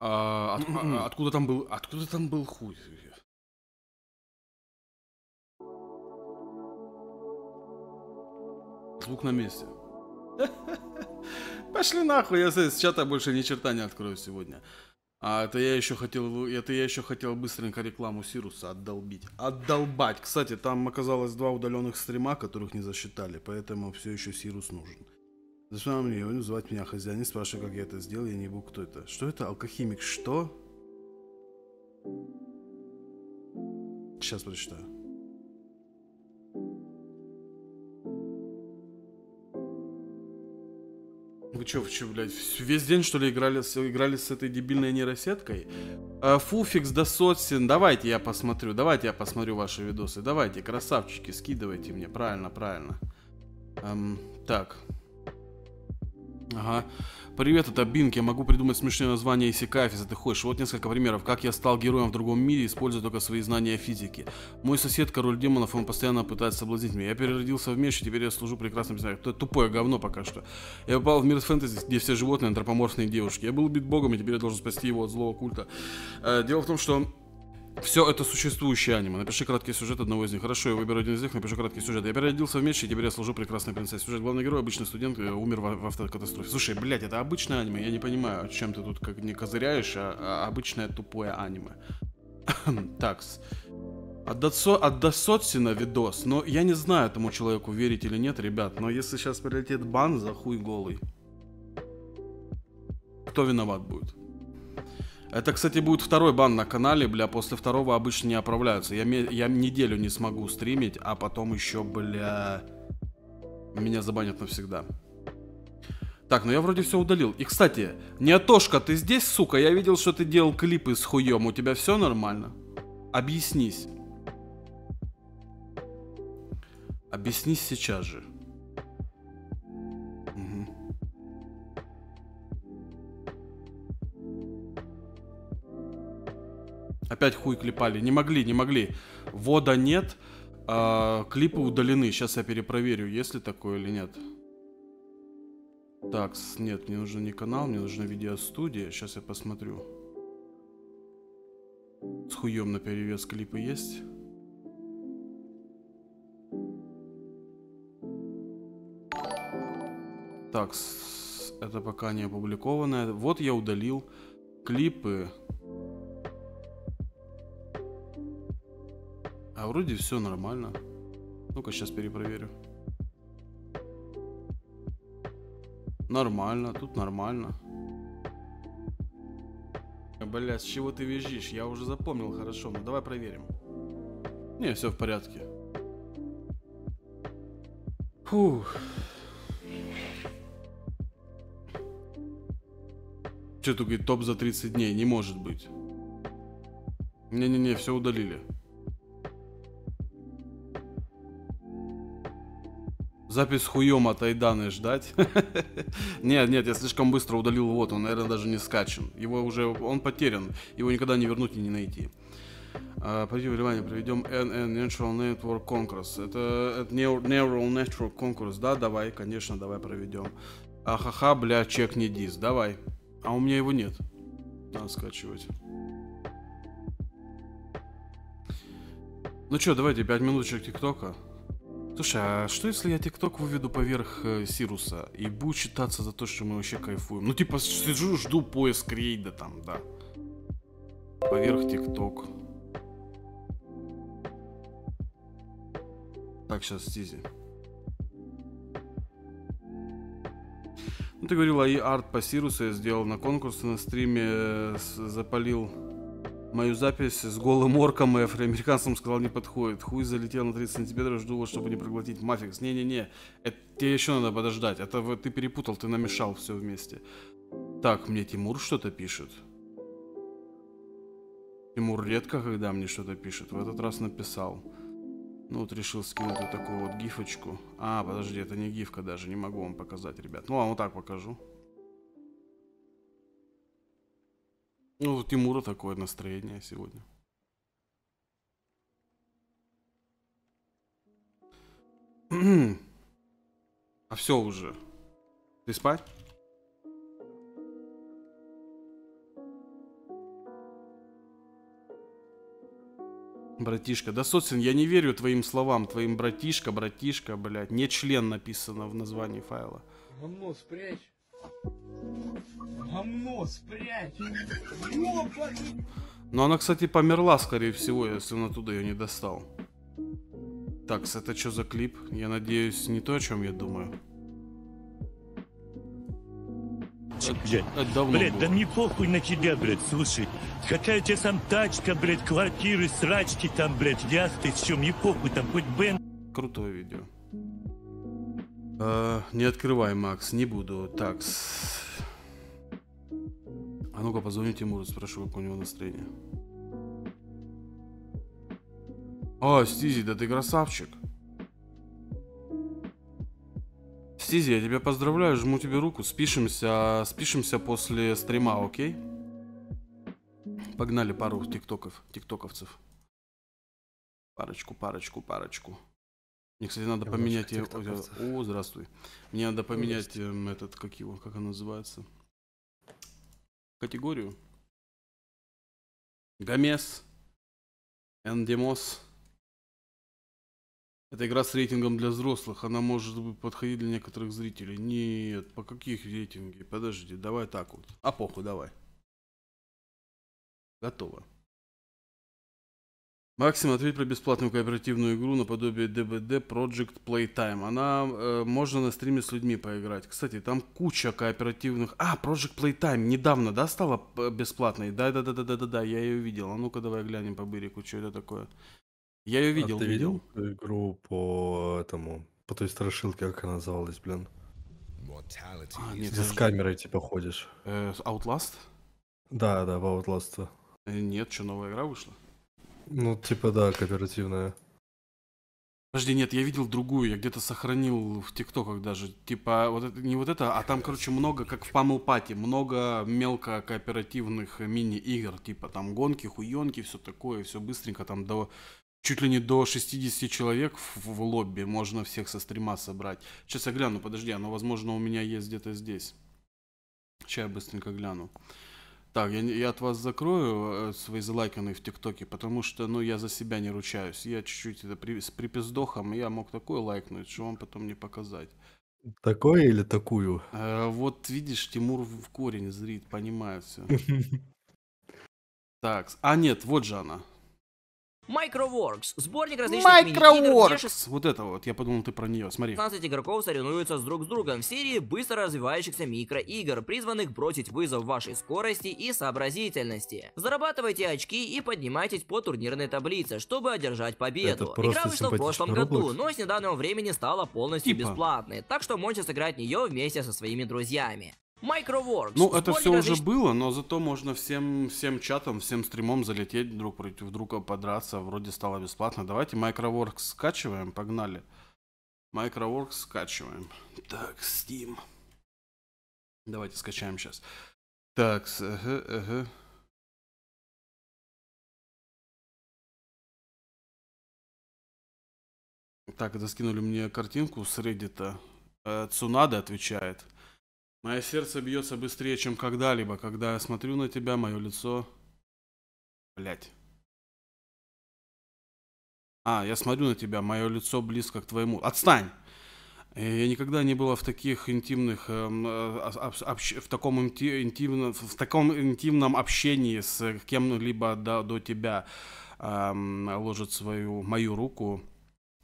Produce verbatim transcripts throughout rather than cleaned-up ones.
А, от, а, откуда там был, откуда там был хуй? Звук на месте. Пошли нахуй, я с чата больше ни черта не открою сегодня. А это я еще хотел, это я еще хотел быстренько рекламу Сируса отдолбить. Отдолбать. Кстати, там оказалось два удаленных стрима, которых не засчитали, поэтому все еще Сирус нужен. Зачем вам не звать меня хозяин, спрашиваю, как я это сделал, я не ебу, кто это. Что это? Алкохимик, что? Сейчас прочитаю. Вы чё, вы чё, блядь, весь день, что ли, играли с, играли с этой дебильной нейросеткой? А, фуфикс до сотен, давайте я посмотрю, давайте я посмотрю ваши видосы, давайте, красавчики, скидывайте мне, правильно, правильно. Эм, так... Ага. Привет, это Бинк. Я могу придумать смешное название исекаев, если ты хочешь. Вот несколько примеров. Как я стал героем в другом мире, используя только свои знания физики. Мой сосед, король демонов, он постоянно пытается соблазнить меня. Я переродился в меч, и теперь я служу прекрасным писателем. Это тупое говно пока что. Я попал в мир фэнтези, где все животные антропоморфные девушки. Я был убит богом, и теперь я должен спасти его от злого культа. Дело в том, что... Все это существующее аниме. Напиши краткий сюжет одного из них. Хорошо, я выберу один из них, напишу краткий сюжет. Я переродился в меч, и теперь я служу прекрасной принцессе. Сюжет. Главный герой, обычный студент, умер в автокатастрофе. Слушай, блядь, это обычное аниме. Я не понимаю, чем ты тут как не козыряешь, а обычное тупое аниме. Такс. От Досотсина видос. Но я не знаю, этому человеку верить или нет, ребят. Но если сейчас прилетит бан, за хуй голый. Кто виноват будет? Это, кстати, будет второй бан на канале, бля, после второго обычно не оправляются. Я, я неделю не смогу стримить, а потом еще, бля, меня забанят навсегда. Так, ну я вроде все удалил. И, кстати, Неотошка, ты здесь, сука? Я видел, что ты делал клипы с хуем. У тебя все нормально? Объяснись. Объяснись сейчас же. Опять хуй клепали. Не могли, не могли. Вода нет. А, клипы удалены. Сейчас я перепроверю, есть ли такое или нет. Так, нет, мне нужен не канал, мне нужна видеостудия. Сейчас я посмотрю. С хуем наперевес клипы есть. Так, это пока не опубликованное. Вот я удалил клипы. А вроде все нормально. Ну-ка, сейчас перепроверю. Нормально, тут нормально. Бля, с чего ты визжишь? Я уже запомнил хорошо, ну давай проверим. Не, все в порядке. Фух. Че тут говорит, топ за тридцать дней? Не может быть. Не-не-не, все удалили. Запись хуем от Айданы ждать. Нет, нет, я слишком быстро удалил. Вот, он, наверное, даже не скачан. Его уже, он потерян. Его никогда не вернуть и не найти. Пойдем, внимание, приведем Neural Network Congress. Это Neural Network Congress. Да, давай, конечно, давай проведем. Ахаха, бля, чек не дис. Давай. А у меня его нет. Надо скачивать. Ну что, давайте пять минуточек ТикТока. Слушай, а что если я ТикТок выведу поверх э, Сируса и буду считаться за то, что мы вообще кайфуем? Ну типа сижу, жду поиск рейда там, да. Поверх ТикТок. Так, сейчас стизи. Ну ты говорила, и арт по Сирусу я сделал на конкурсе, на стриме э, запалил... Мою запись с голым орком и афроамериканцем, сказал, не подходит. Хуй залетел на тридцать сантиметров, жду вот, чтобы не проглотить. Мафикс, не-не-не, это тебе еще надо подождать. Это вот ты перепутал, ты намешал все вместе. Так, мне Тимур что-то пишет. Тимур редко, когда мне что-то пишет. В этот раз написал. Ну вот решил скинуть вот такую вот гифочку. А, подожди, это не гифка даже, не могу вам показать, ребят. Ну а вот так покажу. Ну, у Тимура такое настроение сегодня. А все уже. Ты спать? братишка. Да, Социн, я не верю твоим словам, твоим братишка, братишка, блядь. Не член написано в названии файла. Гамно спрячь. Гамно спрячь. Но она, кстати, померла, скорее всего, если он оттуда ее не достал. Так, это что за клип? Я надеюсь, не то, о чем я думаю. Блять, блять, да мне похуй на тебя, блять, слушай. Какая у тебя там тачка, блять, квартиры, срачки там, блять, ясты, все, мне похуй, там хоть бен. Крутое видео. Э, не открывай, Макс, не буду. Так. А ну-ка, позвони Тимуру, спрошу, какое у него настроение. О, Стизи, да ты красавчик. Стизи, я тебя поздравляю, жму тебе руку. Спишемся, спишемся после стрима, окей? Погнали пару тиктоков, тиктоковцев. Парочку, парочку, парочку. Мне, кстати, надо я поменять... Ее... О, здравствуй. Мне надо поменять э, этот, как его, как он называется? Категорию. Гомес. Эндемос. Это игра с рейтингом для взрослых, она может подходить для некоторых зрителей. Нет, по каких рейтинге? Подожди, давай так вот. А похуй, давай. Готово. Максим, ответь про бесплатную кооперативную игру наподобие ди би ди Project Playtime. Она, э, можно на стриме с людьми поиграть. Кстати, там куча кооперативных... А, Project Playtime недавно, да, стала бесплатной? Да-да-да-да-да-да, я ее видел. А ну-ка давай глянем по Бирику, что это такое. Я ее видел. А ты видел игру по этому, по той страшилке, как она называлась, блин? А, нет, ты с камерой типа ходишь. Э, Outlast? Да, да, в Outlast. Нет, что, новая игра вышла? Ну, типа, да, кооперативная. Подожди, нет, я видел другую, я где-то сохранил в ТикТоках даже. Типа, вот это, не вот это, а там, короче, много, как в Pummel Party, много мелко кооперативных мини-игр. Типа, там гонки, хуёнки, все такое, все быстренько, там до... Чуть ли не до шестидесяти человек в, в лобби можно всех со стрима собрать. Сейчас я гляну, подожди, оно, возможно, у меня есть где-то здесь. Сейчас я быстренько гляну. Так, я, я от вас закрою свои залайканы в ТикТоке, потому что, ну, я за себя не ручаюсь. Я чуть-чуть это при, с припиздохом, я мог такое лайкнуть, что вам потом не показать. Такое или такую? Э, вот, видишь, Тимур в корень зрит, понимает все. Так, а нет, вот же она. MicroWorks. Сборник различных мини-игр. Вот это вот, я подумал, ты про нее, смотри. шестнадцать игроков соревнуются с друг с другом в серии быстро развивающихся микроигр, призванных бросить вызов вашей скорости и сообразительности. Зарабатывайте очки и поднимайтесь по турнирной таблице, чтобы одержать победу. Игра вышла в прошлом году, но с недавнего времени стала полностью типа бесплатной, так что можете сыграть в нее вместе со своими друзьями. MicroWorks. Ну, это все различ... уже было, но зато можно всем, всем чатам, всем стримом залететь друг против друга, подраться. Вроде стало бесплатно. Давайте MicroWorks скачиваем, погнали. MicroWorks скачиваем. Так, Steam. Давайте скачаем сейчас. Так, ага, ага. Так, это скинули мне картинку с Reddit. Цунада отвечает. Мое сердце бьется быстрее, чем когда-либо. Когда я смотрю на тебя, мое лицо... Блять. А, я смотрю на тебя, мое лицо близко к твоему... Отстань! Я никогда не была в таких интимных... Э, об, об, в, таком инти, интимно, в таком интимном общении с кем-либо до, до тебя. Э, ложит свою... Мою руку...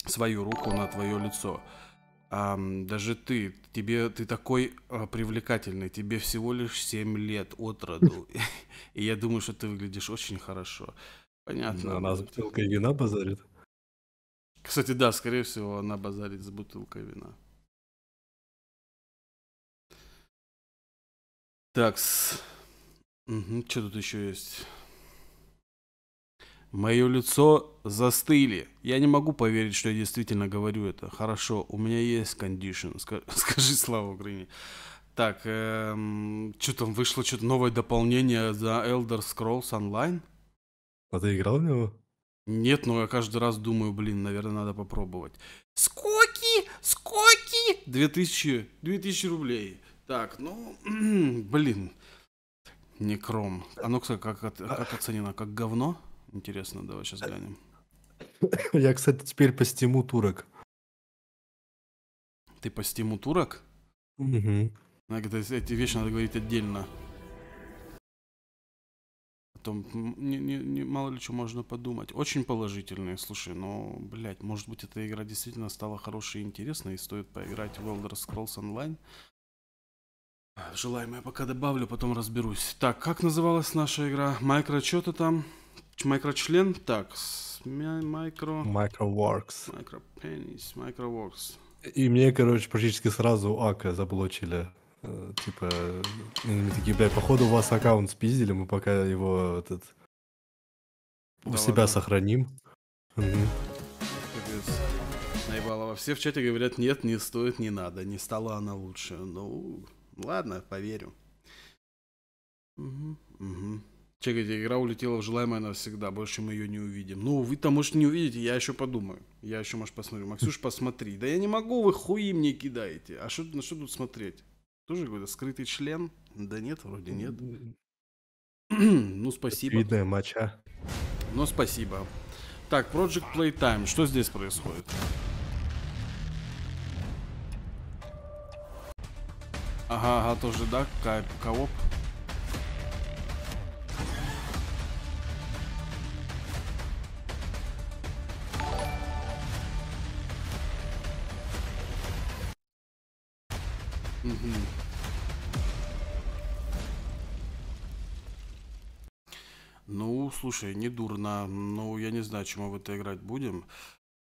Свою руку на твое лицо. Даже ты, тебе, ты такой привлекательный, тебе всего лишь семь лет от роду, и я думаю, что ты выглядишь очень хорошо. Понятно. Она с бутылкой вина базарит. Кстати, да, скорее всего, она базарит с бутылкой вина. Так, что тут еще есть? Мое лицо застыли. Я не могу поверить, что я действительно говорю это. Хорошо, у меня есть кондишн. Скажи слава Украине. Так, эм, что там вышло? Что-то новое дополнение за Elder Scrolls Online. А ты играл в него? Нет, но я каждый раз думаю, блин, наверное, надо попробовать. Скоки! Скоки! две тысячи, две тысячи рублей. Так, ну, блин. Некром. Оно, кстати, как, как оценено? Как говно? Интересно, давай сейчас глянем. Я, кстати, теперь по стиму турок. Ты по стиму турок? Угу. Эти вещи надо говорить отдельно. Потом, не, не, не, мало ли что можно подумать. Очень положительные, слушай, но, блядь, может быть, эта игра действительно стала хорошей и интересной, и стоит поиграть в Elder Scrolls Online. Желаемое пока добавлю, потом разберусь. Так, как называлась наша игра? Micro что-то там? Microчлен? Так, Micro... MicroWorks. MicroPennies, MicroWorks. И мне, короче, практически сразу АК заблочили. Типа, они такие, блядь, походу у вас аккаунт спиздили, мы пока его этот, да у ладно. себя сохраним. Угу. Наебалово. Все в чате говорят, нет, не стоит, не надо, не стала она лучше. Ну, ладно, поверю. Угу. Угу. Чекайте, игра улетела в желаемое навсегда, больше мы ее не увидим. Ну, вы-то, может, не увидите, я еще подумаю. Я еще, может, посмотрю. Максюш, посмотри. Да я не могу, вы хуи мне кидаете. А что, на что тут смотреть? Тоже говорю, скрытый член? Да нет, вроде нет. Ну, спасибо. Видная моча. Ну, спасибо. Так, Project Playtime. Что здесь происходит? Ага, ага, тоже, да? Кайп, кооп. Ну, слушай, не дурно. Ну, я не знаю, чем мы в это играть будем.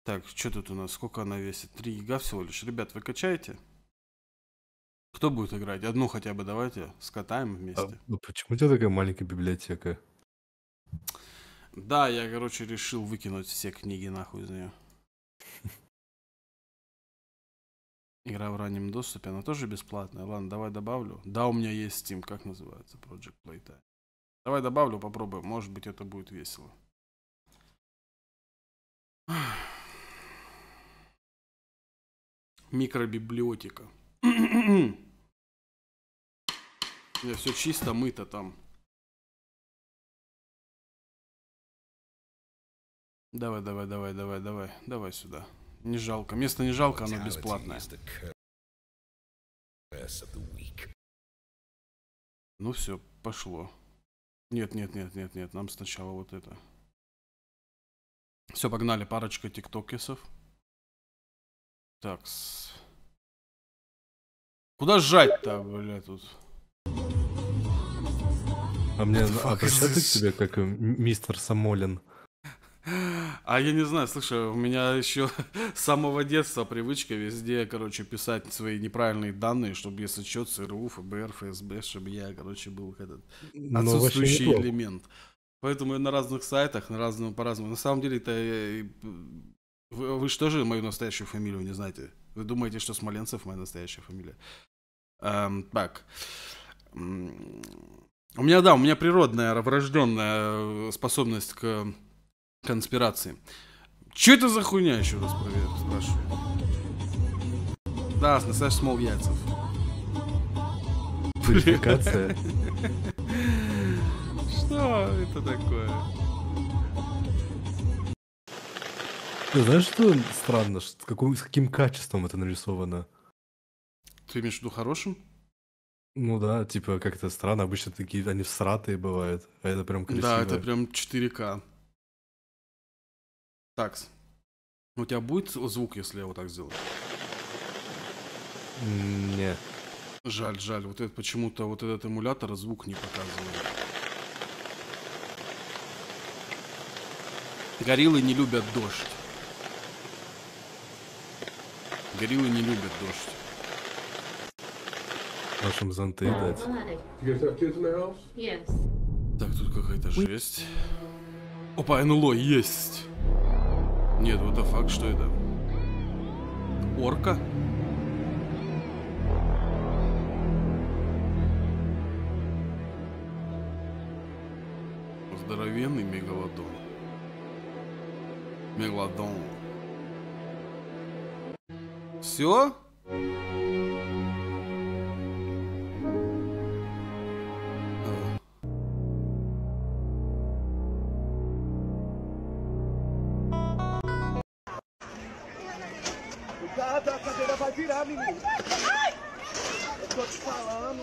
Так, что тут у нас? Сколько она весит? три гига всего лишь. Ребят, вы качаете? Кто будет играть? Одну хотя бы давайте скатаем вместе. А, почему у тебя такая маленькая библиотека? Да, я, короче, решил выкинуть все книги нахуй из нее. Игра в раннем доступе, она тоже бесплатная. Ладно, давай добавлю. Да, у меня есть Steam, как называется, Project Playtime. Давай добавлю, попробуем. Может быть, это будет весело. Микробиблиотека. У меня все чисто, мыто там. Давай, давай, давай, давай, давай. Давай сюда. Не жалко. Место не жалко, оно бесплатное. Ну все, пошло. Нет, нет, нет, нет, нет. Нам сначала вот это. Все, погнали. Парочка тиктокесов. Такс. Куда сжать-то, бля, тут? А мне обращаться к себе, как мистер Самолин. А я не знаю, слушай, у меня еще с самого детства привычка везде, короче, писать свои неправильные данные, чтобы, если что, ЦРУ, ФБР, ФСБ, чтобы я, короче, был этот отсутствующий элемент. Поэтому я на разных сайтах, на разном, по-разному. На самом деле, это вы, вы что же мою настоящую фамилию не знаете? Вы думаете, что Смоленцев моя настоящая фамилия? Эм, так... У меня, да, у меня природная, врожденная способность к конспирации. Че это за хуйня, еще раз проверю, спрашиваю. Да, Саш Смол Яйцев. Публикация. Что это такое? Ты знаешь, что странно? С каким, с каким качеством это нарисовано? Ты имеешь в виду хорошим? Ну да, типа как-то странно. Обычно такие, они всратые бывают. А это прям красиво. Да, это прям четыре ка. Так, у тебя будет звук, если я вот так сделаю? Нет. Жаль, жаль. Вот это почему-то вот этот эмулятор звук не показывает. Гориллы не любят дождь. Гориллы не любят дождь. Нашим зонты дать. Так, тут какая-то жесть. Опа, НЛО есть. Нет, вот это факт, что это? Орка? Здоровенный мегалодон. Мегалодон. Все? Tá, tá, a cadeira vai virar, menino. Eu tô te falando.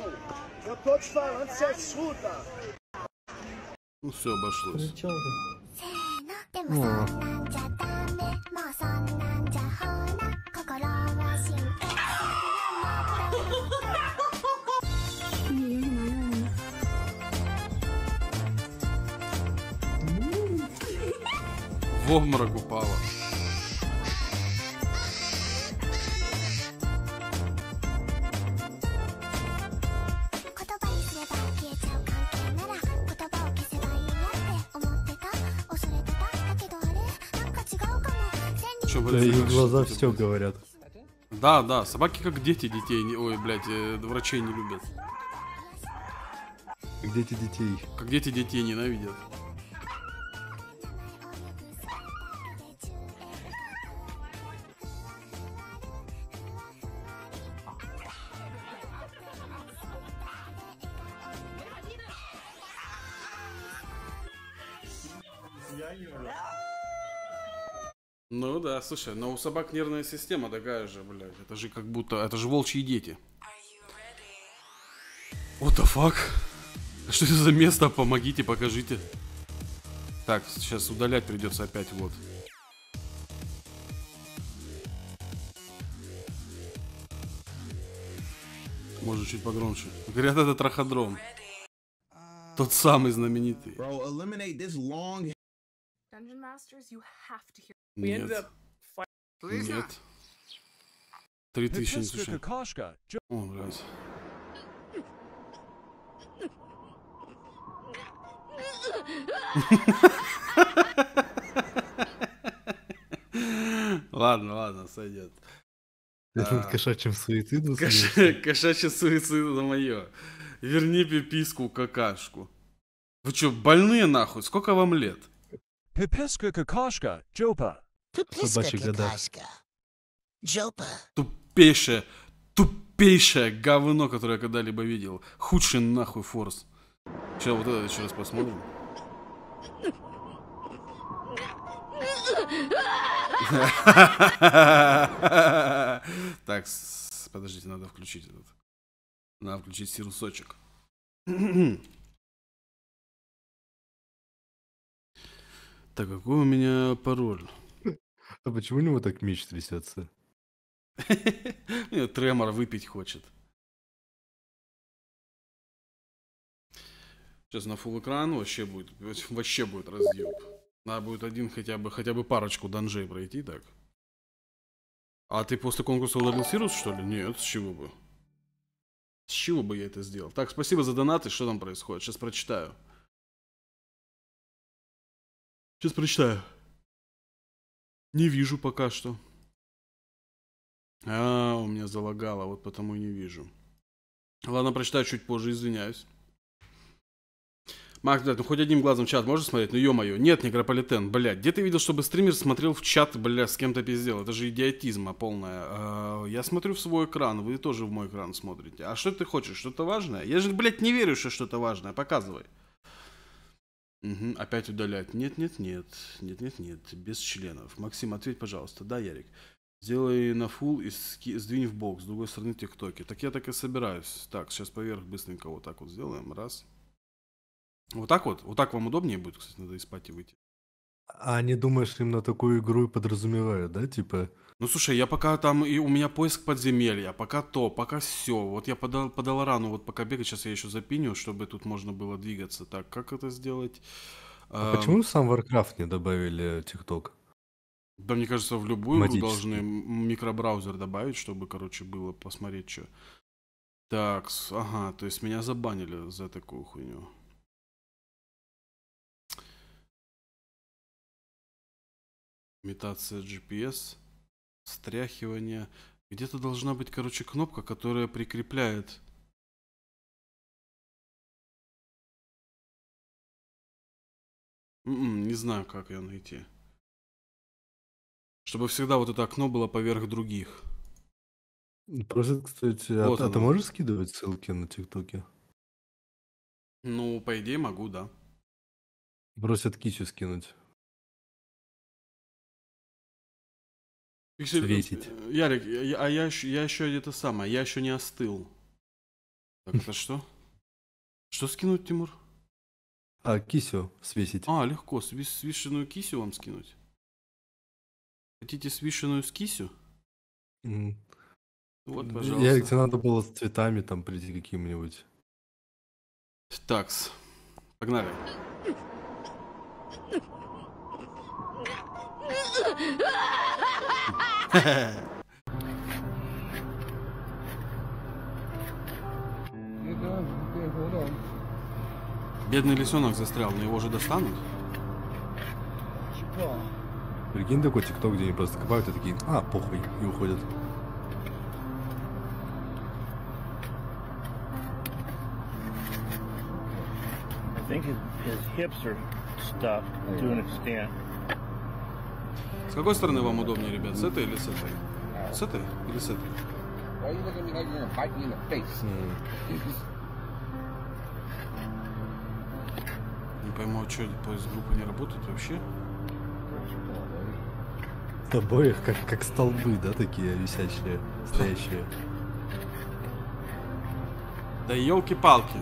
Eu tô te falando, você escuta. O seu baixou. В обморок упала. Что, блядь, да, их глаза все говорят. Да, да, собаки как дети детей, не, ой, блядь, врачей не любят. Как дети детей. Как дети детей ненавидят. Ну да, слушай, но у собак нервная система такая же, блядь. Это же как будто, это же волчьи дети. What the fuck? Что это за место? Помогите, покажите. Так, сейчас удалять придется опять, вот. Может чуть погромче. Говорят, это траходром. Тот самый знаменитый. Нет. Нет. Три тысячи не слушай. О, блядь. Ладно, ладно, сойдет. Это кошачьим суицидом. Кошачьим суицидом мое. Верни пиписку какашку. Вы чё, больные нахуй? Сколько вам лет? Пиписка какашка, Джопа. Собачьи года. Джопа. Тупейшее, тупейшее говно, которое я когда-либо видел. Худший нахуй форс. Сейчас вот это еще раз посмотрим. Так, подождите, надо включить этот. Надо включить сирусочек. Так, какой у меня пароль? А почему у него так меч трясется? Тремор выпить хочет. Сейчас на фулл экран вообще будет, вообще будет разъеб. Надо будет один хотя бы, хотя бы парочку данжей пройти, так. А ты после конкурса удалил Сирус, что ли? Нет, с чего бы? С чего бы я это сделал? Так, спасибо за донаты, что там происходит? Сейчас прочитаю. Сейчас прочитаю. Не вижу пока что. А, у меня залагало, вот потому и не вижу. Ладно, прочитаю чуть позже, извиняюсь. Макс, блядь, ну хоть одним глазом чат можешь смотреть? Ну ё-моё, нет, Некрополитен, блядь, где ты видел, чтобы стример смотрел в чат, блядь, с кем-то пиздел? Это же идиотизма полная. А, я смотрю в свой экран, вы тоже в мой экран смотрите. А что ты хочешь, что-то важное? Я же, блядь, не верю, что что-то важное, показывай. Угу, опять удалять. Нет-нет-нет, нет-нет-нет, без членов. Максим, ответь, пожалуйста. Да, Ярик? Сделай на фул и сдвинь в бок, с другой стороны тиктоки. Так я так и собираюсь. Так, сейчас поверх быстренько вот так вот сделаем, раз. Вот так вот? Вот так вам удобнее будет, кстати, надо из пати выйти. А не думаешь, им на такую игру и подразумевают, да, типа? Ну, слушай, я пока там, и у меня поиск подземелья, пока то, пока все. Вот я подал, подал рану, вот пока бегать, сейчас я еще запиню, чтобы тут можно было двигаться. Так, как это сделать? А а, почему сам Warcraft не добавили TikTok? Да, мне кажется, в любую игру должны микробраузер добавить, чтобы, короче, было посмотреть, что. Так, ага, то есть меня забанили за такую хуйню. Имитация джи пи эс, стряхивание. Где-то должна быть, короче, кнопка, которая прикрепляет. М-м, не знаю, как ее найти. Чтобы всегда вот это окно было поверх других. Просто, кстати, вот а, а ты можешь скидывать ссылки на ТикТоке? Ну, по идее, могу, да. Просят кичи скинуть. светить. Ярик, а я, я, я еще это самое, я еще не остыл. Так, это что? Что скинуть, Тимур? А, кисю свесить. А, легко, Свис, свишенную кисю вам скинуть? Хотите свишенную с кисю? Mm. Вот, пожалуйста. Ярик, тебе надо было с цветами там прийти каким-нибудь. Такс. Погнали. Бедный лисенок застрял, но его же достанут. Прикинь, такой тикток, где они просто копают и такие, а, похуй, и уходят. С какой стороны вам удобнее, ребят? С этой или с этой? С этой или с этой? Не пойму, что поиск группы не работает вообще. С обоих как, как столбы, да, такие висячие, стоящие. Да елки-палки.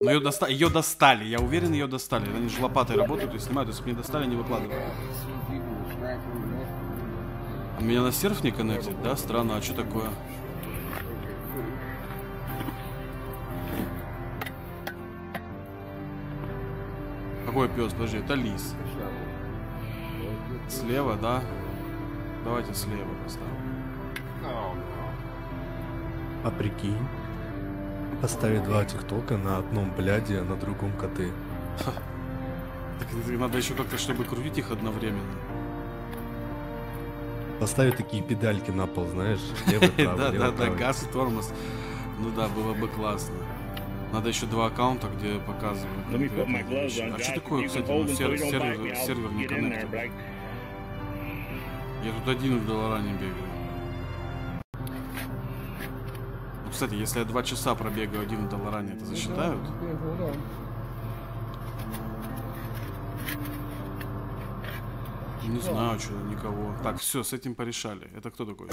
Но ее, доста... ее достали, я уверен, ее достали. Они же лопатой работают и снимают, если бы не достали, не выкладывают. А меня на серф не коннектит, да? Странно, а что такое? Какой пес? Подожди, это лис. Слева, да? Давайте слева поставим. А прикинь? Поставить два тиктока на одном бляде, а на другом коты. Ха. Так надо еще как-то, чтобы крутить их одновременно. Поставить такие педальки на пол, знаешь? Да-да-да, газ и тормоз. Ну да, было бы классно. Надо еще два аккаунта, где показывают. А что такое, кстати, сервер не коннектит? Я тут один в доллара не бегаю. Кстати, если я два часа пробегаю один доллар ранее, это засчитают? Не знаю, что никого. Так, все, с этим порешали. Это кто такой?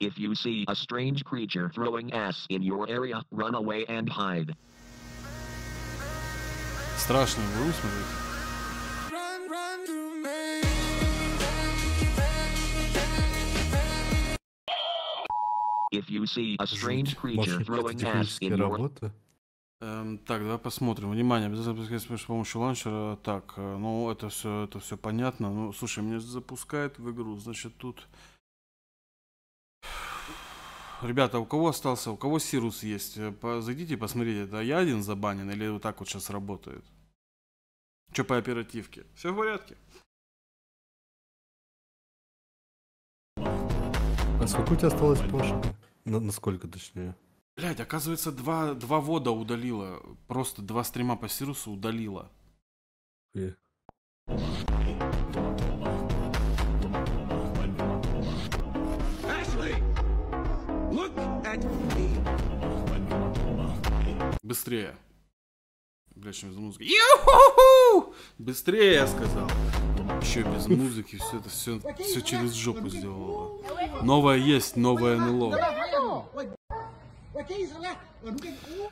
If you see a strange creature throwing ass in your area, run away and hide. Страшно, вы смотрите. If you see a strange creature throwing ass in your... эм, так, давай посмотрим. Внимание, обязательно с помощью ланчера. Так, ну это все, это все понятно. Ну, слушай, меня запускает в игру, значит тут. Ребята, у кого остался, у кого Сирус есть, зайдите посмотрите, это я один забанен или вот так вот сейчас работает? Че по оперативке? Все в порядке? А сколько у тебя осталось пошли? На, насколько точнее? Блять, оказывается, два, два вода удалила. Просто два стрима по Сирусу удалила. Фе. Быстрее. Бля, чем без музыки. Ю-ху-ху! Быстрее, я сказал. Еще без музыки, все это все, все через жопу сделало. Новое есть, новое НЛО.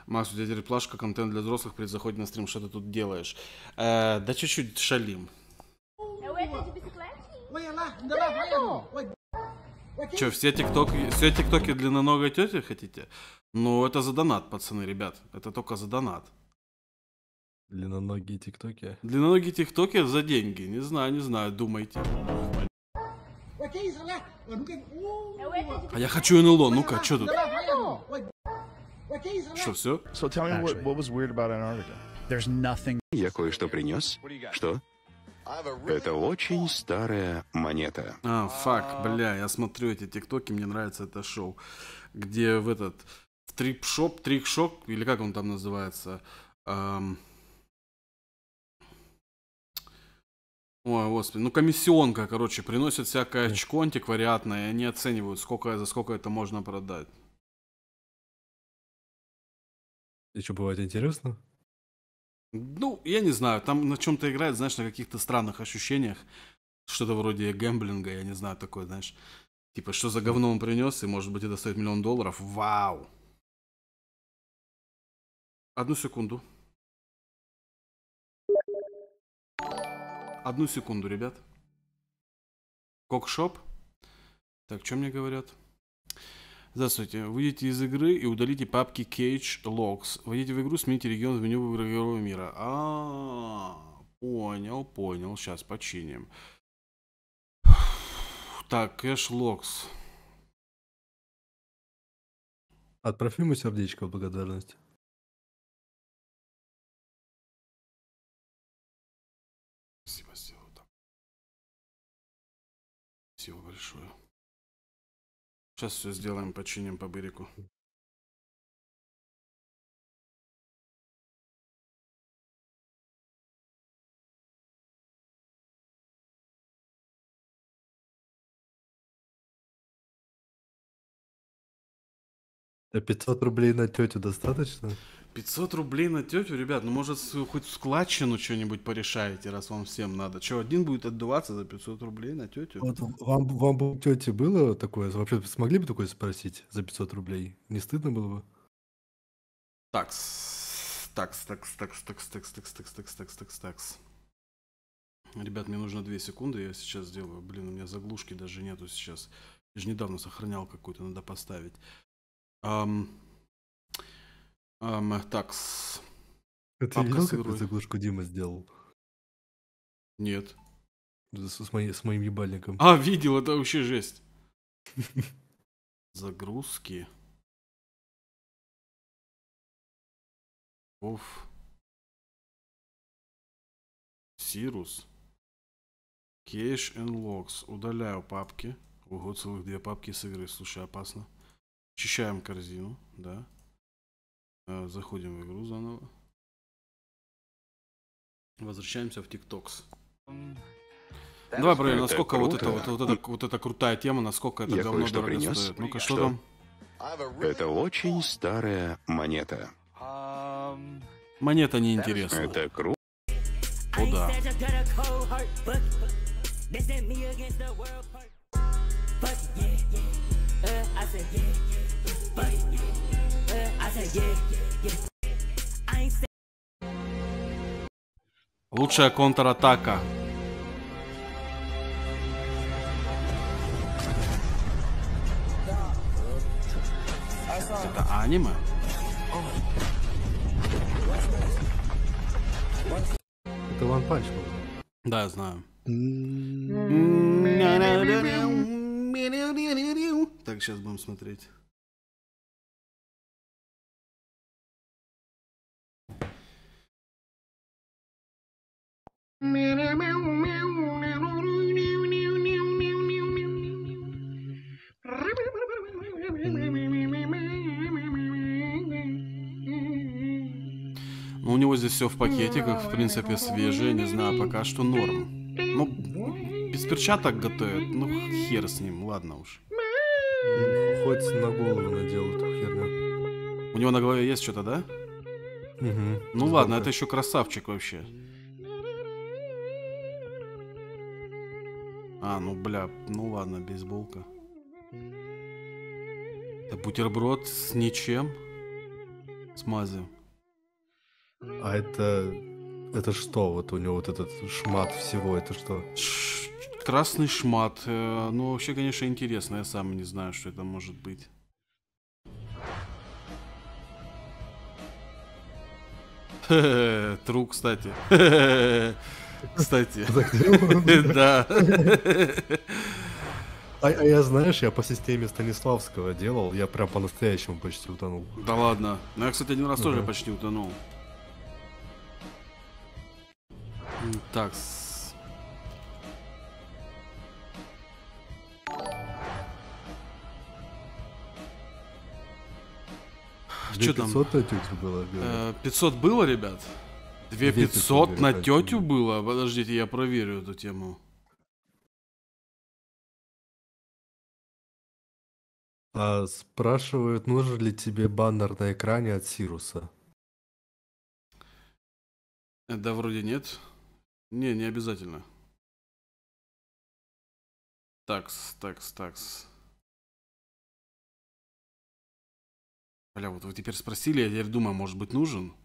Макс, у тебя теперь плашка, контент для взрослых, при заходе на стрим, что ты тут делаешь? Э, да чуть-чуть шалим. Че, все тиктоки, все тиктоки длинноногой тети хотите? Ну, это за донат, пацаны, ребят. Это только за донат. Длинноногие тиктоки? Длинноногие тиктоки за деньги. Не знаю, не знаю, думайте. А я хочу НЛО, ну-ка, что тут? Что, все? Я кое-что принес. Что? Это очень старая монета. А, фак, бля, я смотрю эти тиктоки, мне нравится это шоу, где в этот трип-шоп, трик-шоп, или как он там называется, эм... Ой, господи, ну комиссионка, короче, приносит всякое очко антиквариатное, и они оценивают, сколько, за сколько это можно продать. И что, бывает интересно? Ну, я не знаю, там на чем-то играет, знаешь, на каких-то странных ощущениях, что-то вроде гэмблинга, я не знаю, такое, знаешь, типа, что за говно он принес, и может быть это стоит миллион долларов, вау! Одну секунду. Одну секунду, ребят. Кокшоп. Так, что мне говорят? Здравствуйте. Выйдите из игры и удалите папки Cage Logs. Войдите в игру, смените регион в меню игрового мира. А-а-а, понял, понял. Сейчас починим. Так, Cache Logs. Отправь ему сердечко в благодарность. Спасибо большое. Сейчас все сделаем, починим по бырику. А пятьсот рублей на тетю достаточно? пятьсот рублей на тетю, ребят, ну может хоть в складчину что-нибудь порешаете, раз вам всем надо. Че, один будет отдуваться за пятьсот рублей на тетю? Вот, вам, вам бы у тети было такое? Вообще смогли бы такое спросить за пятьсот рублей? Не стыдно было бы? Такс, такс, такс, такс, такс, такс, такс, такс, такс, такс, такс, такс. Ребят, мне нужно две секунды, я сейчас сделаю. Блин, у меня заглушки даже нету сейчас. Я же недавно сохранял какую-то, надо поставить. Um, um, так, ты видел, какую заглушку Дима сделал? Нет. С, с, моей, с моим ебальником. А, видел, это вообще жесть. Загрузки. Оф. Сирус. Cache and Logs. Удаляю папки. Ого, целых две папки с игры. Слушай, опасно. Очищаем корзину, да. Заходим в игру заново. Возвращаемся в TikToks. Давай, проверим, насколько вот это, вот, вот, это, вот эта крутая тема, насколько это говно дорого стоит. Ну-ка, что там? Это очень старая монета. Монета неинтересна. Это круто. О, да. Лучшая контратака. Это аниме? Это One Punch Man. Да, я знаю. Так, сейчас будем смотреть. Ну, у него здесь все в пакетиках, в принципе, свежее, не знаю, пока что норм. Ну, без перчаток готовят, ну, хер с ним, ладно уж. Ну, хоть на голову наделают, херня. У него на голове есть что-то, да? Угу. Ну ладно, это еще красавчик вообще. А, ну бля, ну ладно, бейсболка. Это бутерброд с ничем. С мазью. А это... Это что? Вот у него вот этот шмат всего, это что? Ш- красный шмат. Ну вообще, конечно, интересно. Я сам не знаю, что это может быть. Хе-хе, тру, кстати. Кстати. Да. А я, знаешь, я по системе Станиславского делал, я прям по-настоящему почти утонул. Да ладно. Ну я, кстати, один раз тоже почти утонул. Так. Что там? пятьсот было, ребят? пятьсот было, ребят? две тысячи пятьсот на тетю было? Подождите, я проверю эту тему. А, спрашивают, нужен ли тебе баннер на экране от Сируса? Да вроде нет. Не, не обязательно. Такс, такс, такс. Бля, вот вы теперь спросили, я теперь думаю, может быть, нужен?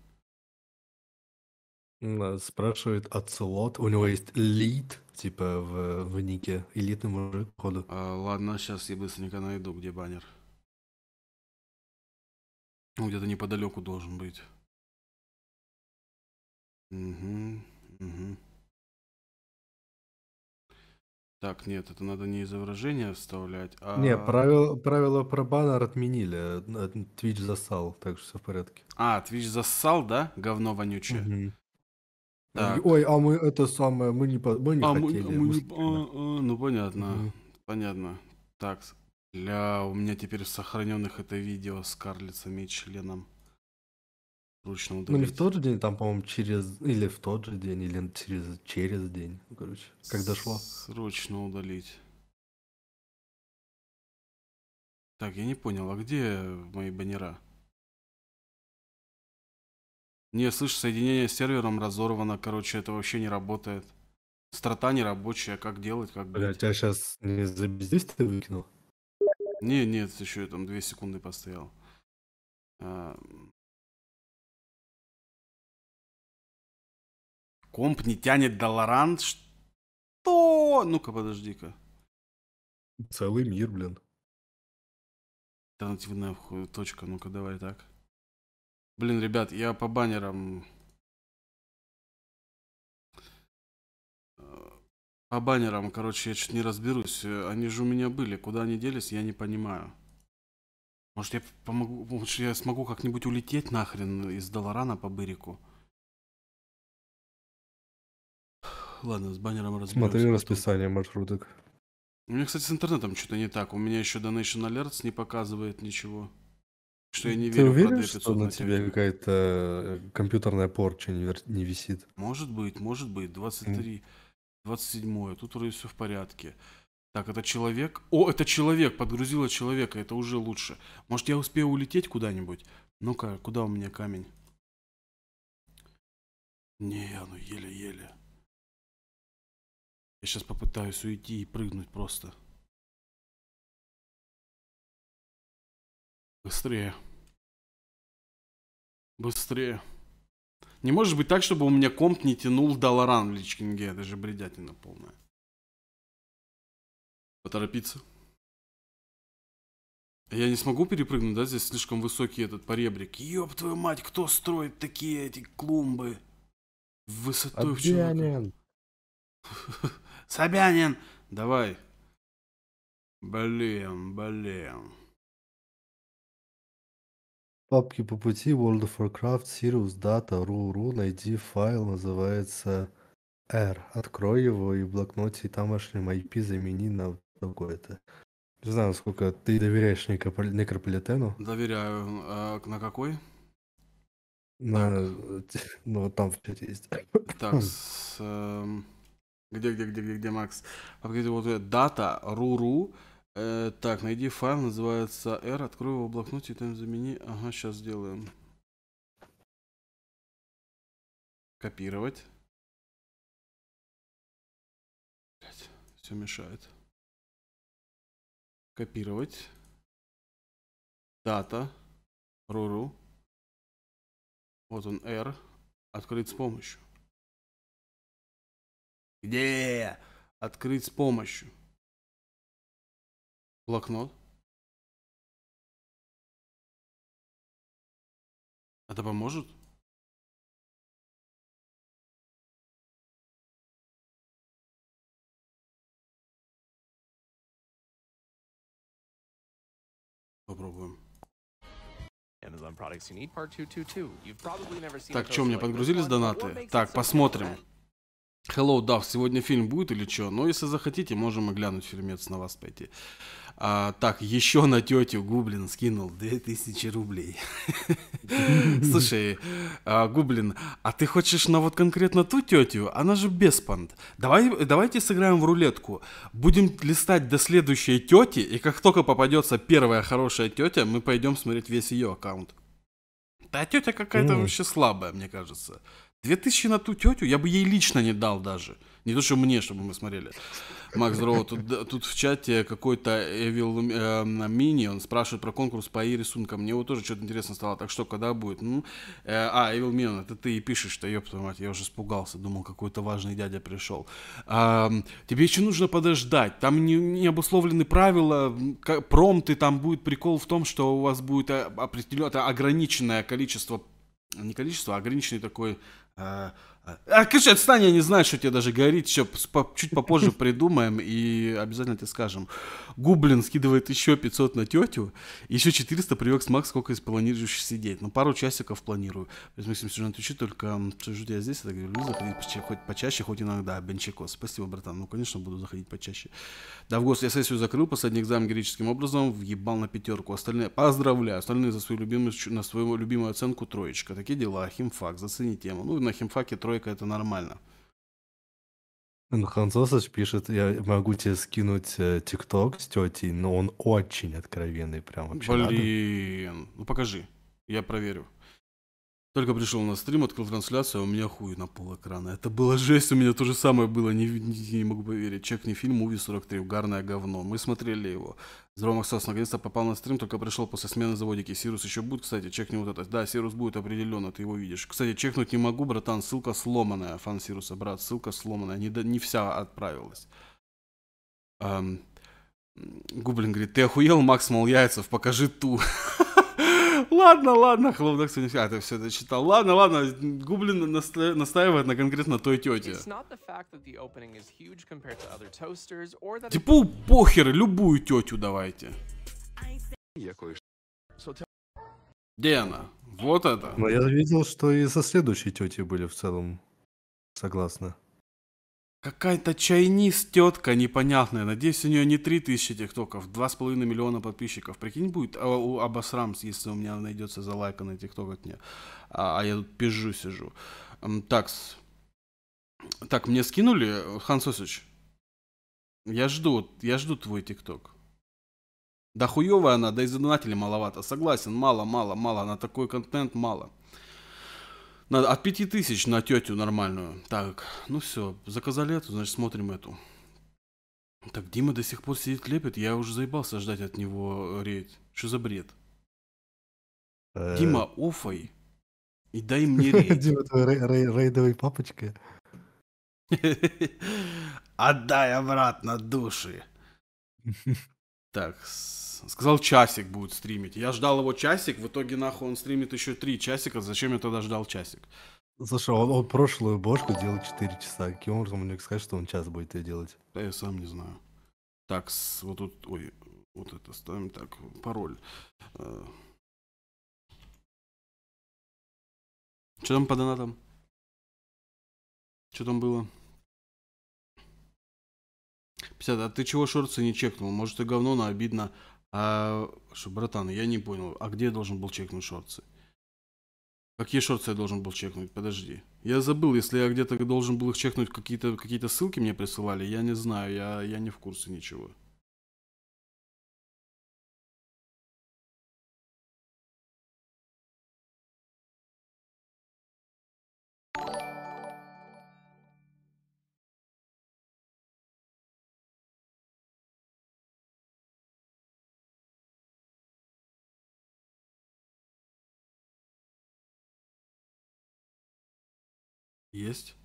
Спрашивает Оцелот, у него есть лид, типа в, в нике, элитный мужик, походу. А, ладно, сейчас я быстренько найду, где баннер. Ну, где-то неподалеку должен быть. Угу, угу. Так, нет, это надо не изображение вставлять, а... Не, правило, правило про баннер отменили, Twitch засал, так что все в порядке. А, Twitch засал, да? Говно вонючее. Угу. Так. Ой, а мы это самое, мы не, мы не а хотели. Мы, мы, а, а, ну понятно, угу. понятно. Так, для у меня теперь в сохраненных это видео с карлицами и членом. Ручно удалить. Ну не в тот же день, там, по-моему, через... Или в тот же день, или через, через день, короче, как дошло. Срочно удалить. Так, я не понял, а где мои баннера? Не, слышь, соединение с сервером разорвано, короче, это вообще не работает. Страта нерабочая, как делать, как... Бля, тебя сейчас не забездись ты выкинул? Не, нет, еще я там две секунды постоял. А... Комп не тянет Долорант? Что? Ну-ка, подожди-ка. Целый мир, блин. Альтернативная точка. Ну-ка, давай так. Блин, ребят, я по баннерам... По баннерам, короче, я чуть не разберусь. Они же у меня были. Куда они делись, я не понимаю. Может, я помогу... Может, я смогу как-нибудь улететь нахрен из Долорана по Бырику? Ладно, с баннером разберемся. Смотри расписание маршруток. У меня, кстати, с интернетом что-то не так. У меня еще Donation Alerts не показывает ничего. Что я не верю. Ты уверен, что на тебе какая-то компьютерная порча не, вер... не висит? Может быть, может быть. двадцать три, двадцать семь. Тут вроде все в порядке. Так, это человек. О, это человек. Подгрузила человека. Это уже лучше. Может, я успею улететь куда-нибудь? Ну-ка, куда у меня камень? Не, ну еле-еле. Я сейчас попытаюсь уйти и прыгнуть просто. Быстрее. Быстрее. Не может быть так, чтобы у меня комп не тянул Долоран в личкинге. Это же бредятина полная. Поторопиться. Я не смогу перепрыгнуть, да? Здесь слишком высокий этот поребрик. Ёб твою мать, кто строит такие эти клумбы? Высотой в человека. Собянин, давай. Блин, блин. Папки по пути, World of Warcraft, Sirius, Data, ру ру, найди файл, называется R. Открой его и в блокноте тамошним ай пи замени на какое-то. Не знаю, сколько ты доверяешь некрополитену. Доверяю. А на какой? На... Ну, там в чате есть. Так, с... Где, где, где, где, где, Макс? Вот это дата, ру ру. Э, так, найди файл, называется R, открой его в блокноте и там замени. Ага, сейчас сделаем. Копировать. Блять, все мешает. Копировать. Дата, ру ру. Вот он, R. Открыть с помощью. Где? Открыть с помощью. Блокнот. Это поможет? Попробуем. Так, что, у меня подгрузились донаты? Так, посмотрим. Hello, Duff, сегодня фильм будет или что? Ну, если захотите, можем и глянуть фильмец на вас пойти. А, так, еще на тетю Гублин скинул две тысячи рублей. Слушай, Гублин, а ты хочешь на вот конкретно ту тетю? Она же беспонт. Давайте сыграем в рулетку. Будем листать до следующей тети, и как только попадется первая хорошая тетя, мы пойдем смотреть весь ее аккаунт. Да тетя какая-то вообще слабая, мне кажется. две тысячи на ту тетю я бы ей лично не дал даже. Не то, что мне, чтобы мы смотрели. Макс, здорово. Тут, тут в чате какой-то Evil Mini, он спрашивает про конкурс по и-рисункам. Мне вот тоже что-то интересно стало. Так что, когда будет? Ну, э, а, Evil Mini, это ты и пишешь-то, ёпта мать. Я уже испугался, думал, какой-то важный дядя пришел. А, тебе еще нужно подождать. Там не, не обусловлены правила, как, промты, там будет прикол в том, что у вас будет определенное ограниченное количество, не количество, а ограниченный такой... А, а, конечно, отстань, я не знаю, что тебе даже горит. Все, по, чуть попозже придумаем и обязательно тебе скажем. Гублин скидывает еще пятьсот на тетю. Еще четыреста привез Макс, сколько из планирующих сидеть. Ну, пару часиков планирую. Максим Смоленцев, отвечу, только сижу я здесь, я говорю, заходить поча- хоть почаще, хоть иногда. Бенчикос, спасибо, братан. Ну, конечно, буду заходить почаще. Да, в гос я сессию закрыл, последний экзамен героическим образом, въебал на пятерку. Остальные, поздравляю, остальные за свою любимую, на свою любимую оценку троечка. Такие дела, химфак, зацени тему. Ну, на химфаке тройка это нормально. Ну, Хансосович пишет, я могу тебе скинуть ТикТок с тетей, но он очень откровенный, прям вообще. Блин, надо. Ну покажи, я проверю. Только пришел на стрим, открыл трансляцию, а у меня хуй на пол экрана. Это была жесть, у меня то же самое было, не, не, не могу поверить. Чекни фильм «Муви сорок три», угарное говно. Мы смотрели его. Здорово, Максос, наконец-то попал на стрим, только пришел после смены заводики. Сирус еще будет, кстати, чекни вот это. Да, Сирус будет определенно, ты его видишь. Кстати, чекнуть не могу, братан, ссылка сломанная. Фан Сируса, брат, ссылка сломанная. Не, до, не вся отправилась. Эм, Гублин говорит, ты охуел, Макс, мол, яйцев, покажи ту. Ладно, ладно, хлопок сегодня. А, ты все это читал. Ладно, ладно, Гублин наста... настаивает на конкретно той тете. Типа, похер, любую тетю давайте. Где она? Вот это. Но я видел, что и со следующей тетей были в целом. Согласна. Какая-то чайниз тетка непонятная. Надеюсь, у нее не три тысячи тиктоков, два с половиной миллиона подписчиков. Прикинь, будет обосрамс, если у меня найдется залайканный тикток от нее. А, а я тут пижу сижу. Так, так мне скинули, Хансосич? Я жду, я жду твой тикток. Да хуевая она, да и задонателей маловато. Согласен, мало, мало, мало. На такой контент мало. От пяти тысяч на тетю нормальную. Так, ну все, заказали эту, значит смотрим эту. Так, Дима до сих пор сидит лепит, я уже заебался ждать от него рейд. Что за бред? Дима, офай и дай мне рейд. Дима, твой рейдовый папочка. Отдай обратно души. Так, сказал, часик будет стримить. Я ждал его часик, в итоге нахуй он стримит еще три часика. Зачем я тогда ждал часик? Слушай, он, он прошлую бошку делал четыре часа. Каким образом мне сказать, что он час будет ее делать? Да я сам не знаю. Так, вот тут, ой, вот это ставим так, пароль. Что там по донатам? Что там было? пятьдесят, а ты чего шорцы не чекнул? Может и говно, но обидно. А, что, братан, я не понял, а где я должен был чекнуть шорцы? Какие шорцы я должен был чекнуть? Подожди. Я забыл, если я где-то должен был их чекнуть, какие-то какие-то ссылки мне присылали, я не знаю, я, я не в курсе ничего. Есть.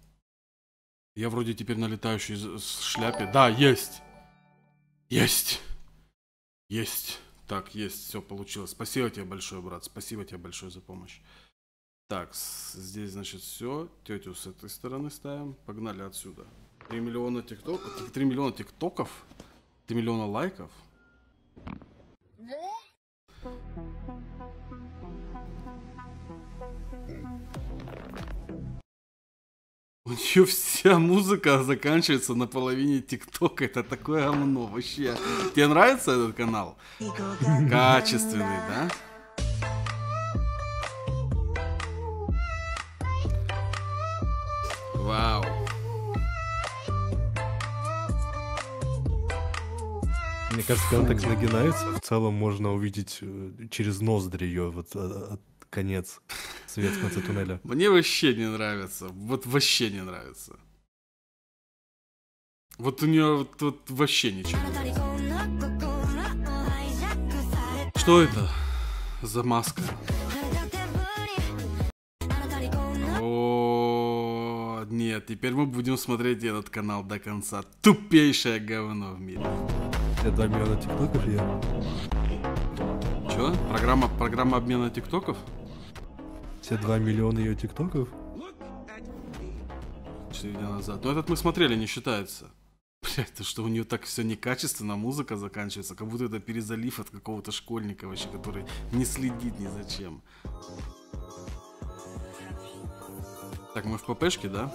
Я вроде теперь на летающей шляпе. Да, есть. Есть. Есть. Так, есть. Все получилось. Спасибо тебе большое, брат. Спасибо тебе большое за помощь. Так, здесь, значит, все. Тетю с этой стороны ставим. Погнали отсюда. три миллиона тиктоков. три миллиона тиктоков? три миллиона лайков? У нее вся музыка заканчивается на половине ТикТока. Это такое говно вообще. Тебе нравится этот канал? Качественный, да? Вау. Мне кажется, когда он так нагинается, в целом можно увидеть через ноздри ее вот от конец, свет в конце туннеля. Мне вообще не нравится. Вот вообще не нравится. Вот у нее вот, вот вообще ничего нет. Что это за маска? О, нет, теперь мы будем смотреть этот канал до конца. Тупейшее говно в мире. Это обмена тиктоков, я... Чё? Программа, программа обмена тиктоков? Все два миллиона ее тиктоков? четыре дня назад. Но этот мы смотрели, не считается. Блять, то что у нее так все некачественно, музыка заканчивается, как будто это перезалив от какого-то школьника вообще, который не следит ни за чем. Так, мы в ППшке, да?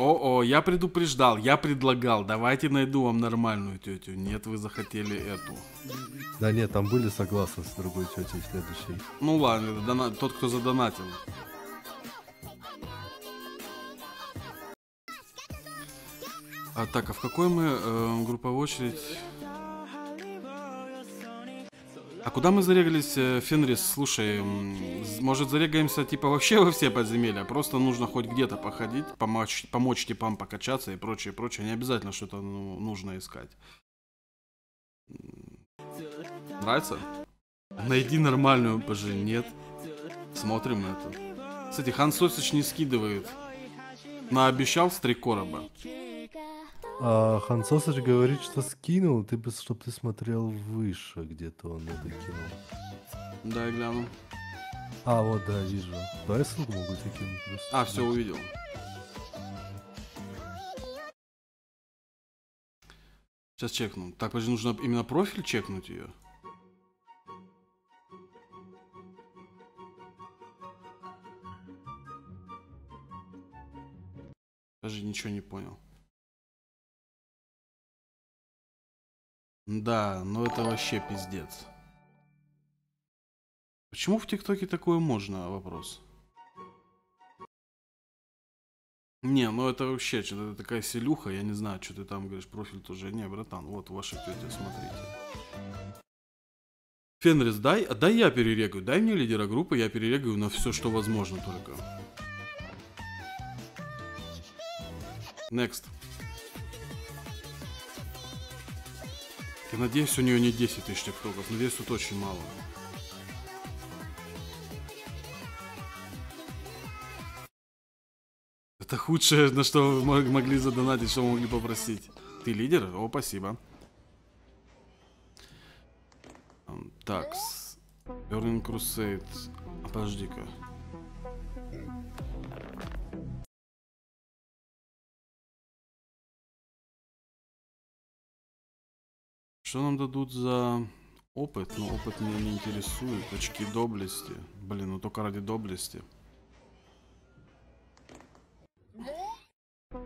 О-о, я предупреждал, я предлагал, давайте найду вам нормальную тетю. Нет, вы захотели эту. Да нет, там были согласны с другой тетей следующей. Ну ладно, дона... тот, кто задонатил. А так, а в какой мы э, групповой очередь? А куда мы зарегались, Фенрис? Слушай, может зарегаемся типа вообще во все подземелья? Просто нужно хоть где-то походить, помочь, помочь типам покачаться и прочее, прочее. Не обязательно что-то ну, нужно искать. Нравится? Найди нормальную пожи. Нет. Смотрим это. Кстати, Хан Сосич не скидывает. Наобещал с три короба. А Хан Сосач говорит, что скинул, ты бы, чтоб ты смотрел выше, где-то он это кинул. Да, я гляну. А, вот, да, вижу. Да, я ссылку могу тебе кинуть. А, все, увидел. Сейчас чекну. Так, подожди, нужно именно профиль чекнуть ее. Даже ничего не понял. Да, ну это вообще пиздец. Почему в ТикТоке такое можно? Вопрос. Не, ну это вообще что-то такая селюха, я не знаю, что ты там говоришь, профиль тоже. Не, братан, вот ваши тетя, смотрите. Фенрис, дай, дай я перерегаю, дай мне лидера группы, я перерегаю на все, что возможно только. Next. Я надеюсь, у нее не десять тысяч тиктоков. Надеюсь, тут очень мало. Это худшее, на что вы могли задонатить, что вы могли попросить. Ты лидер? О, спасибо. Так. Burning Crusade. А, подожди-ка. Что нам дадут за опыт? Ну, опыт меня не интересует. Очки доблести. Блин, ну только ради доблести. Ну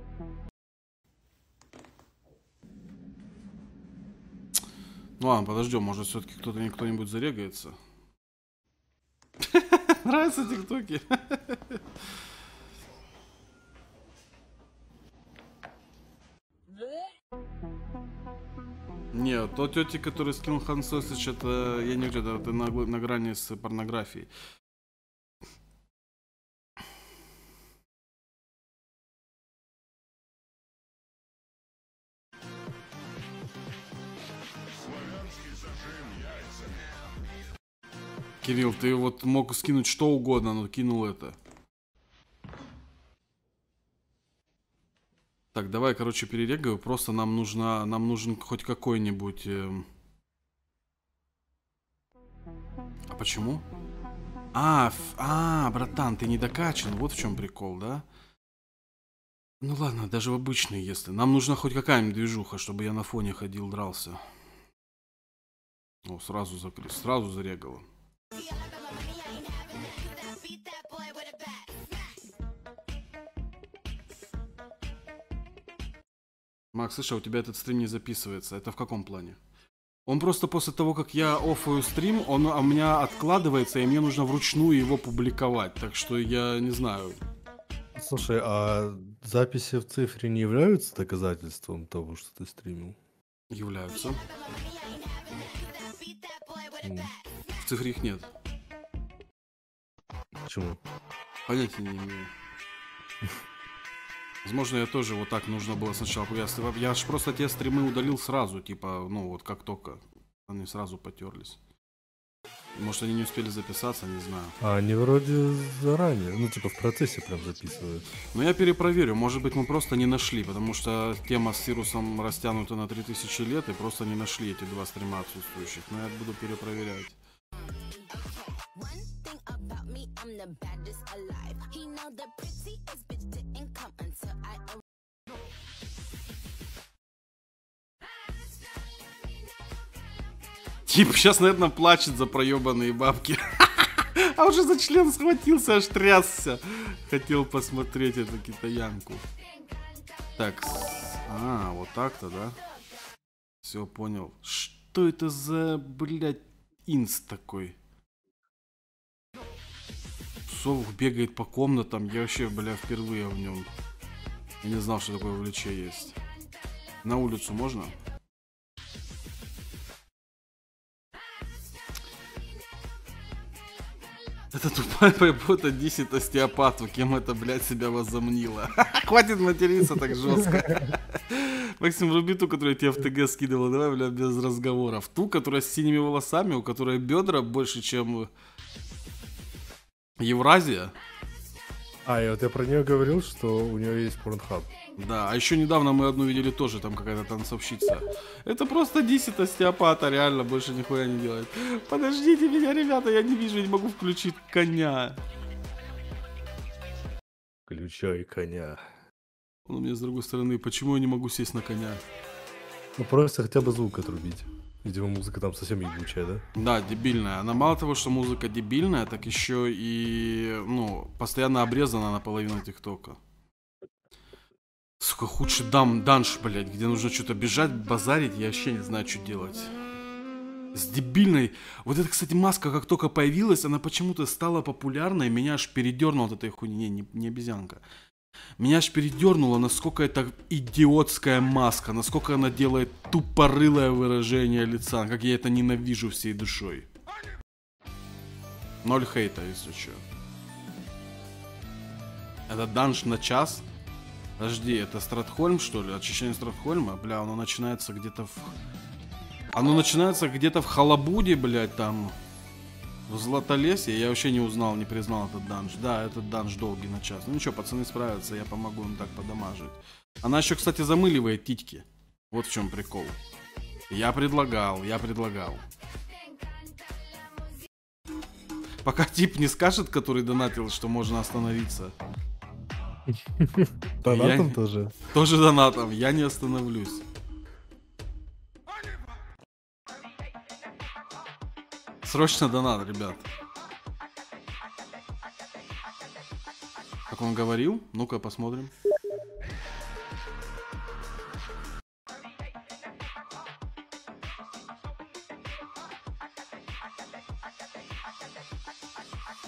ладно, подождем. Может, все-таки кто-то не кто-нибудь зарегается. Нравятся тиктоки? Не, то тети, который скинул Хан Сосич, это я не говорю, это на, на грани с порнографией. Кирилл, ты вот мог скинуть что угодно, но кинул это. Так, давай, короче, перерегаю. Просто нам нужно, нам нужен хоть какой-нибудь. Э... А почему? А, ф... а, братан, ты не докачан. Вот в чем прикол, да? Ну ладно, даже в обычный, если. Нам нужна хоть какая-нибудь движуха, чтобы я на фоне ходил, дрался. О, сразу закрыл, сразу зарегало. Макс, слышь, а у тебя этот стрим не записывается. Это в каком плане? Он просто после того, как я оффаю стрим, он у меня откладывается, и мне нужно вручную его публиковать. Так что я не знаю. Слушай, а записи в цифре не являются доказательством того, что ты стримил? Являются. Mm. В цифре их нет. Почему? Понятия не имею. Возможно, я тоже вот так нужно было сначала. Я, я ж просто те стримы удалил сразу, типа, ну вот как только. Они сразу потерлись. Может, они не успели записаться, не знаю. А они вроде заранее, ну типа в процессе прям записывают. Но я перепроверю, может быть мы просто не нашли, потому что тема с Сирусом растянута на три тысячи лет, и просто не нашли эти два стрима отсутствующих. Но я буду перепроверять. Тип сейчас, наверное, плачет за проебанные бабки. А уже за член схватился, аж трясся. Хотел посмотреть эту китаянку. Так, а, вот так-то, да? Все, понял. Что это за, блядь, инст такой? Совух бегает по комнатам. Я вообще, бля, впервые в нем. Я не знал, что такое увлечение есть. На улицу можно? Это тупая бота десять остеопату, кем это, блядь, себя возомнила. Хватит материться так жестко. Максим, руби ту, которую я тебе в ТГ скидывал, давай, блядь, без разговоров. Ту, которая с синими волосами, у которой бедра больше, чем Евразия. А, я вот я про нее говорил, что у нее есть порнхаб. Да, а еще недавно мы одну видели тоже, там какая-то танцовщица. Это просто десять остеопата, реально, больше нихуя не делает. Подождите меня, ребята, я не вижу, я не могу включить коня. Включай коня. Он у меня с другой стороны, почему я не могу сесть на коня? Ну просто хотя бы звук отрубить. Видимо, музыка там совсем ебучая, да? Да, дебильная. Она мало того, что музыка дебильная, так еще и, ну, постоянно обрезана наполовину ТикТока. Сука, худший дам, данж, блядь, где нужно что-то бежать, базарить, я вообще не знаю, что делать. С дебильной... Вот эта, кстати, маска, как только появилась, она почему-то стала популярной, меня аж передернула от этой хуйни, не, не обезьянка. Меня аж передернуло, насколько это идиотская маска, насколько она делает тупорылое выражение лица, как я это ненавижу всей душой. Ноль хейта, если что. Это данж на час? Подожди, это Стратхольм, что ли? Очищение Стратхольма? Бля, оно начинается где-то в... Оно начинается где-то в Халабуде, блядь, там... В Златолесье. Я вообще не узнал, не признал этот данж. Да, этот данж долгий на час. Ну ничего, пацаны справятся, я помогу им так подамажить. Она еще, кстати, замыливает титьки. Вот в чем прикол. Я предлагал, я предлагал. Пока тип не скажет, который донатил, что можно остановиться. Донатом я... тоже? Тоже донатом, я не остановлюсь. Срочно донат, ребят. Как он говорил? Ну-ка посмотрим.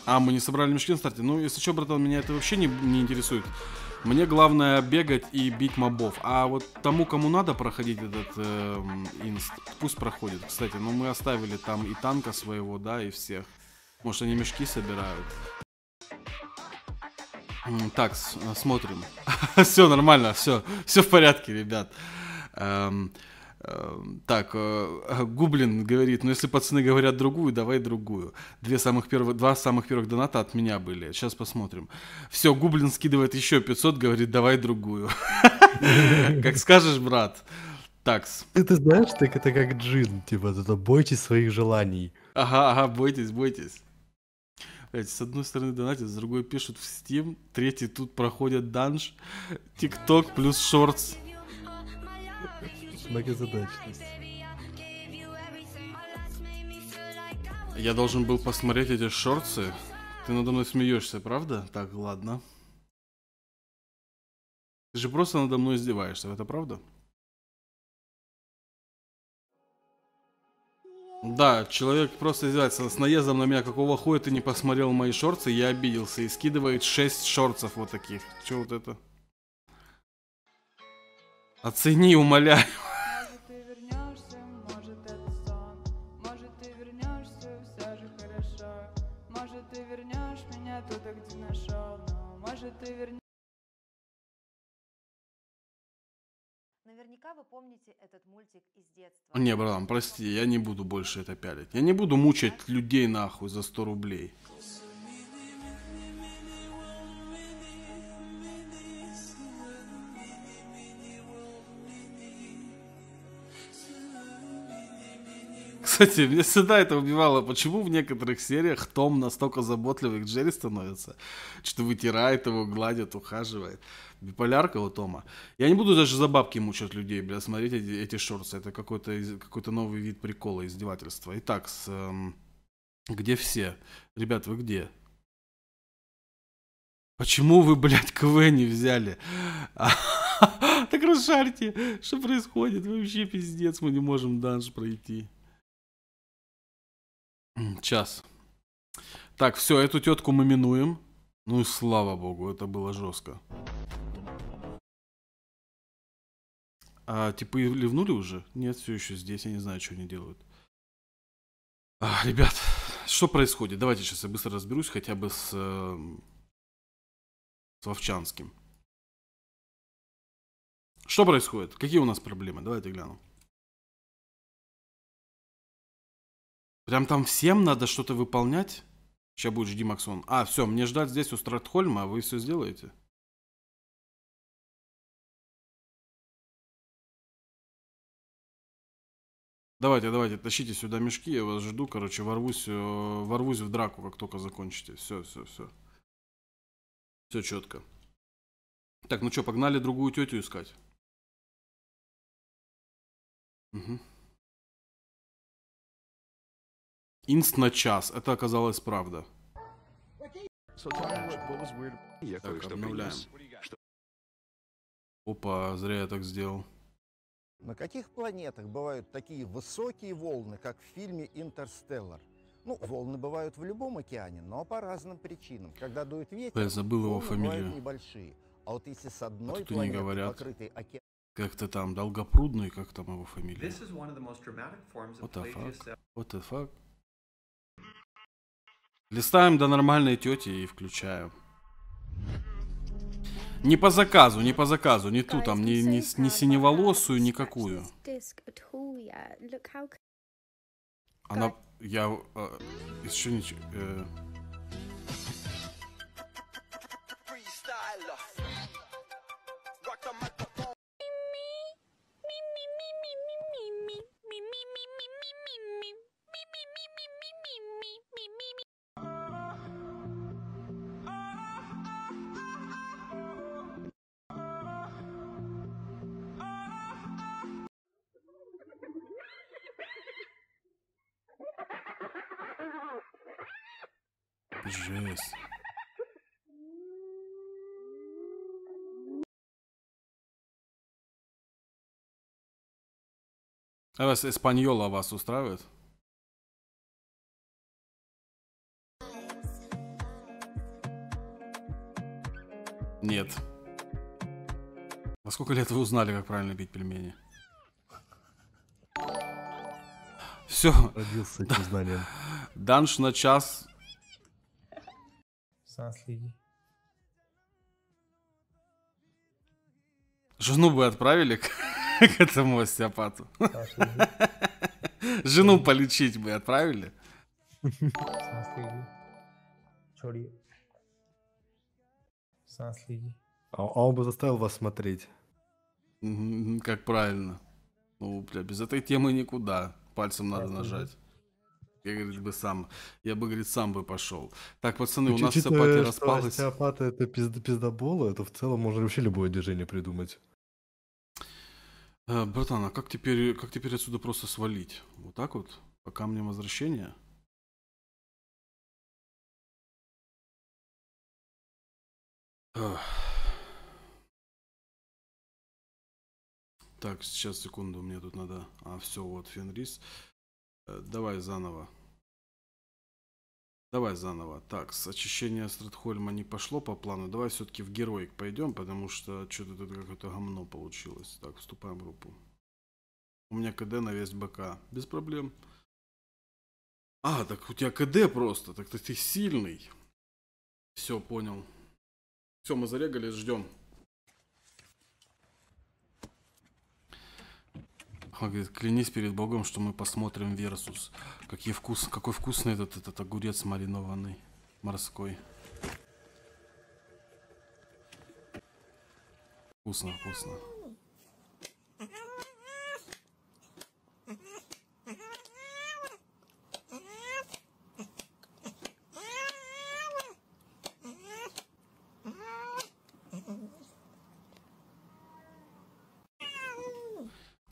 А, мы не собрали мешки на старте. Ну, если что, братан, меня это вообще не, не интересует. Мне главное бегать и бить мобов. А вот тому, кому надо проходить этот э, инст, пусть проходит. Кстати, ну мы оставили там и танка своего, да, и всех. Может, они мешки собирают. Так, смотрим. Все нормально, все. Все в порядке, ребят. Так, Гублин говорит, ну если пацаны говорят другую, давай другую. Две самых первых, два самых первых доната от меня были. Сейчас посмотрим. Все, Гублин скидывает еще пятьсот, говорит, давай другую. Как скажешь, брат. Такс. Ты знаешь, так это как джин, типа, бойтесь своих желаний. Ага, ага, бойтесь, бойтесь. С одной стороны донатят, с другой пишут в Steam, третий тут проходят данж, TikTok плюс шортс. Я должен был посмотреть эти шорты. Ты надо мной смеешься, правда? Так, ладно. Ты же просто надо мной издеваешься, это правда? Да, человек просто издевается с наездом на меня, какого хуя ты не посмотрел мои шорты, я обиделся, и скидывает шесть шорцев вот таких. Че вот это? Оцени, умоляю. Наверняка вы помните этот мультик из детства. Не, братан, прости, я не буду больше это пялить. Я не буду мучать людей нахуй за сто рублей. Кстати, меня всегда это убивало, почему в некоторых сериях Том настолько заботливый к Джерри становится, что вытирает его, гладит, ухаживает. Биполярка у Тома. Я не буду даже за бабки мучать людей, бля, смотреть эти, эти шорты, это какой-то какой-то новый вид прикола, издевательства. Итак, с, эм, где все? Ребят, вы где? Почему вы, блядь, КВ не взяли? Так расшарьте, что происходит? Вообще пиздец, мы не можем данж пройти. Час. Так, все, эту тетку мы минуем. Ну и слава богу, это было жестко. А типы ливнули уже? Нет, все еще здесь, я не знаю, что они делают. А, ребят, что происходит? Давайте сейчас я быстро разберусь хотя бы с, э, с Вовчанским. Что происходит? Какие у нас проблемы? Давайте глянем. Прям там всем надо что-то выполнять? Сейчас будет жди, Максон. А, все, мне ждать здесь у Стратхольма, а вы все сделаете? Давайте, давайте, тащите сюда мешки, я вас жду, короче, ворвусь, ворвусь в драку, как только закончите. Все, все, все. Все четко. Так, ну что, погнали другую тетю искать? Угу. Инст на час. Это оказалось правда. Так, обновляем. Опа, зря я так сделал. На каких планетах бывают такие высокие волны, как в фильме «Интерстеллар»? Ну, волны бывают в любом океане, но по разным причинам. Когда дует ветер, я забыл его фамилию. Небольшие. А вот если с одной а планеты покрытой океаном... Как-то там Долгопрудный, как там его фамилия? What the fuck? What the fuck? Листаем до нормальной тети и включаю. Не по заказу, не по заказу, не ту там, не, не, не синеволосую, никакую. Она... Я... Э, еще ничего... Э... Жесть. А вас испаньола вас устраивает? Нет. Во сколько лет вы узнали, как правильно бить пельмени? Все. Родился этим знанием. Данж на час. Жену бы отправили к, к этому остеопату. Жену полечить бы отправили. А он бы заставил вас смотреть. Как правильно. Ну, бля, без этой темы никуда. Пальцем надо нажать. Я, говорит, бы сам, я бы, говорит, сам бы пошел. Так, пацаны, ну, у нас остеопатия распалась. Остеопаты — это пиздобола, это в целом можно вообще любое движение придумать. Э, братан, а как теперь, как теперь отсюда просто свалить? Вот так вот? По камням возвращения? Эх. Так, сейчас, секунду, мне тут надо... А, все, вот, Фенрис... Давай заново. Давай заново. Так, с очищения Стратхольма не пошло по плану. Давай все-таки в героик пойдем, потому что что-то тут какое-то гомно получилось. Так, вступаем в группу. У меня КД на весь БК. Без проблем. А, так у тебя КД просто. Так ты сильный. Все, понял. Все, мы зарегались, ждем. Он говорит, клянись перед Богом, что мы посмотрим Версус. Какие вкус, какой вкусный этот, этот огурец маринованный, морской. Вкусно, вкусно.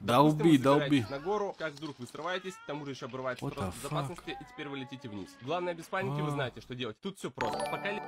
Долби, долби. На гору, как вдруг вы срываетесь, к тому же еще обрывается просто безопасности, и теперь вы летите вниз. Главное, без паники, а. Вы знаете, что делать. Тут все просто. Пока...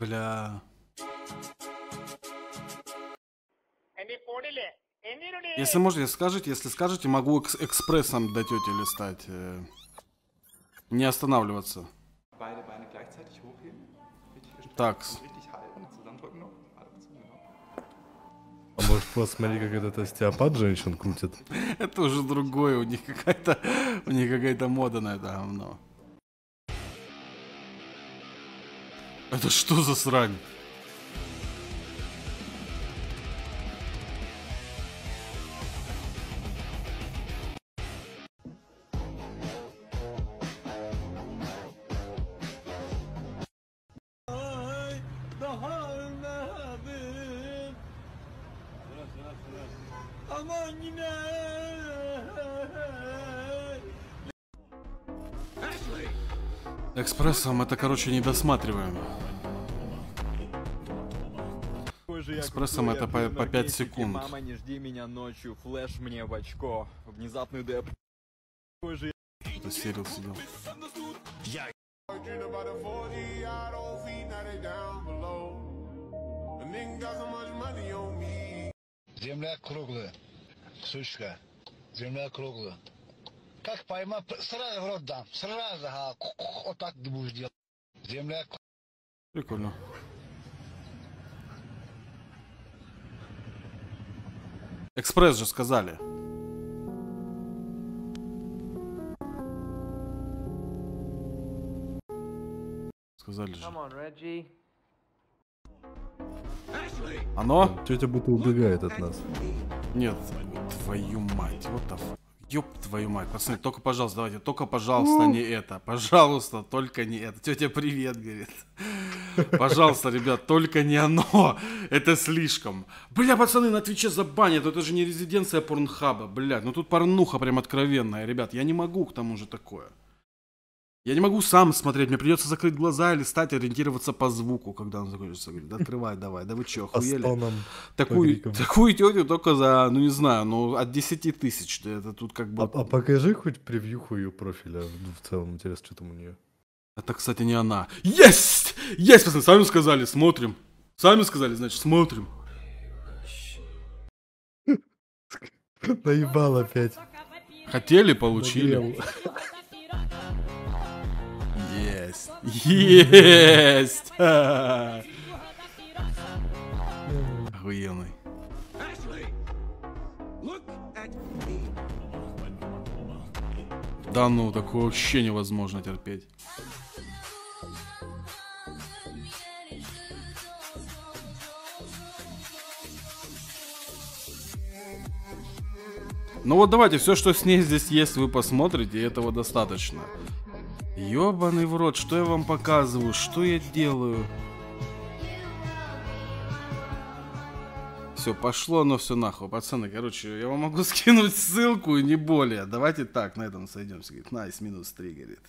Бля. Если можете, скажите, если скажете, могу экс экспрессом до тети листать. Не останавливаться. Так. А может посмотри, как этот остеопат женщин крутит? Это уже другое, у них какая-то, у них какая-то мода на это говно. Это что за срань? Экспрессом это, короче, не досматриваем. Экспрессом это по, по пять секунд. Мама, не жди меня ночью, флэш мне в очко. Внезапный деп. Это Сирус сидел. Земля круглая, сучка. Земля круглая. Как поймать, сразу в рот дам, сразу, а, вот так будешь делать. Земля... Прикольно. Экспресс же сказали. Сказали же. Оно? Тетя будто убегает от нас. Нет, твою мать, вот так. Ёб твою мать, пацаны, только пожалуйста, давайте, только пожалуйста, не это, пожалуйста, только не это. Тетя привет, говорит. Пожалуйста, ребят, только не оно, это слишком. Бля, пацаны, на Твиче забанят, это же не резиденция порнхаба, блядь, ну тут порнуха прям откровенная, ребят, я не могу к тому же такое. Я не могу сам смотреть, мне придется закрыть глаза или стать ориентироваться по звуку, когда он закончится. Говорит, да открывай давай, да вы че, охуели? Такую, такую тетю только за, ну не знаю, ну от десяти тысяч. Это тут как бы... А, а покажи хоть превьюху ее профиля, в целом интересно, что там у нее. Это, кстати, не она. Есть! Есть, пацаны, сами сказали, смотрим. Сами сказали, значит, смотрим. Наебал опять. Хотели, получили. Есть! Есть! Охуенный. Да ну, такое вообще невозможно терпеть. Ну вот давайте, все, что с ней здесь есть, вы посмотрите, и этого достаточно. Ёбаный в рот, что я вам показываю, что я делаю? все, пошло оно все нахуй. Пацаны, короче, я вам могу скинуть ссылку и не более. Давайте так, на этом сойдемся. Говорит, найс, минус три, говорит.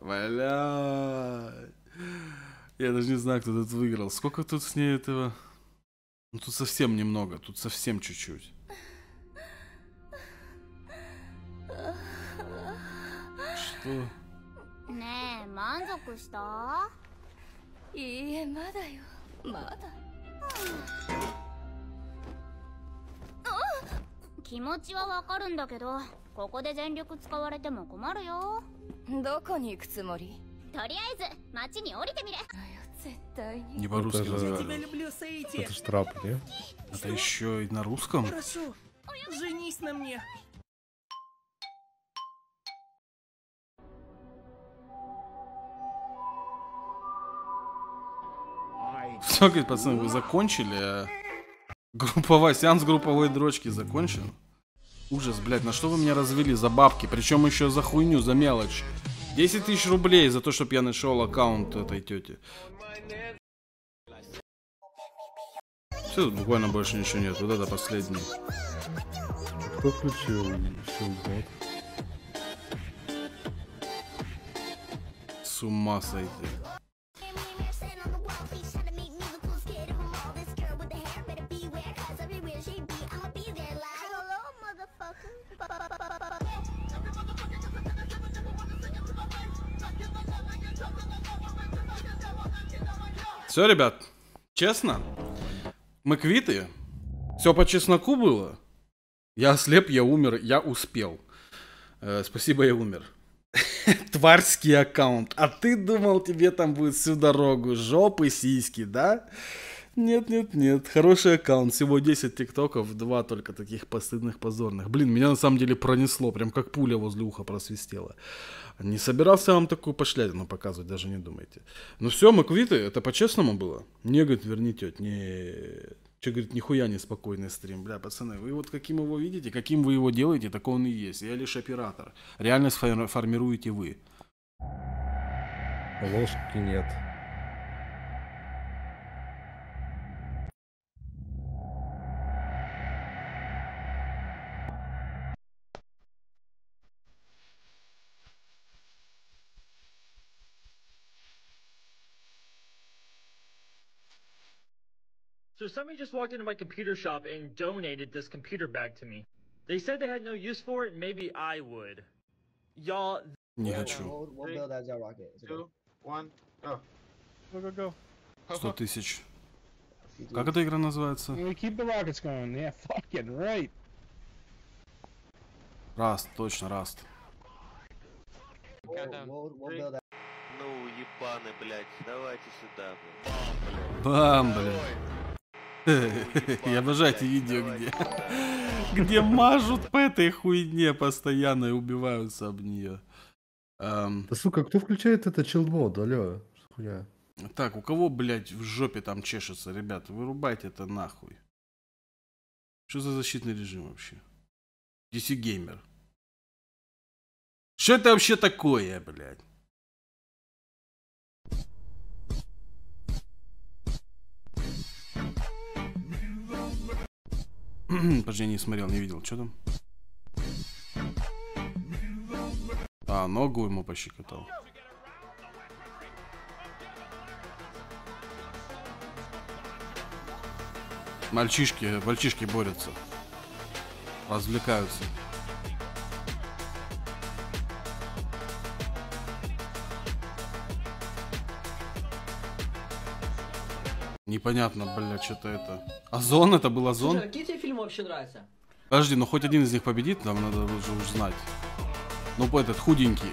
Блядь. Я даже не знаю, кто тут выиграл. Сколько тут с ней этого? Ну, тут совсем немного, тут совсем чуть-чуть. Что? Не по-русски. Это, это штраф, да? Это еще и на русском? Прошу, женись на мне. Все, говорит, пацаны, вы закончили? Групповой сеанс групповой дрочки закончен? Ужас, блядь, на что вы меня развели за бабки? Причем еще за хуйню, за мелочь. десять тысяч рублей за то, чтобы я нашел аккаунт этой тети. Все, тут буквально больше ничего нет. Вот это последний. Кто включил? С ума сойти. Все, ребят, честно, мы квиты, все по чесноку было, я ослеп, я умер, я успел, э, спасибо, я умер. Тварский аккаунт, а ты думал, тебе там будет всю дорогу, жопы, сиськи, да? Нет, нет, нет, хороший аккаунт, всего десять тиктоков, два только таких постыдных, позорных. Блин, меня на самом деле пронесло, прям как пуля возле уха просвистела. Не собирался вам такую пошлятину показывать, даже не думайте. Ну все, мы квиты, это по-честному было? Не, говорит, верни тетя, не... Че, говорит, нихуя неспокойный стрим, бля, пацаны, вы вот каким его видите, каким вы его делаете, так он и есть. Я лишь оператор, реальность формируете вы. Ложки нет. So somebody just walked into my computer shop and donated this computer bag to me. They said they had no use for it, maybe I would. Y'all... Не хочу. сто тысяч. Как эта игра называется? Раст, точно, Раст. Ну, ебаны, блядь, давайте сюда, блядь. Бам, блядь. Я обожаю эти видео, где, где мажут по этой хуйне постоянно и убиваются об нее. Эм... Да сука, кто включает это чилбот, алё? Хуя. Так, у кого, блядь, в жопе там чешется, ребят? Вырубайте это нахуй. Что за защитный режим вообще? ди си геймер. Что это вообще такое, блядь? Подожди, я не смотрел, не видел, что там? А, ногу ему пощекотал. Мальчишки, мальчишки борются. Развлекаются. Непонятно, блядь, что-то это. Озон, это был Озон? Слушай, какие тебе фильмы вообще нравятся? Подожди, ну хоть один из них победит, нам надо уже узнать. Ну, этот худенький.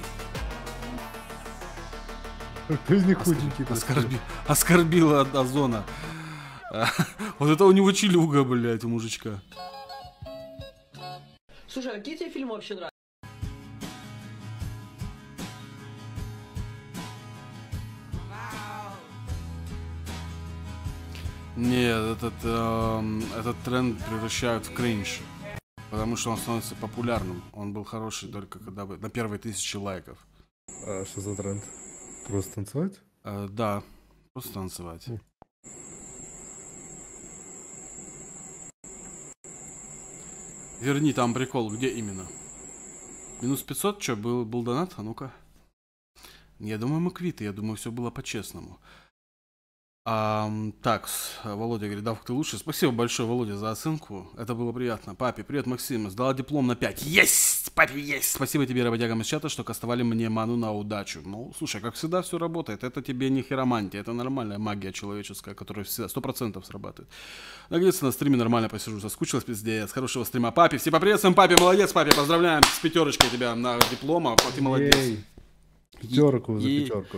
Кто из них Оскор... худенький? Оскорби... Оскорбила от Озона. Вот это у него челюга, блядь, у мужичка. Слушай, какие тебе фильмы вообще нравятся? Нет, этот, э, этот тренд превращают в кринж, потому что он становится популярным. Он был хороший только когда бы на первые тысячи лайков. А что за тренд? Просто танцевать? Э, да, просто танцевать. Верни там прикол, где именно? минус пятьсот, что, был, был донат? А ну-ка. Я думаю, мы квиты, я думаю, все было по-честному. А, так, Володя говорит, Давка, ты лучше. Спасибо большое, Володя, за оценку. Это было приятно. Папе, привет, Максим. Сдала диплом на пять. Есть! Папе, есть! Спасибо тебе, работягам из чата, что кастовали мне ману на удачу. Ну, слушай, как всегда, все работает. Это тебе не хиромантия, это нормальная магия человеческая, которая всегда сто процентов срабатывает. Наконец-то на стриме нормально посижу. Соскучилась, пиздец. Хорошего стрима. Папе, все поприветствуем. Папе, молодец, папе. Поздравляем с пятерочкой тебя на диплома. Ты молодец. Пятерку за пятерку.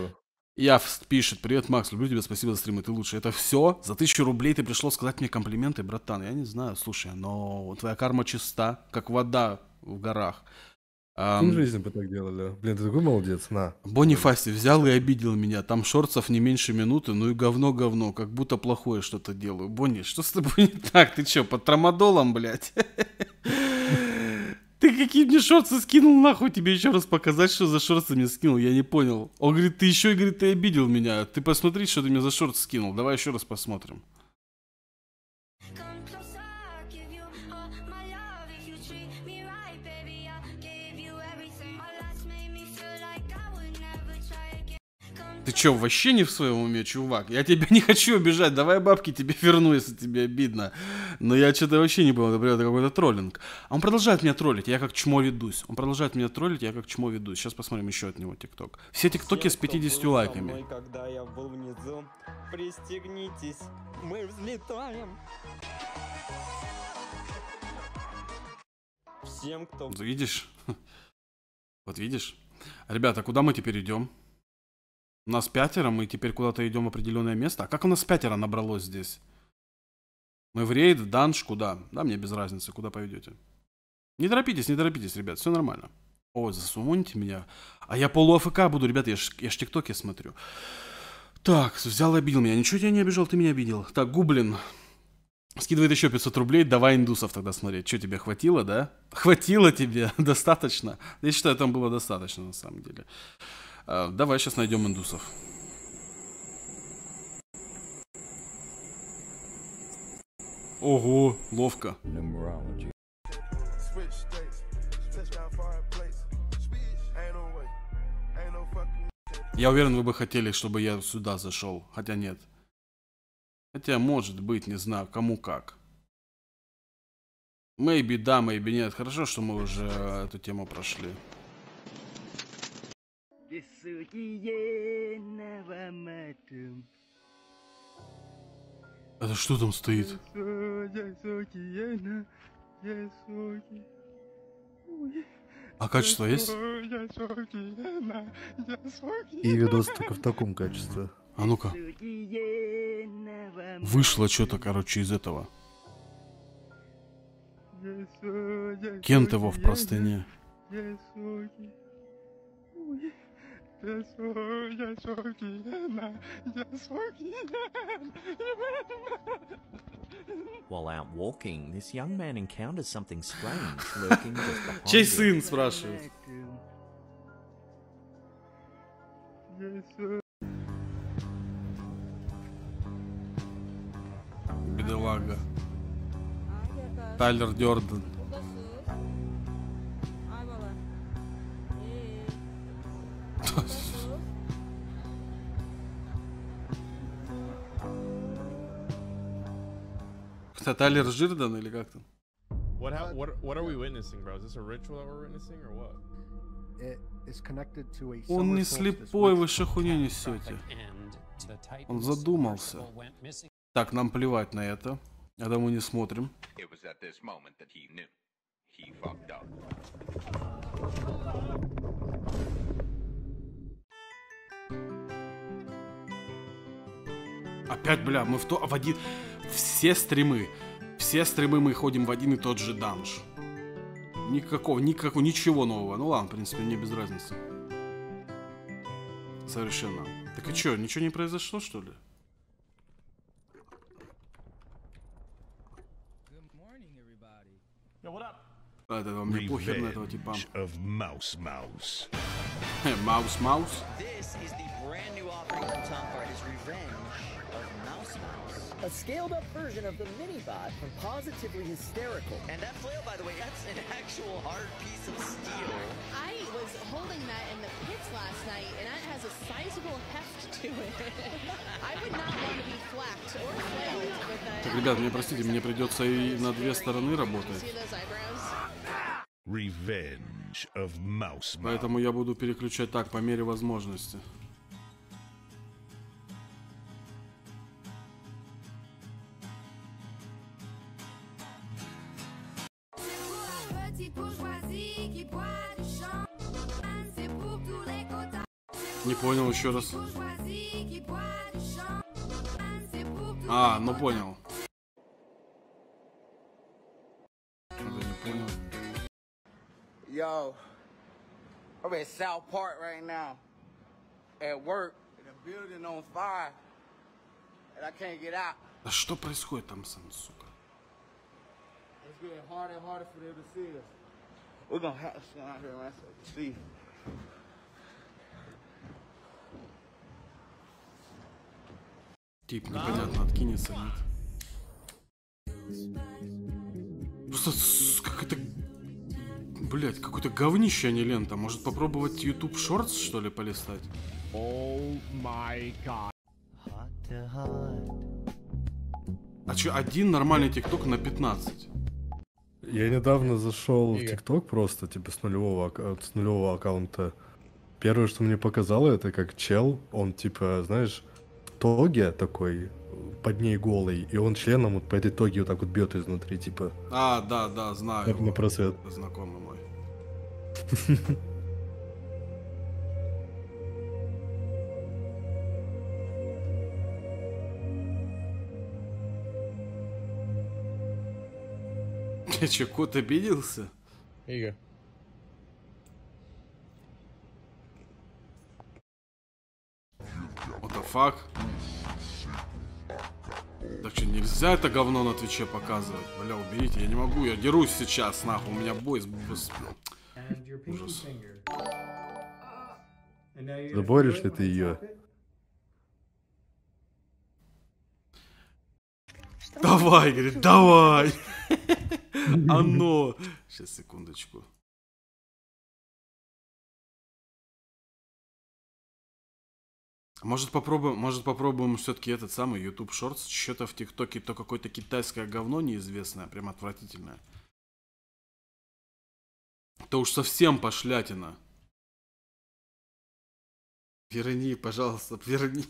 Я пишет, привет, Макс, люблю тебя, спасибо за стримы, ты лучше. Это все? За тысячу рублей ты пришло сказать мне комплименты, братан. Я не знаю, слушай, но твоя карма чиста, как вода в горах. Всю жизнь бы так делали. Блин, ты такой молодец, на. Бонифасти взял и обидел меня. Там шорцев не меньше минуты, ну и говно-говно, как будто плохое что-то делаю. Бонни, что с тобой не так? Ты че, под трамадолом, блядь? Ты какие мне шорты скинул, нахуй тебе еще раз показать, что за шорты мне скинул, я не понял. Он говорит, ты еще, говорит, ты обидел меня, ты посмотри, что ты мне за шорты скинул, давай еще раз посмотрим. Ты че, вообще не в своем уме, чувак? Я тебя не хочу обижать, давай бабки тебе верну, если тебе обидно. Но я что-то вообще не понял, например, это какой-то троллинг. А он продолжает меня троллить, я как чмо ведусь. Он продолжает меня троллить, я как чмо ведусь. Сейчас посмотрим еще от него тикток. Все тиктоки с пятьюдесятью лайками. Мной, когда я был внизу, пристегнитесь, мы взлетаем. Всем, кто... Видишь? Вот видишь? Ребята, куда мы теперь идем? У нас пятеро, мы теперь куда-то идем в определенное место. А как у нас пятеро набралось здесь? Мы в рейд, в данж, куда? Да, мне без разницы, куда поведете. Не торопитесь, не торопитесь, ребят, все нормально. О, засуньте меня. А я полу-АФК буду, ребят, я ж, я ж тиктоки смотрю. Так, взял и обидел меня. Ничего тебя не обижал, ты меня обидел. Так, Гублин скидывает еще пятьсот рублей, давай индусов тогда смотреть. Что, тебе хватило, да? Хватило тебе, достаточно? Я считаю, там было достаточно, на самом деле. Давай сейчас найдем индусов. Ого, ловко. Я уверен, вы бы хотели, чтобы я сюда зашел. Хотя нет. Хотя может быть, не знаю, кому как. Maybe да, maybe нет. Хорошо, что мы уже эту тему прошли. Это что там стоит? А качество есть? И видос только в таком качестве. А ну-ка. Вышло что-то, короче, из этого. Кент его в простыне. Чей сын, спрашивает? Бедолага. Тайлер Дёрден. Это Тайлер Жирдан или как там? Он не слепой, вы шахуне несете. Он задумался. Так, нам плевать на это. А мы не смотрим. Опять, бля, мы в то, в один... Все стримы, все стримы мы ходим в один и тот же данж. Никакого, никакого, ничего нового. Ну ладно, в принципе, мне без разницы. Совершенно. Так и чё, ничего не произошло, что ли? А, это вам не похер на этого типа. Маус-маус. Маус-маус? a scaled-up version of the mini-bot from Positively Hysterical. And that flail, by the way, that's an actual hard piece of steel. I was holding that in the pits last night, and that has a sizable heft to it. I would not want to be flapped or flailed with a... Так, ребят, мне простите, мне придется и на две стороны работать. Revenge of Mouse. Поэтому я буду переключать так, по мере возможности. Не понял еще раз. А, ну понял. Yo, I'm at South Park right now, at work, the building on fire, and I can't get out. А что происходит там, сам, сука? It's getting harder and harder for them to see us. We're gonna have to sit out here and see. Тип непонятно, откинется, нет. Просто какая-то... Блять, какое-то говнище, а не лента. Может попробовать YouTube Shorts, что ли, полистать? Oh my God. Hot to hot. А чё, один нормальный TikTok на пятнадцать? Я недавно зашел в TikTok просто, типа, с нулевого, с нулевого аккаунта. Первое, что мне показало, это как чел, он, типа, знаешь... тоге такой, под ней голый, и он членом вот по этой тоге вот так вот бьет изнутри, типа. А, да, да, знаю. Как на просвет. Знакомый мой. Ты че, кот обиделся? Игорь. What the fuck? Так что нельзя это говно на Твиче показывать? Бля, уберите, я не могу, я дерусь сейчас, нахуй, у меня бой с... Ужас. Заборишь ли ты ее? Давай, говорит, давай! Оно! Сейчас, секундочку. Может попробуем, может попробуем все-таки этот самый YouTube Shorts, что-то в ТикТоке, то какое-то китайское говно неизвестное, прям отвратительное. То уж совсем пошлятина. Верни, пожалуйста, верни.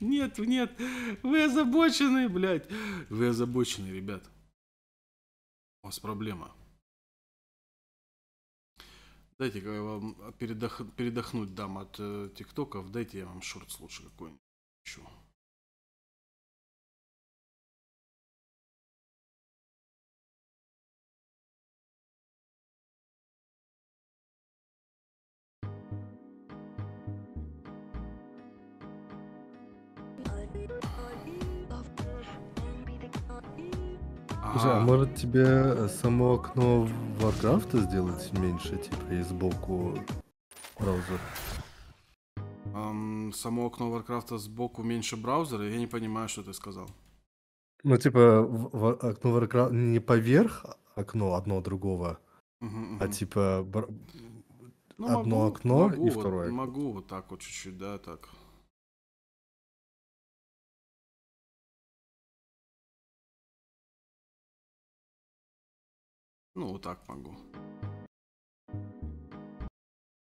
Нет, нет, вы озабочены, блядь. Вы озабочены, ребят. У вас проблема. Дайте-ка я вам передох... передохнуть дам от э, тиктоков, дайте я вам шортс лучше какой-нибудь. А может тебе само окно Warcraft'а сделать меньше, типа, и сбоку браузер? Um, само окно Warcraft'а сбоку меньше браузера? Я не понимаю, что ты сказал. Ну, типа, окно Warcraft'а не поверх окно одно другого, uh-huh, uh-huh. а типа бра... ну, одно могу, окно могу, и второе. Вот, могу вот так вот чуть-чуть, да, так. Ну, вот так могу.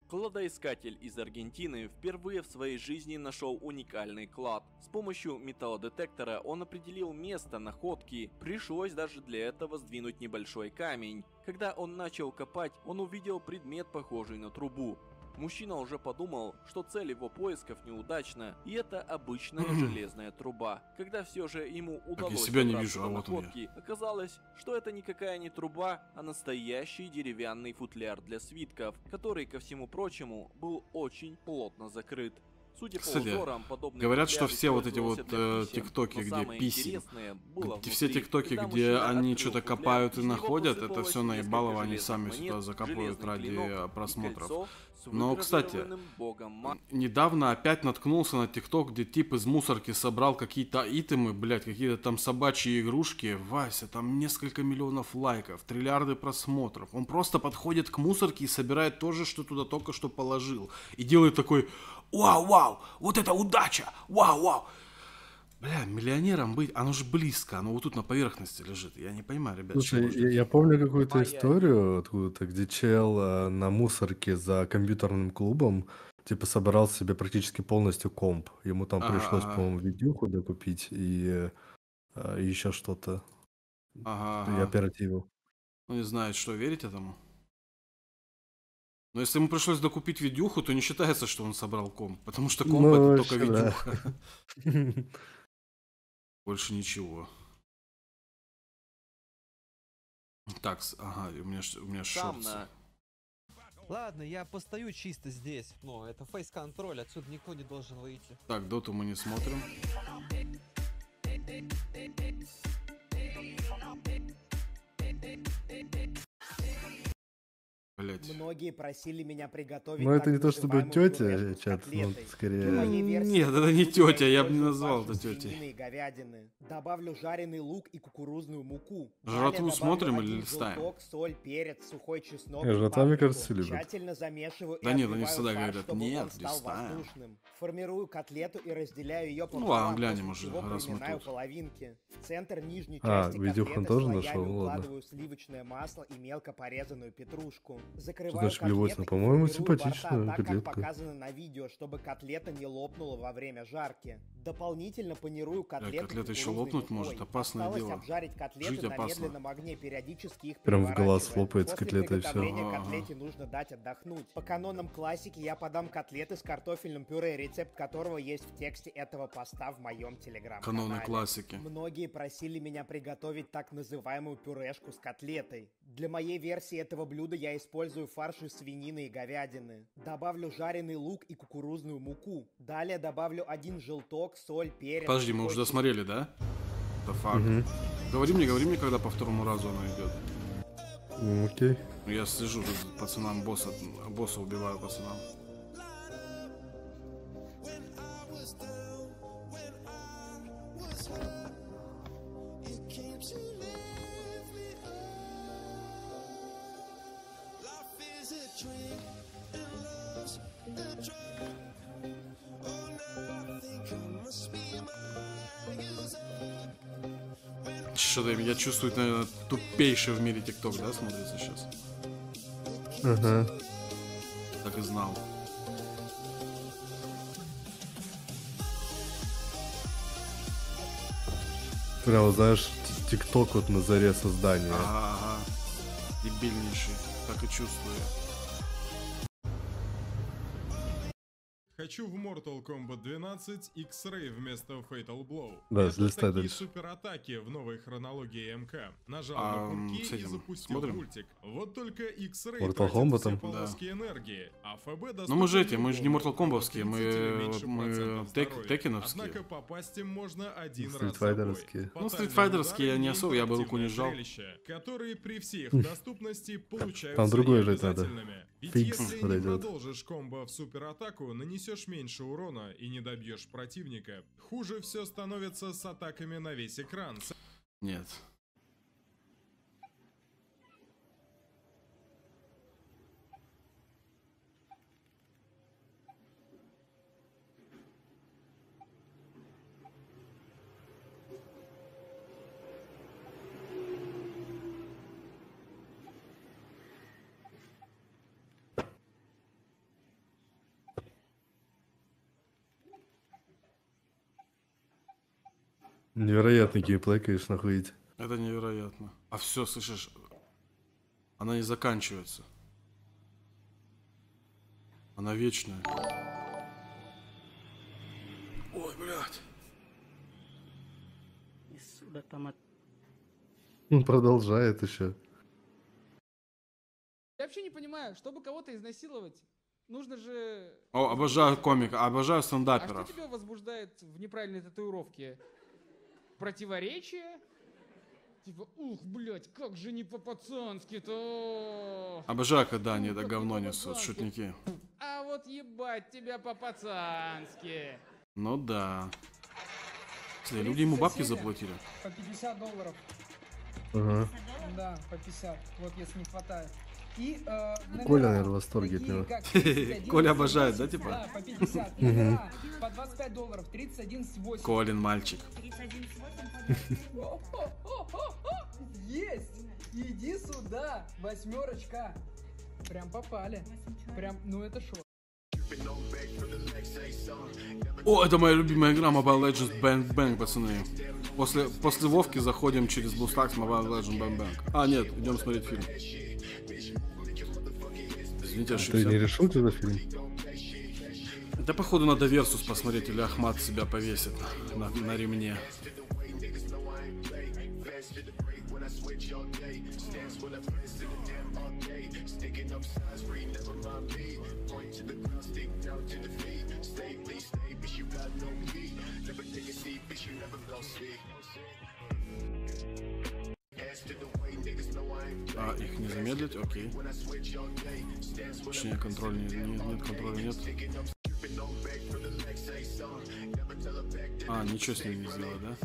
Кладоискатель из Аргентины впервые в своей жизни нашел уникальный клад. С помощью металлодетектора он определил место находки, пришлось даже для этого сдвинуть небольшой камень. Когда он начал копать, он увидел предмет, похожий на трубу. Мужчина уже подумал, что цель его поисков неудачна, и это обычная железная труба. Когда все же ему удалось себя не вижу, а вот находки, оказалось, что это никакая не труба, а настоящий деревянный футляр для свитков, который, ко всему прочему, был очень плотно закрыт. Судя по узорам, говорят, что все вот эти вот э, тиктоки, где писем, внутри, все тиктоки, где они что-то копают и находят, это все наебалово, они сами сюда закопают ради просмотров. Но, кстати, недавно опять наткнулся на тикток, где тип из мусорки собрал какие-то итемы, блять, какие-то там собачьи игрушки. Вася, там несколько миллионов лайков, триллиарды просмотров. Он просто подходит к мусорке и собирает то же, что туда только что положил. И делает такой... Вау, вау, вот это удача, вау, вау. Бля, миллионером быть, оно же близко, оно вот тут на поверхности лежит. Я не понимаю, ребят. Слушай, я, я помню какую-то историю откуда-то, где чел э, на мусорке за компьютерным клубом типа собрал себе практически полностью комп. Ему там а -а -а. пришлось, по-моему, видюху докупить и э, еще что-то. Ага. -а -а. И оперативу. Ну не знаю, что верить этому. Но если ему пришлось докупить видюху, то не считается, что он собрал комп, потому что комп ну, это только видюха. Да. Больше ничего. Так, ага, у меня, у меня шорты. Ладно, я постою чисто здесь, но это фейс-контроль, отсюда никто не должен выйти. Так, доту мы не смотрим. Блять. Многие просили меня приготовить. Но это не то чтобы тетя, чат, ну, скорее. Нет, это не тетя, я бы не назвал это тетей. Говядины. Добавлю жареный лук и кукурузную муку. Жратву смотрим или листаем? Желток, соль, перец, сухой чеснок. Жратва, мне кажется, любят. Тщательно замешиваю. Да нет, они всегда говорят, нет, листаем. Формирую котлету и разделяю ее по. Ну ладно, глянем уже, раз мы тут. В центр нижней части котлеты слоями укладываю сливочное масло и мелко порезанную петрушку. Закрываю котлеты, по-моему, симпатичная так, как показано на видео, чтобы котлета не лопнула во время жарки. Дополнительно панирую котлеты. Да, котлета еще лопнуть мукой. Может, опасное Осталось дело. Обжарить котлеты Жить на опасно. Медленном огне, периодически их прям в глаз лопает с котлетой все. Котлете нужно дать отдохнуть. По канонам классики я подам котлеты с картофельным пюре, рецепт которого есть в тексте этого поста в моем телеграм-канале. Каноны классики. Многие просили меня приготовить так называемую пюрешку с котлетой. Для моей версии этого блюда я использую Использую фарш из свинины и говядины. Добавлю жареный лук и кукурузную муку. Далее добавлю один желток, соль, перец. Подожди, мы уже досмотрели, да? Это факт. Угу. Говори мне, говори мне, когда по второму разу она идет. Окей. Okay. Я слежу, пацанам босса, босса убиваю, пацанам. Что-то меня чувствует, наверное, тупейший в мире тикток, да, смотрится сейчас? Ага. Так и знал. Прям, знаешь, тикток вот на заре создания. Ага, ага. Дебильнейший, так и чувствую. Хочу в Мортал Комбат двенадцать X-Ray вместо Фейтал Блоу. Да, это такие дальше. Суператаки в новой хронологии МК. Нажал а, на курки и запустил мультик. Вот только X-Ray тратит все полоски да. энергии. А ФБ. Но мы же эти, мы же не Мортал Комбатовские, мы, мы тек, Текеновские. Однако попасть им можно один раз собой. Ну, Стрит Файтеровские я не особо, я бы руку не сжал. Которые при всей их доступности получаются там другой же надо. Ведь если не продолжишь комбо в суператаку, нанесешь меньше урона и не добьешь противника. Хуже все становится с атаками на весь экран. Нет. Невероятный геймплей, конечно, охуеть. Это невероятно. А все, слышишь, она не заканчивается. Она вечная. Ой, блядь. Он продолжает еще. Я вообще не понимаю, чтобы кого-то изнасиловать, Нужно же... О, обожаю комика, обожаю стендаперов. А что тебя возбуждает в неправильной татуировке? Противоречие? Типа, ух, блядь, как же не по-пацански-то. Обожаю, когда они это говно несут, шутники. А вот ебать тебя по-пацански. Ну да. Кстати, люди ему бабки заплатили. По пятьдесят долларов. Ага. Да, по пятьдесят, вот если не хватает. И, э, наверное, Коля, наверное, в восторге от него. Коля обожает, да, типа? Да, по пятьдесят. По двадцать пять долларов, тридцать один восемь. Колин мальчик. Есть! Иди сюда, восьмерочка. Прям попали. Прям, ну это шо. О, это моя любимая игра Mobile Legends Bang Bang, пацаны. После, после Вовки заходим через BlueStacks Mobile Legends Bang Bang. А, нет, идем смотреть фильм. Извините, ошибся. А ты не решил, ты за фильм? Да, походу, надо Версус посмотреть, или Ахмат себя повесит на, на ремне. А, их не замедлить, окей. Точнее, контроль не, не, нет, контроля нет. А, ничего с ним не сделать, да?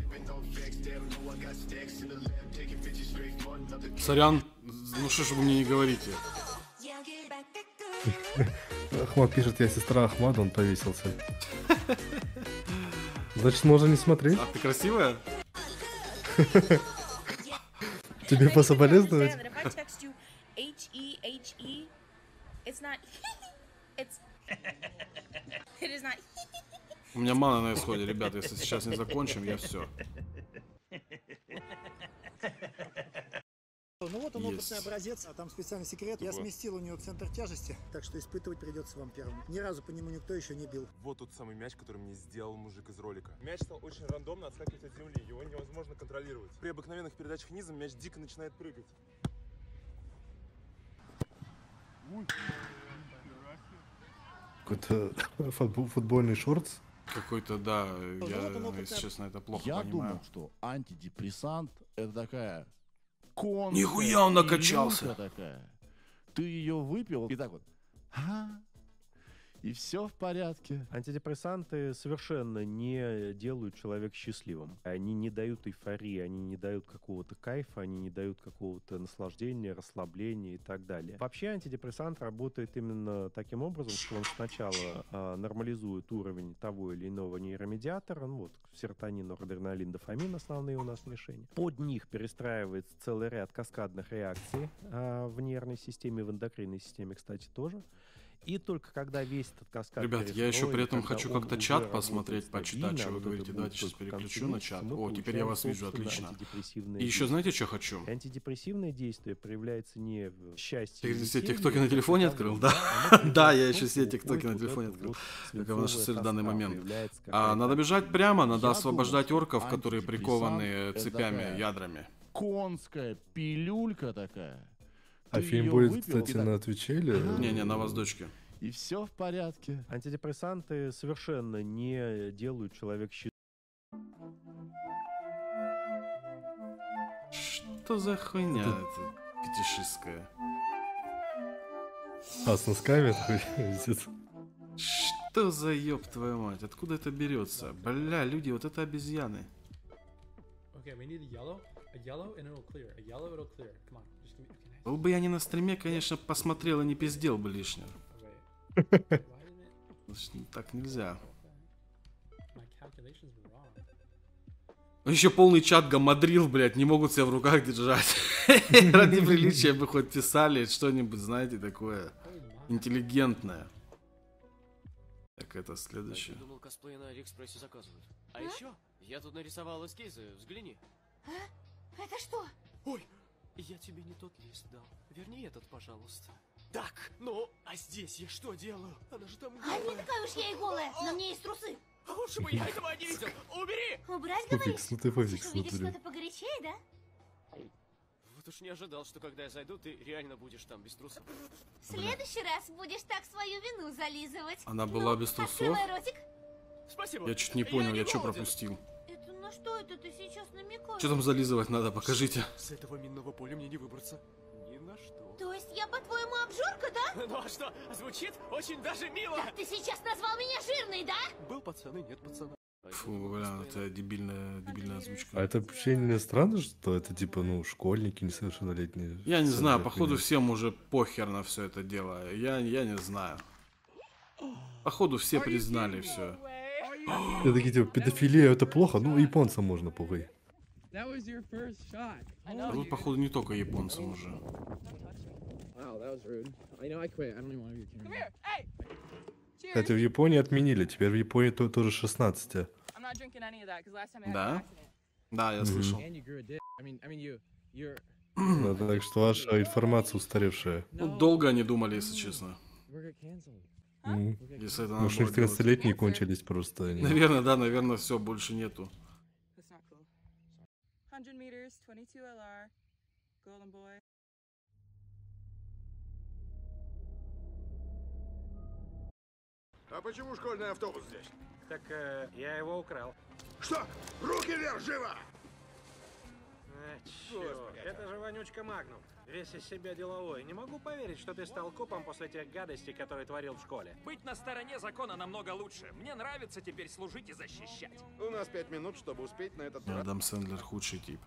Сорян, ну что ж вы мне не говорите? Ахмат пишет, я сестра Ахмада, он повесился. Значит, можно не смотреть. А ты красивая? Тебе пособолезновать? У меня мана на исходе, ребята, если сейчас не закончим, я все. Ну вот он опытный образец, а там специальный секрет. Я сместил у него центр тяжести, так что испытывать придется вам первым. Ни разу по нему никто еще не бил. Вот тот самый мяч, который мне сделал мужик из ролика. Мяч стал очень рандомно отскакивать от земли, его невозможно контролировать. При обыкновенных передачах низом мяч дико начинает прыгать. Какой-то футбольный шортс. Какой-то, да, я, если честно, это плохо понимаю. Я думал, что антидепрессант это такая конфетка. Нихуя он накачался. Такая. Ты ее выпил и так вот. А, и все в порядке. Антидепрессанты совершенно не делают человека счастливым. Они не дают эйфории, они не дают какого-то кайфа, они не дают какого-то наслаждения, расслабления и так далее. Вообще антидепрессант работает именно таким образом, что он сначала э, нормализует уровень того или иного нейромедиатора, ну вот серотонин, норадреналин, дофамин, основные у нас мишени. Под них перестраивается целый ряд каскадных реакций э, в нервной системе, в эндокринной системе, кстати, тоже. И только когда весь этот каскад... Ребят, я еще при этом хочу как-то чат посмотреть, почитать, что вы говорите. Давайте сейчас переключу на чат. О, теперь я вас вижу, отлично. И еще знаете, что хочу? Антидепрессивное действие проявляется не в счастье... Ты все тиктоки на телефоне открыл, да? Да, я еще все тиктоки на телефоне открыл. Какая наша цель в данный момент. Надо бежать прямо, надо освобождать орков, которые прикованы цепями, ядрами. Конская пилюлька такая. А фильм будет, выпил, кстати, на Твиче или... Не-не, на Воздочке. И все в порядке. Антидепрессанты совершенно не делают человека счастливым. Что за хуйня это пятишистская? А с носками висит. Что за ёб твою мать? Откуда это берется? Бля, люди, вот это обезьяны. Okay, we need a yellow. A yellow and it'll clear. A yellow, it'll clear. Come on. Just give me... okay. Был бы я не на стриме, конечно, посмотрел и не пиздел бы лишнего. Так нельзя. Еще полный чат гамадрил, блядь, не могут себя в руках держать. Ради приличия бы хоть писали что-нибудь, знаете, такое интеллигентное. Так, это следующее. Я думал, косплей на Алиэкспрессе заказывают. А еще я тут нарисовал эскизы, взгляни. А? Это что? Ой! Я тебе не тот лист дал. Верни этот, пожалуйста. Так, ну, а здесь я что делаю? Она же там голая. А не такая уж я и голая, на мне есть трусы. А лучше бы я этого не видел. Убери! Убрать, говоришь? Ты увидишь что-то погорячее, да? Вот уж не ожидал, что когда я зайду, ты реально будешь там без трусов. В следующий раз будешь так свою вину зализывать. Она была без трусов? Спасибо. Я чуть не понял, я что пропустил. Это, ну что это ты сейчас намекаешь? Что там зализывать надо, покажите. С этого минного поля мне не выбраться. Ни на что. То есть я, по-твоему, обжорка, да? Ну а что, звучит очень даже мило. Так ты сейчас назвал меня жирной, да? Был пацан и нет пацана. Фу, бля, это дебильная, дебильная озвучка. А это вообще не странно, что это типа, ну, школьники, несовершеннолетние. Я не знаю, походу всем уже похер на все это дело. Я, я не знаю. Походу все признали все. Я такие, типа, педофилия, это плохо, ну, японцам можно, похуй. А тут, походу, не только японцам уже. Кстати, в Японии отменили, теперь в Японии то тоже шестнадцать. Да? Да, я слышал. Ну, так что ваша информация устаревшая. Ну, долго они думали, если честно. Если это надо было делать. тринадцатилетние кончились просто. Наверное, да, наверное, все, больше нету. А почему школьный автобус здесь? Так э, я его украл. Что? Руки вверх, живо! А, черт, это же вонючка Магнум. Весь из себя деловой. Не могу поверить, что ты стал копом после тех гадостей, которые творил в школе. Быть на стороне закона намного лучше. Мне нравится теперь служить и защищать. У нас пять минут, чтобы успеть на этот... Адам Сэндлер худший тип.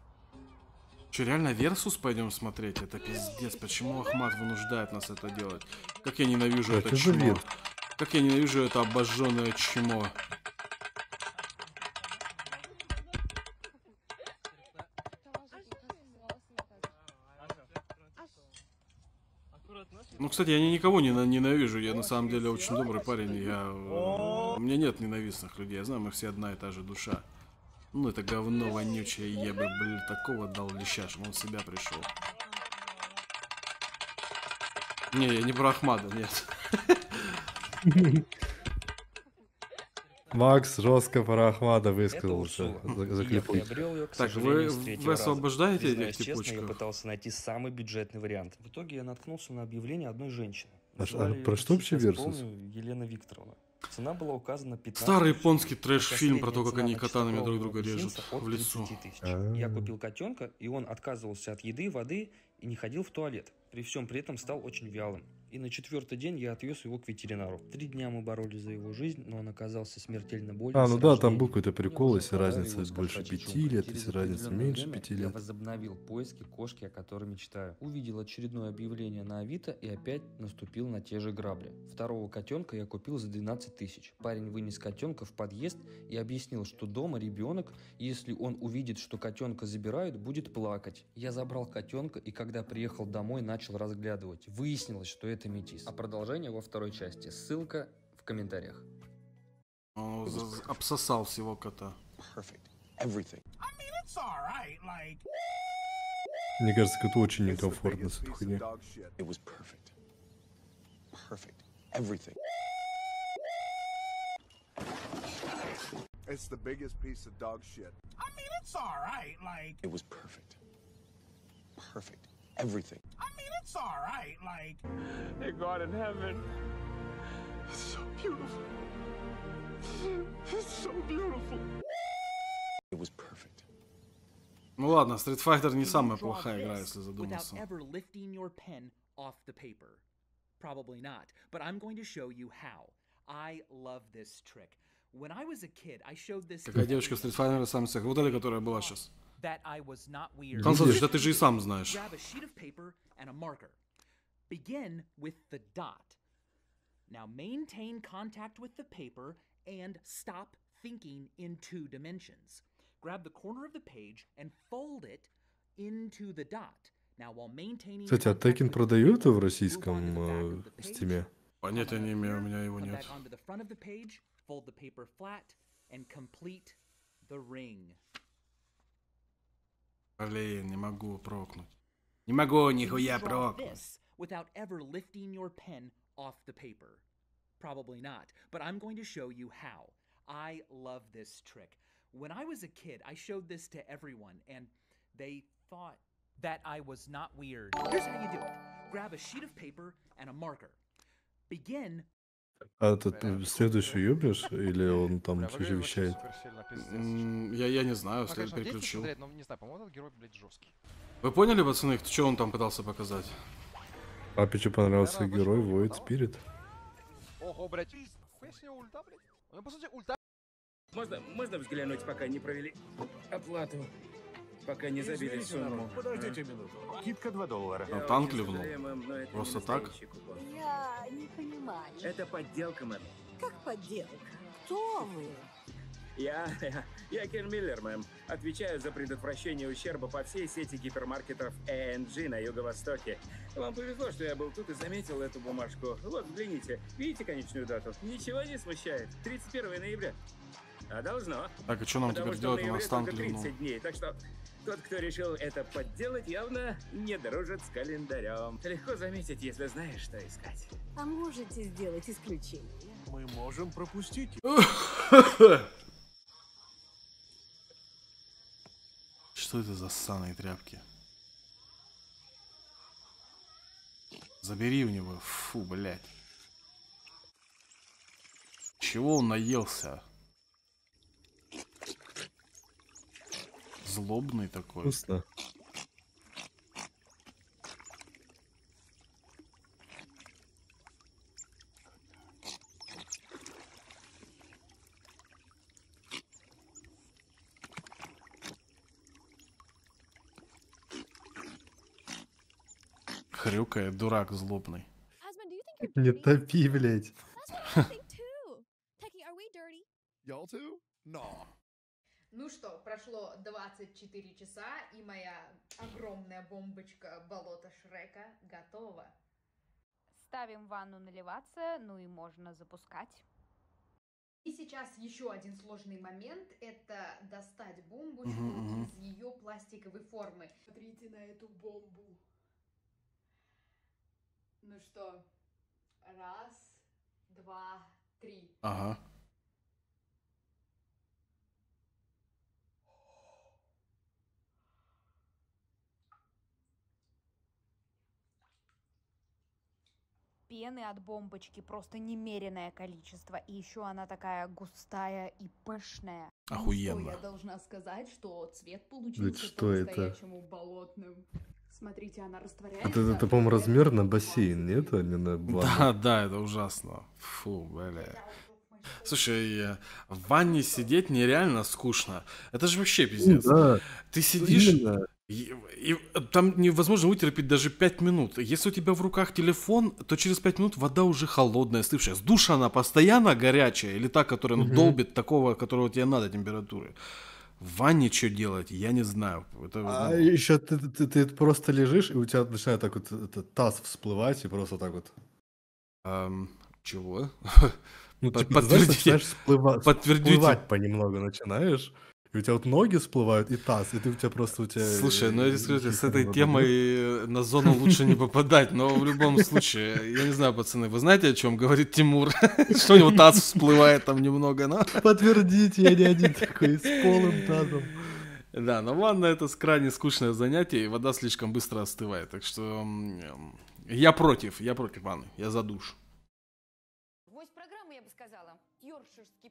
Че, реально Версус пойдем смотреть? Это пиздец. Почему Ахмат вынуждает нас это делать? Как я ненавижу это чмо. Как я ненавижу это обожженное чмо. Ну, кстати, я никого не ненавижу. Я на самом деле очень добрый парень. Я... У меня нет ненавистных людей. Я знаю, мы все одна и та же душа. Ну, это говно вонючее. Я бы, блин, такого дал леща, чтобы он в себя пришел. Не, я не про Ахмада, нет. Макс жестко про Ахмада высказался. Так, вы, вы освобождаете этих типочков? Я пытался найти самый бюджетный вариант. В итоге я наткнулся на объявление одной женщины. А, а про что вообще Версус? Елена Викторовна. Цена была указана пятнадцать. Старый японский трэш-фильм про то, как они катанами друг друга режут в лицо. Я купил котенка, и он отказывался от еды, воды и не ходил в туалет. При всем при этом стал очень вялым. И на четвертый день я отвез его к ветеринару. Три дня мы боролись за его жизнь, но он оказался смертельно болен. А, ну да, там был какой-то прикол, если разница больше пяти лет, если разница меньше пяти лет. Я возобновил поиски кошки, о которой мечтаю. Увидел очередное объявление на Авито и опять наступил на те же грабли. Второго котенка я купил за двенадцать тысяч. Парень вынес котенка в подъезд и объяснил, что дома ребенок, если он увидит, что котенка забирают, будет плакать. Я забрал котенка и когда приехал домой, начал разглядывать. Выяснилось, что это метис. А продолжение во второй части. Ссылка в комментариях. Он обсосал всего кота. Мне кажется, коту очень некомфортно с этой хуйней. Everything. I mean, it's all right, like... Hey, God in heaven. It's so beautiful. It's so beautiful. It was perfect. Ну ладно, Street Fighter не самая плохая игра, если задуматься. Without ever lifting your pen off the paper. Probably not, but I'm going to show you how. I love this trick. When I was a kid, I showed this... Какая девочка Street Fighter самая секс? Вот эта, которая была сейчас. Константин, да ты же и сам знаешь. Кстати, а Tekken продают в российском э, стиме? Понятия не имею, у меня его нет. Блин, не могу прокнуть. Не могу нихуя прокнуть. that I was not weird. Here's how you do it. Grab a sheet of paper and a marker. Begin. А ты, ты следующий юбишь или он там перевещает? Я, я не знаю, след переключил. Вы поняли, пацаны, что он там пытался показать? Папе что понравился герой Void Spirit. Ого, блядь. Можно, можно взглянуть, пока не провели оплату? Пока не забили сумму. Подождите минуту. Китка два доллара. А танк ливнул? Просто так? Я не понимаю. Это подделка, мэм. Как подделка? Кто вы? Я... Я Кен Миллер, мэм. Отвечаю за предотвращение ущерба по всей сети гипермаркетов эй эн джи на юго-востоке. Вам повезло, что я был тут и заметил эту бумажку. Вот, взгляните. Видите конечную дату? Ничего не смущает. тридцать первое ноября. А должно. Так, а что нам Потому теперь делать? У нас танк ливнул. тридцать дней, так что... Тот, кто решил это подделать, явно не дружит с календарем. Легко заметить, если знаешь, что искать. А можете сделать исключение? Мы можем пропустить. Что это за ссаные тряпки? Забери у него. Фу, блядь. Чего он наелся? Злобный такой. Вкусно. Хрюкает дурак злобный. Не топи, блядь. Ну что, прошло двадцать четыре часа, и моя огромная бомбочка болота Шрека готова. Ставим ванну наливаться, ну и можно запускать. И сейчас еще один сложный момент – это достать бомбочку mm-hmm. из ее пластиковой формы. Смотрите на эту бомбу. Ну что, раз, два, три. Ага. Пены от бомбочки просто немереное количество, и еще она такая густая и пышная. Охуенно. Я должна сказать, что цвет получился по-настоящему болотным. Смотрите, она растворяется. Это, это по-моему, размер на бассейн, нет? А не на ванну. Да, да, это ужасно. Фу, бля. Слушай, в ванне сидеть нереально скучно. Это же вообще пиздец. Да. Ты сидишь... Именно. И, и, там невозможно вытерпеть даже пять минут. Если у тебя в руках телефон, то через пять минут вода уже холодная, остывшая. С душа она постоянно горячая, или та, которая ну, угу. долбит такого, которого тебе надо температуры. В ванне что делать, я не знаю. Это, а ну... еще ты, ты, ты просто лежишь, и у тебя начинает так вот это, таз всплывать, и просто так вот. Эм, чего? Ну, типа, подтвердите. Всплывать понемногу начинаешь. И у тебя вот ноги всплывают, и таз, и ты у тебя просто у тебя... Слушай, ну я скажу, с этой темой на зону лучше не попадать, но в любом случае, я не знаю, пацаны, вы знаете, о чем говорит Тимур? Что у него таз всплывает там немного, но... Подтвердите, я не один такой, с полным тазом. Да, но ванна это крайне скучное занятие, и вода слишком быстро остывает, так что я против, я против ванны, я за душ.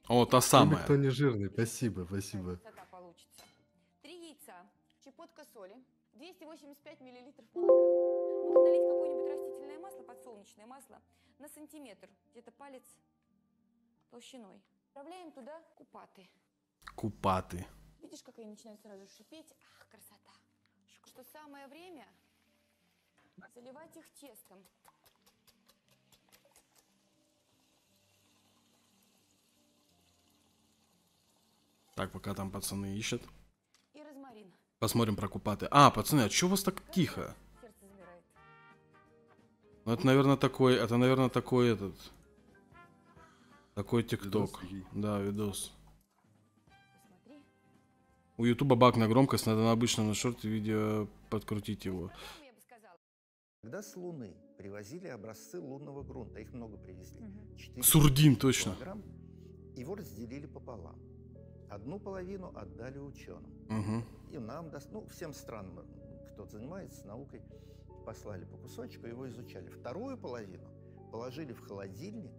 О, та самая. Кто не жирный, спасибо, спасибо. Три яйца, чепотка соли, двести восемьдесят пять миллилитров молока. Можно налить какое-нибудь растительное масло, подсолнечное масло, на сантиметр, где-то палец толщиной. Отправляем туда купаты. Купаты. Видишь, как они начинают сразу шипеть? Ах, красота. Что самое время заливать их тестом. Так, пока там пацаны ищут. Посмотрим про купаты. А, пацаны, а чё у вас так тихо? Ну, это, наверное, такой... Это, наверное, такой этот... Такой тикток. Да, видос. Посмотри. У ютуба баг на громкость, надо на обычном на шорт-видео подкрутить его. Когда с Луны привозили образцы лунного грунта, их много привезли. Угу. Сурдин, точно. Его разделили пополам. Одну половину отдали ученым. Угу. И нам, ну, всем странам, кто занимается наукой, послали по кусочку, его изучали. Вторую половину положили в холодильник,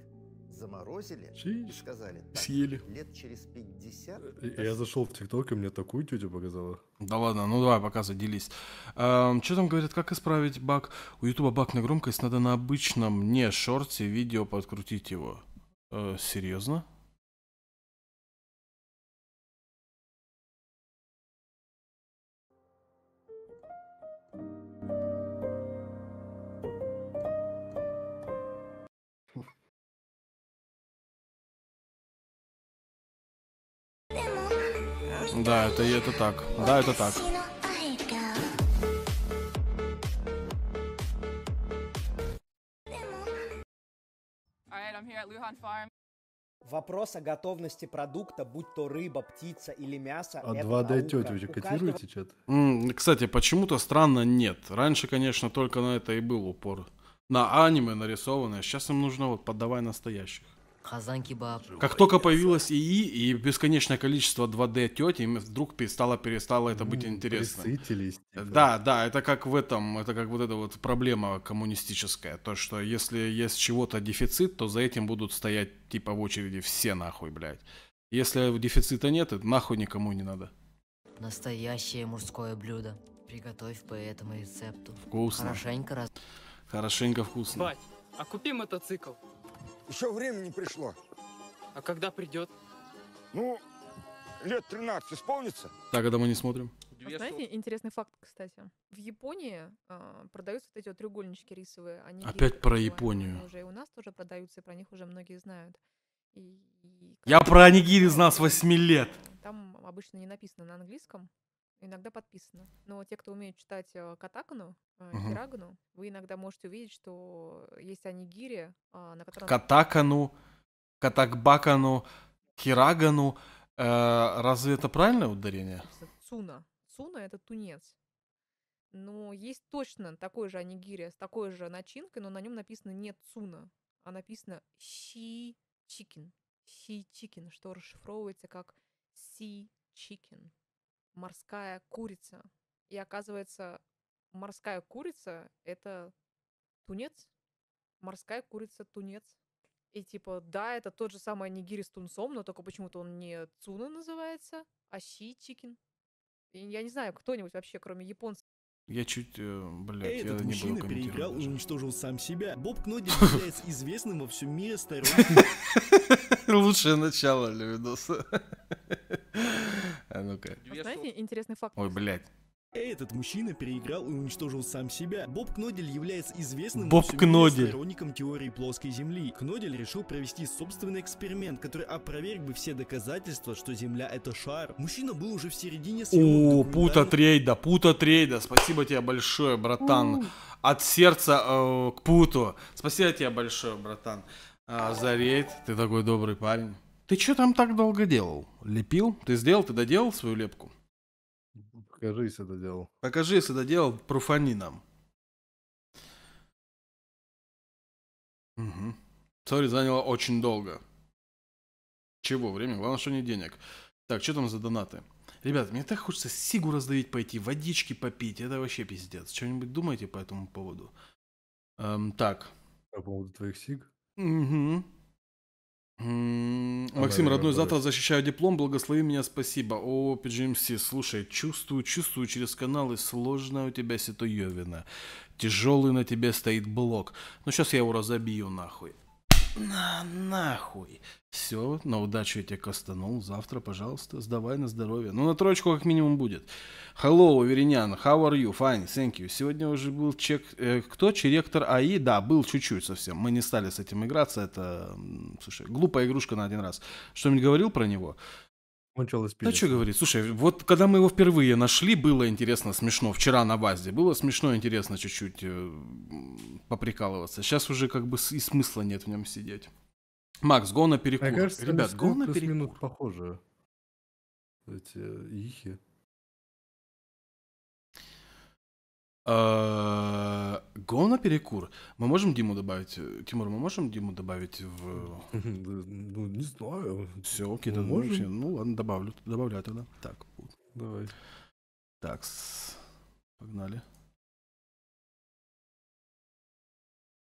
заморозили Чиж. И сказали, съели. Лет через пятьдесят... Я, я зашел в ТикТок, и мне такую тетю показала. Да ладно, ну давай, пока заделись. Эм, что там говорят, как исправить баг? У Ютуба баг на громкость, надо на обычном, не шорте, видео подкрутить его. Э, серьезно? Да, это, это так. Да, это так. Вопрос о готовности продукта, будь то рыба, птица или мясо, а это два дэ тетя уже котируете что-то? Mm, кстати, почему-то странно нет. Раньше, конечно, только на это и был упор. На аниме нарисованное. Сейчас им нужно вот поддавай настоящих. Как только появилось ИИ и бесконечное количество два дэ тетей, вдруг перестало, перестало это быть интересно. Типа. Да, да, это как в этом, это как вот эта вот проблема коммунистическая, то что если есть чего-то дефицит, то за этим будут стоять типа в очереди все нахуй, блядь. Если дефицита нет, это нахуй никому не надо. Настоящее мужское блюдо. Приготовь по этому рецепту. Вкусно. Хорошенько, раз... Хорошенько вкусно. Бать, а купи мотоцикл. Еще времени пришло. А когда придет? Ну, лет тринадцать исполнится. Так, это мы не смотрим. А знаете, интересный факт, кстати. В Японии э, продаются вот эти вот треугольнички рисовые. Они опять про Японию. Уже и у нас тоже продаются, и про них уже многие знают. И, и... Я про анигири знал с восьми лет. Там обычно не написано на английском, иногда подписано. Но те, кто умеет читать катакану, хирагану, угу. вы иногда можете увидеть, что есть анигири, на котором... Катакану, катакбакану, хирагану. Э, разве это правильное ударение? Цуна. Цуна — это тунец. Но есть точно такой же анигири с такой же начинкой, но на нем написано не цуна, а написано щи-чикен. Щи-чикен, что расшифровывается как си-чикен. Морская курица. И оказывается, морская курица — это тунец. Морская курица — тунец. И типа, да, это тот же самый нигири с тунцом, но только почему-то он не цуна называется, а щи-чикен. Я не знаю, кто-нибудь вообще, кроме японцев. Я чуть, э, блядь, этот я мужчина не буду переиграл и уничтожил сам себя. Боб Кнодин является известным во всем мире сторонником. Лучшее начало для видоса. А ну-ка. Знаете, интересный факт. Ой, блядь. Этот мужчина переиграл и уничтожил сам себя. Боб Кнодель является известным сторонником теории плоской Земли. Кнодель решил провести собственный эксперимент, который опроверг бы все доказательства, что Земля это шар. Мужчина был уже в середине своего... О, Пута Трейда, Пута Трейда, спасибо тебе большое, братан. От сердца э, к Путу. Спасибо тебе большое, братан. А, за рейд, ты такой добрый парень. Ты что там так долго делал? Лепил? Ты сделал, ты доделал свою лепку? Покажи, если доделал. Покажи, если доделал, профани нам. Угу. Сори, заняло очень долго. Чего? Время? Главное, что не денег. Так, что там за донаты? Ребят, мне так хочется сигу раздавить пойти, водички попить. Это вообще пиздец. Что-нибудь думаете по этому поводу? Эм, так. По поводу твоих сиг? Угу. Максим, родной, завтра защищаю диплом, благослови меня, спасибо. О, пи джи эм си, слушай, чувствую, чувствую через каналы, сложная у тебя ситуевина. Тяжелый на тебе стоит блок. Ну, сейчас я его разобью, нахуй. На, нахуй. Все, на удачу я тебя костанул, завтра, пожалуйста, сдавай на здоровье. Ну, на троечку как минимум будет. Hello, Веринян, how are you? Fine, thank you. Сегодня уже был чек... Э, кто? Черектор АИ? Да, был чуть-чуть совсем. Мы не стали с этим играться, это... Слушай, глупая игрушка на один раз. Что-нибудь говорил про него? Да что говорить, слушай, вот когда мы его впервые нашли, было интересно, смешно, вчера на базе, было смешно, интересно чуть-чуть э, поприкалываться, сейчас уже как бы и смысла нет в нем сидеть. Макс, го на перекур. Мне кажется, ребят, го на перекур. Минут похоже, эти ихи. Го на перекур. Мы можем Диму добавить? Тимур, мы можем Диму добавить в... Ну, не знаю. Все, окей, ты можешь? Ну, ладно, добавлю. Добавляю тогда. Так, давай. Так, Погнали.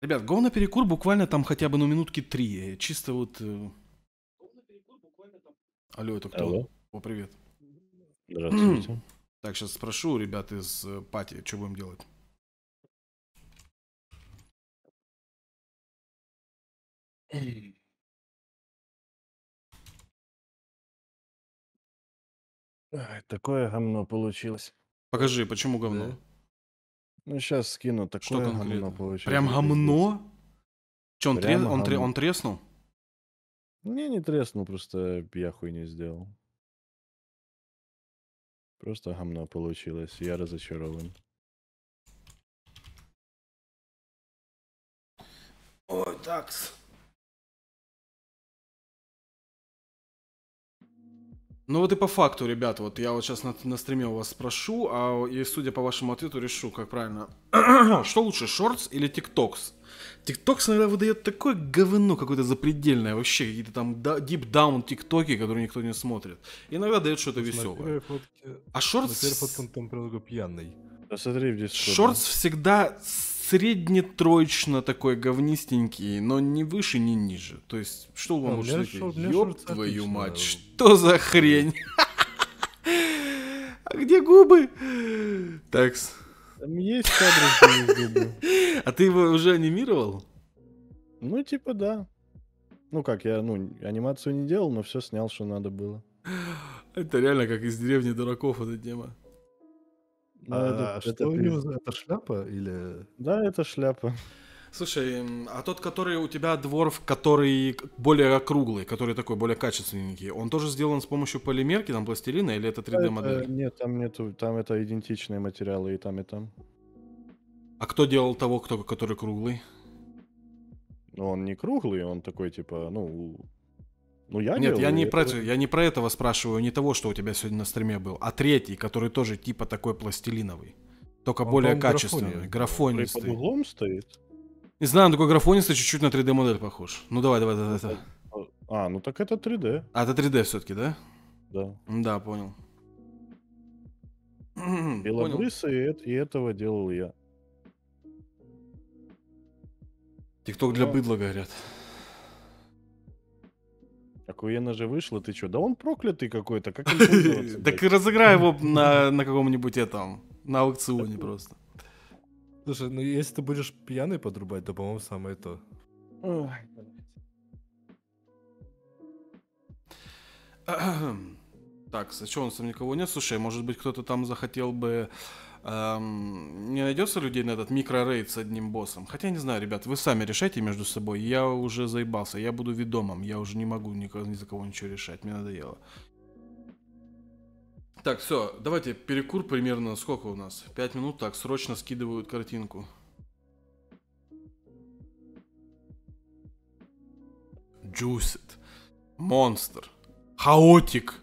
Ребят, гоу на перекур буквально там хотя бы ну минутки три. Чисто вот... Алло, это кто? Алло. О, привет. Здравствуйте. Так, сейчас спрошу ребят из пати, что будем делать. Ай, такое говно получилось. Покажи, почему говно? Да. Ну, сейчас скину такое. Что конкретно? Говно получилось. Прям говно? Че, он, Прямо трес... говно. Он, тре... он треснул? Не, не треснул, просто я хуйню сделал. Просто говно получилось, я разочарован. Ой, такс. Ну вот и по факту, ребят, вот я вот сейчас на, на стриме у вас спрошу, а и судя по вашему ответу решу, как правильно. Что лучше, шортс или тиктокс? Тиктокс иногда выдает такое говно какое-то запредельное, вообще какие-то там дип-даун тиктоки, которые никто не смотрит. Иногда дает что-то веселое. А шортс... Шортс всегда среднетроечно такой говнистенький, но не выше, не ниже. То есть, что вам лучше? Ёб твою мать, что за хрень? А где губы? Такс. Там есть кадры, где губы. А ты его уже анимировал? Ну, типа, да. Ну как, я ну анимацию не делал, но все снял, что надо было. Это реально как из деревни дураков эта тема. А, а, что это, у него за... это шляпа или... Да, это шляпа. Слушай, а тот, который у тебя дворф, который более округлый, который такой более качественненький, он тоже сделан с помощью полимерки, там пластилина, или это три дэ модель? Это... Нет, там нету, там это идентичные материалы и там, и там. А кто делал того, кто, который круглый? Ну, он не круглый, он такой типа, ну... Ну, я Нет, делаю, я, не про, я не про этого спрашиваю, не того, что у тебя сегодня на стриме был, а третий, который тоже типа такой пластилиновый, только он более качественный, графонистый. Под углом стоит? Не знаю, он такой графонистый, чуть-чуть на три дэ модель похож. Ну давай, давай, давай. Это... А, ну так это три дэ. А, это три дэ все-таки, да? Да. Да, понял. Белобрысый, и этого делал я. Тикток для быдла, говорят. Охуенно же вышло, ты чё? Да он проклятый какой-то, как он. Так разыграй его на каком-нибудь этом, на аукционе просто. Слушай, ну если ты будешь пьяный подрубать, то, по-моему, самое то. Так, а чё у нас там никого нет? Слушай, может быть, кто-то там захотел бы... Не найдется людей на этот микрорейд с одним боссом? Хотя не знаю, ребят, вы сами решайте между собой. Я уже заебался, я буду ведомым. Я уже не могу никого, ни за кого ничего решать. Мне надоело. Так, все, давайте перекур примерно. Сколько у нас? пять минут, так, срочно скидывают картинку. Джусит, монстр, хаотик.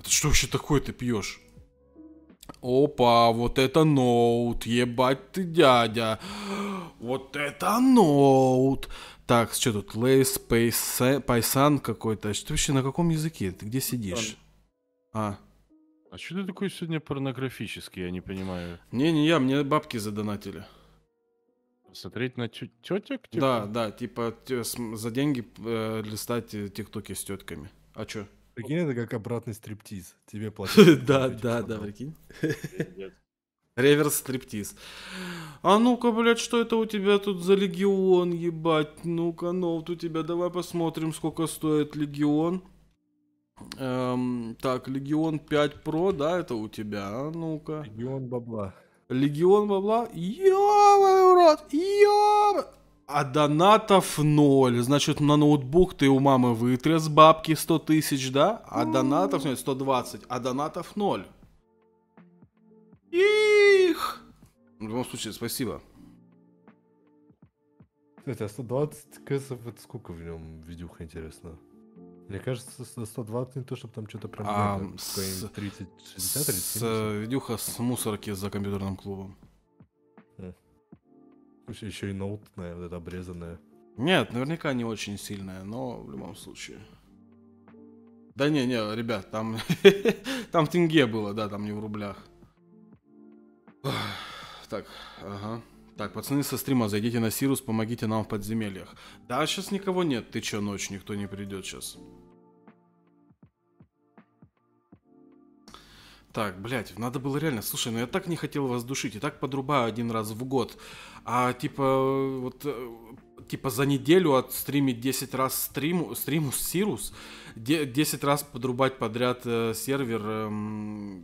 Это что вообще такое ты пьешь? Опа, вот это ноут, ебать ты, дядя. Вот это ноут. Так, что тут? Лейс, Пайсан какой-то. Что вообще, на каком языке? Ты где сидишь? А. А что ты такой сегодня порнографический, я не понимаю. Не, не я, мне бабки задонатили. Смотреть на тетек? Типа? Да, да, типа за деньги э, листать тиктоки с тетками. А чё? Прикинь, это как обратный стриптиз. Тебе платят. Да, да, да, прикинь. Реверс стриптиз. А ну-ка, блядь, что это у тебя тут за легион, ебать? Ну-ка, ноут у тебя. Давай посмотрим, сколько стоит легион. Так, легион пять про, да, это у тебя. А ну-ка. Легион бабла. Легион бабла. Ёбаный урод! Ёбаный! А донатов ноль. Значит, на ноутбук ты у мамы вытряс бабки сто тысяч, да? А донатов нет, сто двадцать. А донатов ноль. Их! В любом случае, спасибо. Кстати, а сто двадцать кэсов, это сколько в нем видюха, интересно? Мне кажется, сто двадцать не то, чтобы там что-то прям... А, с... тридцать, шестьдесят, тридцать, видюха с мусорки за компьютерным клубом. Еще и ноутная, вот это обрезанная. Нет, наверняка не очень сильная, но в любом случае. Да не, не, ребят, там там в тенге было, да, там не в рублях. так, ага. Так, пацаны со стрима, зайдите на Сирус, помогите нам в подземельях. Да, сейчас никого нет. Ты чё, ночь, никто не придет сейчас. Так, блядь, надо было реально... Слушай, ну я так не хотел вас душить. И так подрубаю один раз в год. А типа... вот типа за неделю отстримить десять раз стриму... Стриму Сирус? десять раз подрубать подряд э, сервер... Э,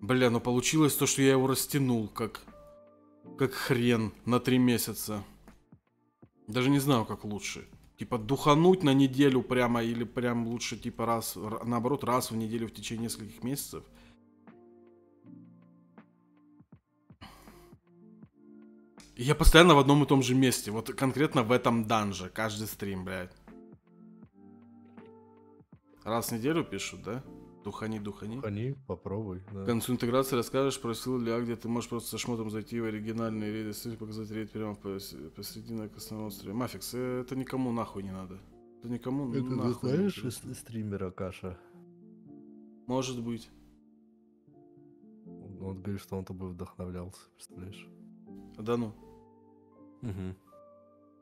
бля, ну получилось то, что я его растянул, как... Как хрен на три месяца. Даже не знаю, как лучше. Типа духануть на неделю прямо или прям лучше типа раз, наоборот, раз в неделю в течение нескольких месяцев. И я постоянно в одном и том же месте. Вот конкретно в этом данже. Каждый стрим, блядь. Раз в неделю пишут, да? Духани, духани. Духани, попробуй. Да. К концу интеграции расскажешь, просил ли, а где ты можешь просто со шмотом зайти в оригинальный рейд и показать рейд прямо посередине к основному стриму. Мафикс, это никому нахуй не надо. Это никому это нахуй. Ты знаешь из стримера Каша? Может быть. Он говорит, что он тобой вдохновлялся, представляешь? Да ну. Угу.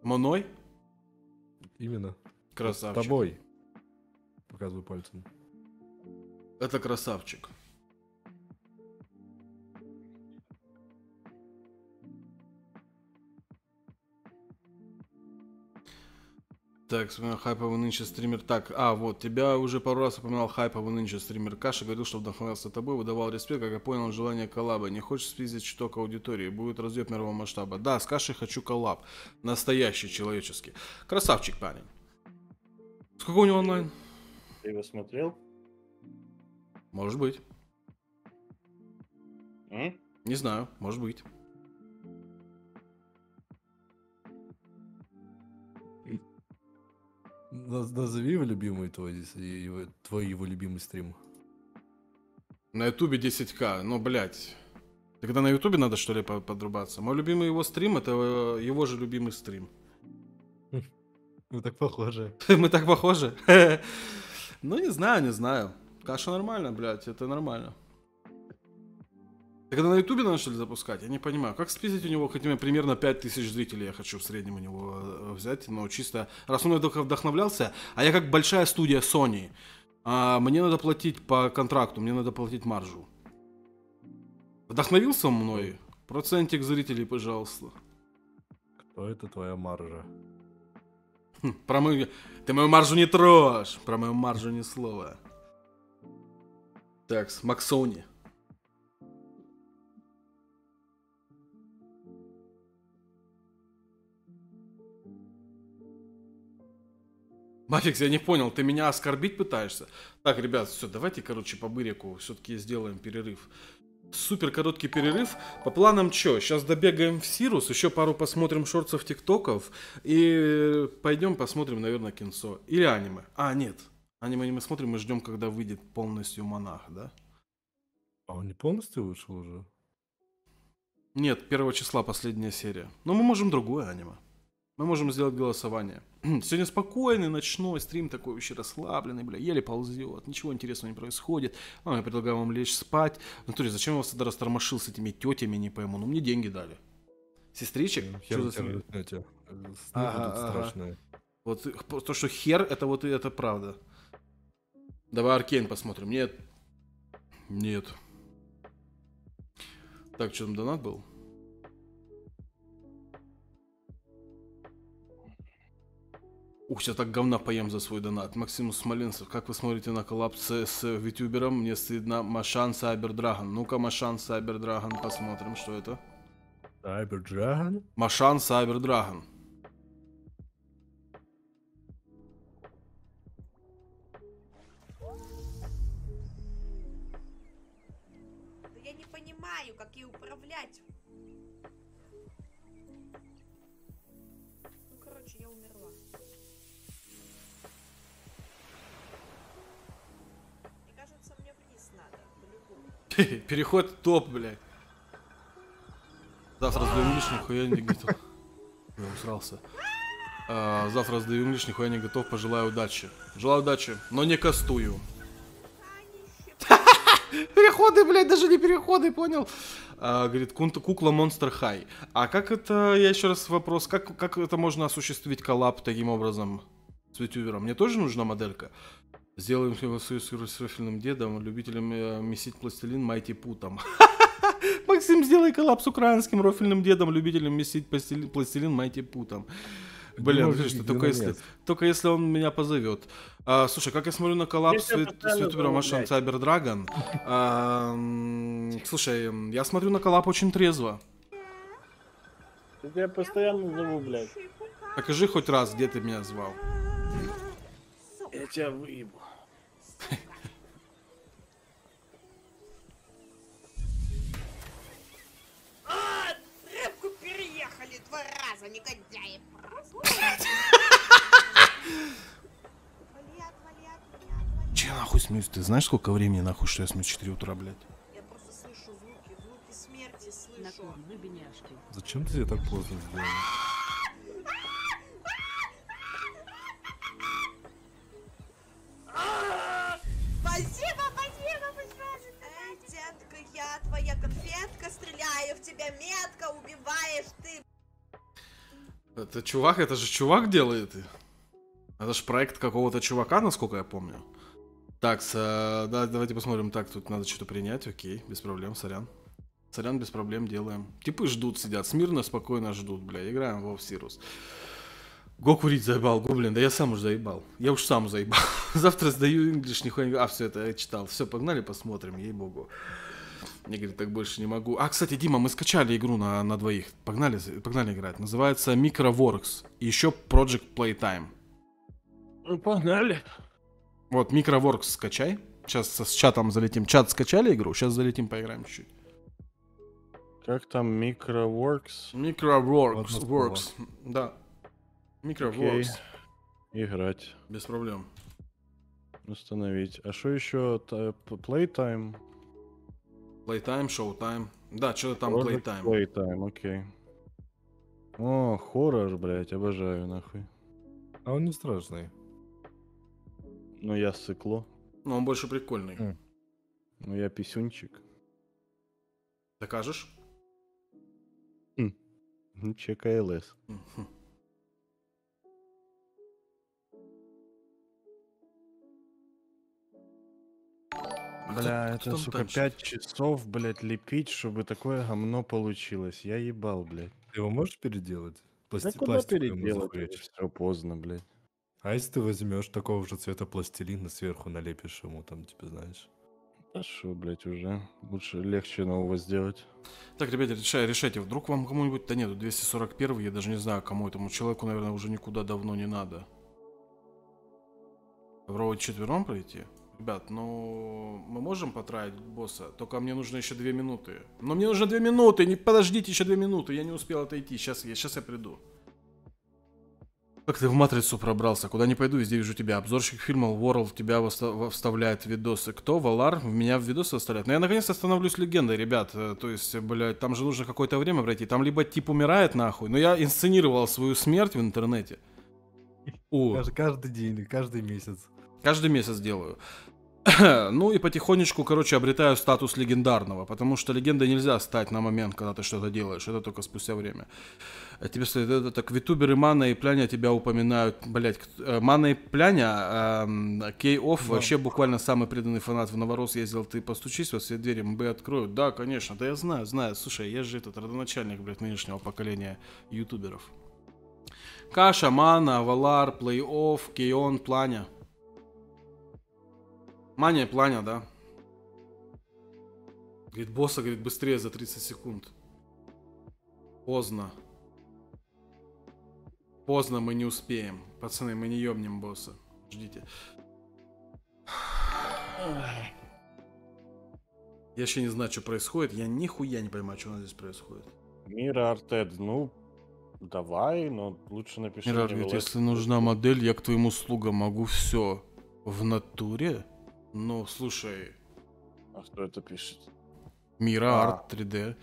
Мной? Именно. Красавчик. С тобой. Показываю пальцем. Это красавчик. Так, вспоминал хайповый нынче стример. Так, а, вот, тебя уже пару раз упоминал хайповый нынче стример Каша. Говорил, что вдохновлялся тобой, выдавал респект, как я понял, желание коллаба. Не хочешь спиздить чуток аудитории? Будет разъеб мирового масштаба. Да, с Кашей хочу коллаб. Настоящий, человеческий. Красавчик, парень. Сколько у него онлайн? Ты его смотрел? Может быть. Mm? Не знаю, может быть. Назови его любимый твой, его, твой его любимый стрим. На ютубе десять ка, ну блять. Тогда на ютубе надо что ли подрубаться? Мой любимый его стрим, это его же любимый стрим. Мы так похожи. Мы так похожи? Ну не знаю, не знаю. Каша нормально, блядь, это нормально. Когда на ютубе начали запускать, я не понимаю, как спиздить у него хотя бы примерно пять тысяч зрителей, я хочу в среднем у него взять, но чисто, раз он вдохновлялся, а я как большая студия Sony, а мне надо платить по контракту, мне надо платить маржу. Вдохновился мной? Процентик зрителей, пожалуйста. Кто это твоя маржа? Хм, про мою... Ты мою маржу не трожь, про мою маржу ни слова. Так, с Максони. Мафикс, я не понял, ты меня оскорбить пытаешься? Так, ребят, все, давайте, короче, по бырику все-таки сделаем перерыв. Супер короткий перерыв. По планам что? Сейчас добегаем в Сирус, еще пару посмотрим шортсов, тиктоков и пойдем посмотрим, наверное, кинцо. Или аниме. А, нет. Аниме мы смотрим и ждем, когда выйдет полностью Монах, да? А он не полностью вышел уже? Нет, первого числа последняя серия. Но мы можем другое аниме. Мы можем сделать голосование. Сегодня спокойный ночной стрим, такой вообще расслабленный, бля, еле ползет, ничего интересного не происходит. А, я предлагаю вам лечь спать. Ну, то есть, зачем я вас тогда растормошил с этими тетями, не пойму. Ну, мне деньги дали. Сестричек? Я что за тетя? Ага, страшное. Ага. Вот то, что хер, это вот и это правда. Давай Аркейн посмотрим. Нет. Нет. Так, что там донат был? Ух, сейчас так говна поем за свой донат. Максим Смоленцев, как вы смотрите на коллапс с витюбером? Мне стыдно. Машан Сайбер Драгон. Ну-ка, Машан Сайбер Драгон, посмотрим, что это. Сайбер Драгон? Машан Сайбер Драгон. Как ей управлять? Ну, короче, я умерла. Мне кажется, мне вниз надо, по-любому. Переход топ, блядь. Завтра сдаем лишь, нихуя не готов. Я усрался. А, завтра сдаем лишь, нихуя не готов. Пожелаю удачи. Желаю удачи, но не кастую. Переход. переходы, блядь, даже не переходы, понял? А, говорит, кукла Monster High. А как это, я еще раз вопрос, как, как это можно осуществить коллаб таким образом с ютубером? Мне тоже нужна моделька. Сделаем союз с рофильным дедом, любителям месить пластилин Майти Путом. Максим, сделай коллаб с украинским рофильным дедом, любителям месить пластилин Майти Путом. Блин, слушай, только если, только если он меня позовет. А, слушай, как я смотрю на коллаб с ютубером Ашан Цайбер Драгон. Слушай, я смотрю на коллаб очень трезво. Я тебя постоянно зову, блядь. Покажи хоть раз, где ты меня звал. Я тебя выебу. Рыбку переехали два раза, негодяи. Че нахуй смеюсь? Ты знаешь, сколько времени нахуй, что я смею? четыре утра, блядь. Я просто слышу звуки, звуки смерти слышу. Зачем ты так поздно сделал? Спасибо, спасибо, пожалуйста. Эй, детка, я твоя конфетка, стреляю в тебя метко, убиваешь ты. Это чувак, это же чувак делает. Это же проект какого-то чувака, насколько я помню. Так, э, да, давайте посмотрим. Так, тут надо что-то принять, окей, без проблем, сорян. Сорян, без проблем, делаем. Типы ждут, сидят, смирно, спокойно ждут, бля. Играем в Сирус. Го курить заебал, го, блин, да я сам уж заебал. Я уж сам заебал. Завтра сдаю инглиш, нихуя. А, все это я читал. Все, погнали, посмотрим, ей-богу. Я, говорит, так больше не могу. А, кстати, Дима, мы скачали игру на, на двоих. Погнали, погнали играть. Называется MicroWorks. И еще Project Playtime. Ну, погнали. Вот, MicroWorks скачай. Сейчас с чатом залетим. Чат скачали игру? Сейчас залетим, поиграем чуть-чуть. Как там MicroWorks? MicroWorks. Works. Да. MicroWorks. Okay. Играть. Без проблем. Установить. А что еще? Playtime? Playtime, Showtime. Да, что-то там Playtime. Playtime, окей. О, хоррор, блядь, обожаю, нахуй. А он не страшный. Ну, я сыкло. Но он больше прикольный. Mm. Ну, я писюнчик. Докажешь? Mm. Ну, чек АЛС. Mm-hmm. Бля, а это, сука, пять часов, блядь, лепить, чтобы такое говно получилось. Я ебал, блядь. Ты его можешь переделать? Пласти... Да куда переделать? Все поздно, блядь. А если ты возьмешь такого же цвета пластилина, сверху налепишь ему, там, типа, знаешь. Да шо, блядь, уже. Лучше, легче нового сделать. Так, ребята, решай, решайте. Вдруг вам кому-нибудь... Да нету, двести сорок первый, я даже не знаю, кому этому человеку, наверное, уже никуда давно не надо. Вроде четвером пройти? Ребят, ну мы можем потратить босса, только мне нужно еще две минуты. Но мне нужно две минуты, не подождите еще две минуты, я не успел отойти, сейчас я, сейчас я приду. Как ты в матрицу пробрался? Куда не пойду, везде вижу тебя. Обзорщик фильма World тебя вставляет в видосы. Кто? Валар? Меня в видосы вставляет. Но я наконец-то становлюсь легендой, ребят. То есть, блядь, там же нужно какое-то время пройти. Там либо тип умирает нахуй, но я инсценировал свою смерть в интернете. О. Каждый день, каждый месяц. Каждый месяц делаю. Ну и потихонечку, короче, обретаю статус легендарного, потому что легендой нельзя стать на момент, когда ты что-то делаешь, это только спустя время. Тебе стоит это так, витуберы Мана и Пляня тебя упоминают, блять, Мана и Пляня, Кей-Офф, вообще буквально самый преданный фанат в Новорос ездил, ты постучись во все двери, МБ откроют, да, конечно, да я знаю, знаю, слушай, я же этот родоначальник, блядь, нынешнего поколения ютуберов. Каша, Мана, Валар, Плей-Офф, Кейон, Планя. Мания, Планя, да. Говорит, босса, говорит, быстрее за тридцать секунд. Поздно. Поздно, мы не успеем. Пацаны, мы не ёбнем босса. Ждите. Я еще не знаю, что происходит. Я нихуя не понимаю, что у нас здесь происходит. Мира Артед, ну... Давай, но лучше напиши. Мира Артед, если нужна модель, я к твоим услугам могу все. В натуре? Ну, слушай. А кто это пишет? Мира, а, арт, три дэ.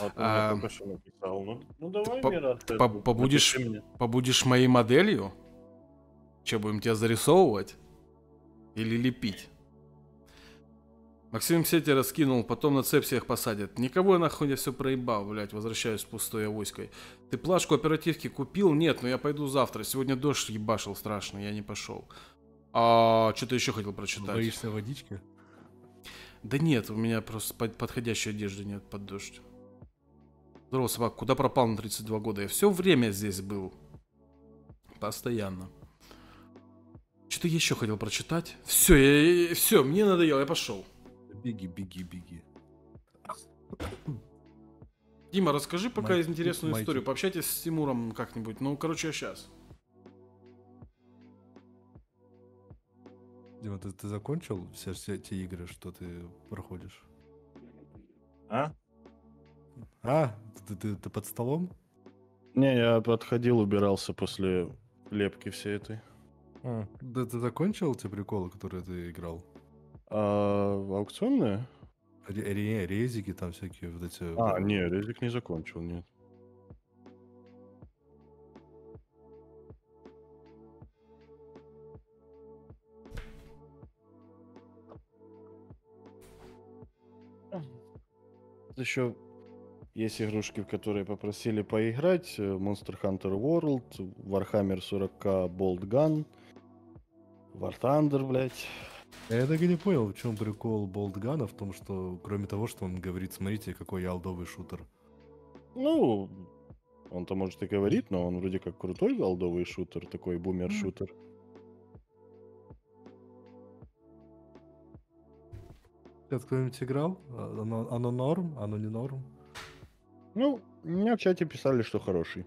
А, ты а, только что написал. Ну, ну давай, по, Мира, арт, по, побудешь, побудешь моей моделью? Че, будем тебя зарисовывать? Или лепить? Максим сети раскинул, потом на цепь всех посадят. Никого я нахуй я все проебал, блядь, возвращаюсь с пустой авоськой. Ты плашку оперативки купил? Нет, но я пойду завтра. Сегодня дождь ебашил страшный, я не пошел. А что-то еще хотел прочитать. Боишься водички? Да нет, у меня просто подходящей одежды нет под дождь. Здорово, собака, куда пропал на тридцать два года? Я все время здесь был. Постоянно. Что-то еще хотел прочитать. Все, я, я, все, мне надоело, я пошел. Беги, беги, беги. Дима, расскажи пока Майти, интересную Майти. историю. Пообщайтесь с Тимуром как-нибудь. Ну, короче, я сейчас. Дима, ты, ты закончил все, все те игры, что ты проходишь? А? А? Ты, ты, ты под столом? Не, я подходил, убирался после лепки всей этой. А. Да ты закончил те приколы, которые ты играл? А, аукционные? Ре резики там всякие вот эти... А, не, резик не закончил, нет. Еще есть игрушки, в которые попросили поиграть. Monster Hunter World, Warhammer сорок ка, Bolt Gun, War Thunder, блядь. Я так и не понял, в чем прикол Болтгана, в том, что, кроме того, что он говорит, смотрите, какой я алдовый шутер. Ну, он-то может и говорит, но он вроде как крутой алдовый шутер, такой бумер-шутер. Ты от кого-нибудь играл? Оно, оно норм, оно не норм? Ну, меня в чате писали, что хороший.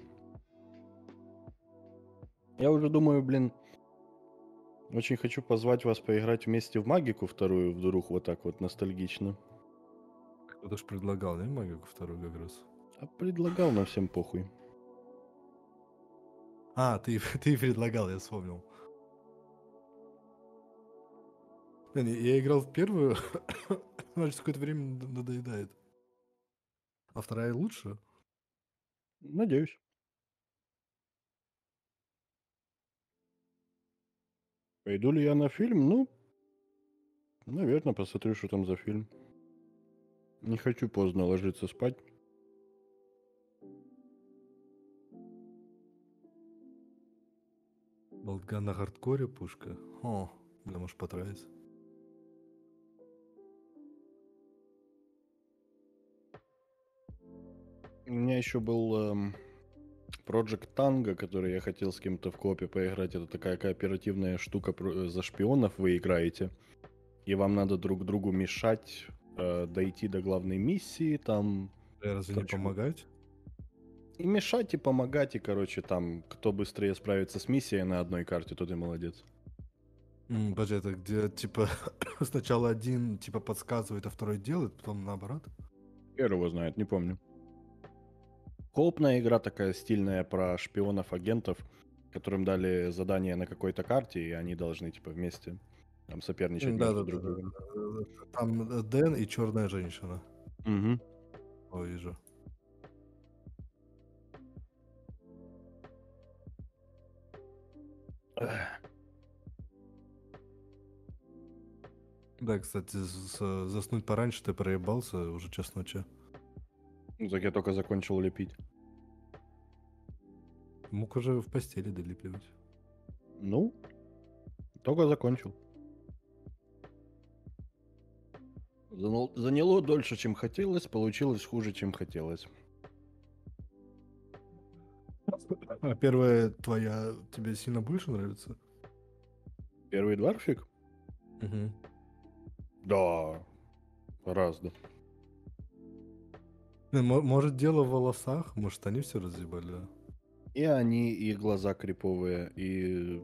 Я уже думаю, блин, очень хочу позвать вас поиграть вместе в магику вторую, вдруг вот так вот ностальгично. Кто-то ж предлагал, да, магику вторую как раз? А предлагал, на всем похуй. А, ты, ты предлагал, я вспомнил. Я играл в первую, значит, какое-то время надоедает. А вторая лучше? Надеюсь. Пойду ли я на фильм? Ну, наверное, посмотрю, что там за фильм. Не хочу поздно ложиться спать. Болтган на хардкоре, пушка. О, мне может понравится. У меня еще был... Эм... Project Tango, который я хотел с кем-то в коопе поиграть, это такая кооперативная штука за шпионов, вы играете, и вам надо друг другу мешать, э, дойти до главной миссии, там... Разве короче, не помогать? И мешать, и помогать, и, короче, там, кто быстрее справится с миссией на одной карте, тот и молодец. Mm, подожди, это где, типа, сначала один, типа, подсказывает, а второй делает, потом наоборот? Первого знает, не помню. Коопная игра такая стильная про шпионов-агентов, которым дали задание на какой-то карте, и они должны типа вместе там соперничать. Да, да, друг да, друга. Да. Там Дэн и черная женщина. Угу. О, вижу. Да, кстати, заснуть пораньше ты проебался, уже час ночи. Ну так я только закончил лепить. Мог уже в постели долепливать. Ну, только закончил. Заняло дольше, чем хотелось, получилось хуже, чем хотелось. А первая твоя тебе сильно больше нравится? Первый дворфик? Угу. Да, гораздо. Может, дело в волосах? Может, они все разъебали? Да? И они, и глаза криповые, и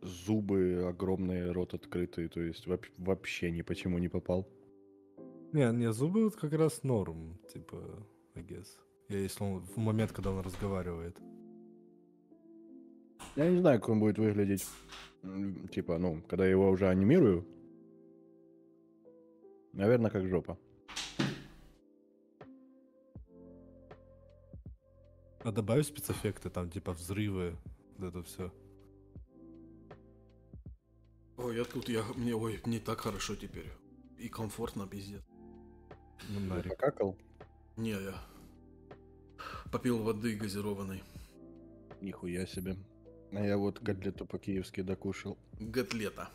зубы огромные, рот открытый, то есть вообще ни почему не попал. Не, не, зубы вот как раз норм, типа, I guess. Я, если он, в момент, когда он разговаривает. Я не знаю, как он будет выглядеть, типа, ну, когда я его уже анимирую. Наверное, как жопа. А добавь спецэффекты, там типа взрывы, вот это все. Ой, я тут, я, мне, ой, не так хорошо теперь. и комфортно, пиздец. Ну, покакал? Не, я попил воды газированной. Нихуя себе. А я вот котлету по-киевски докушал. Котлета.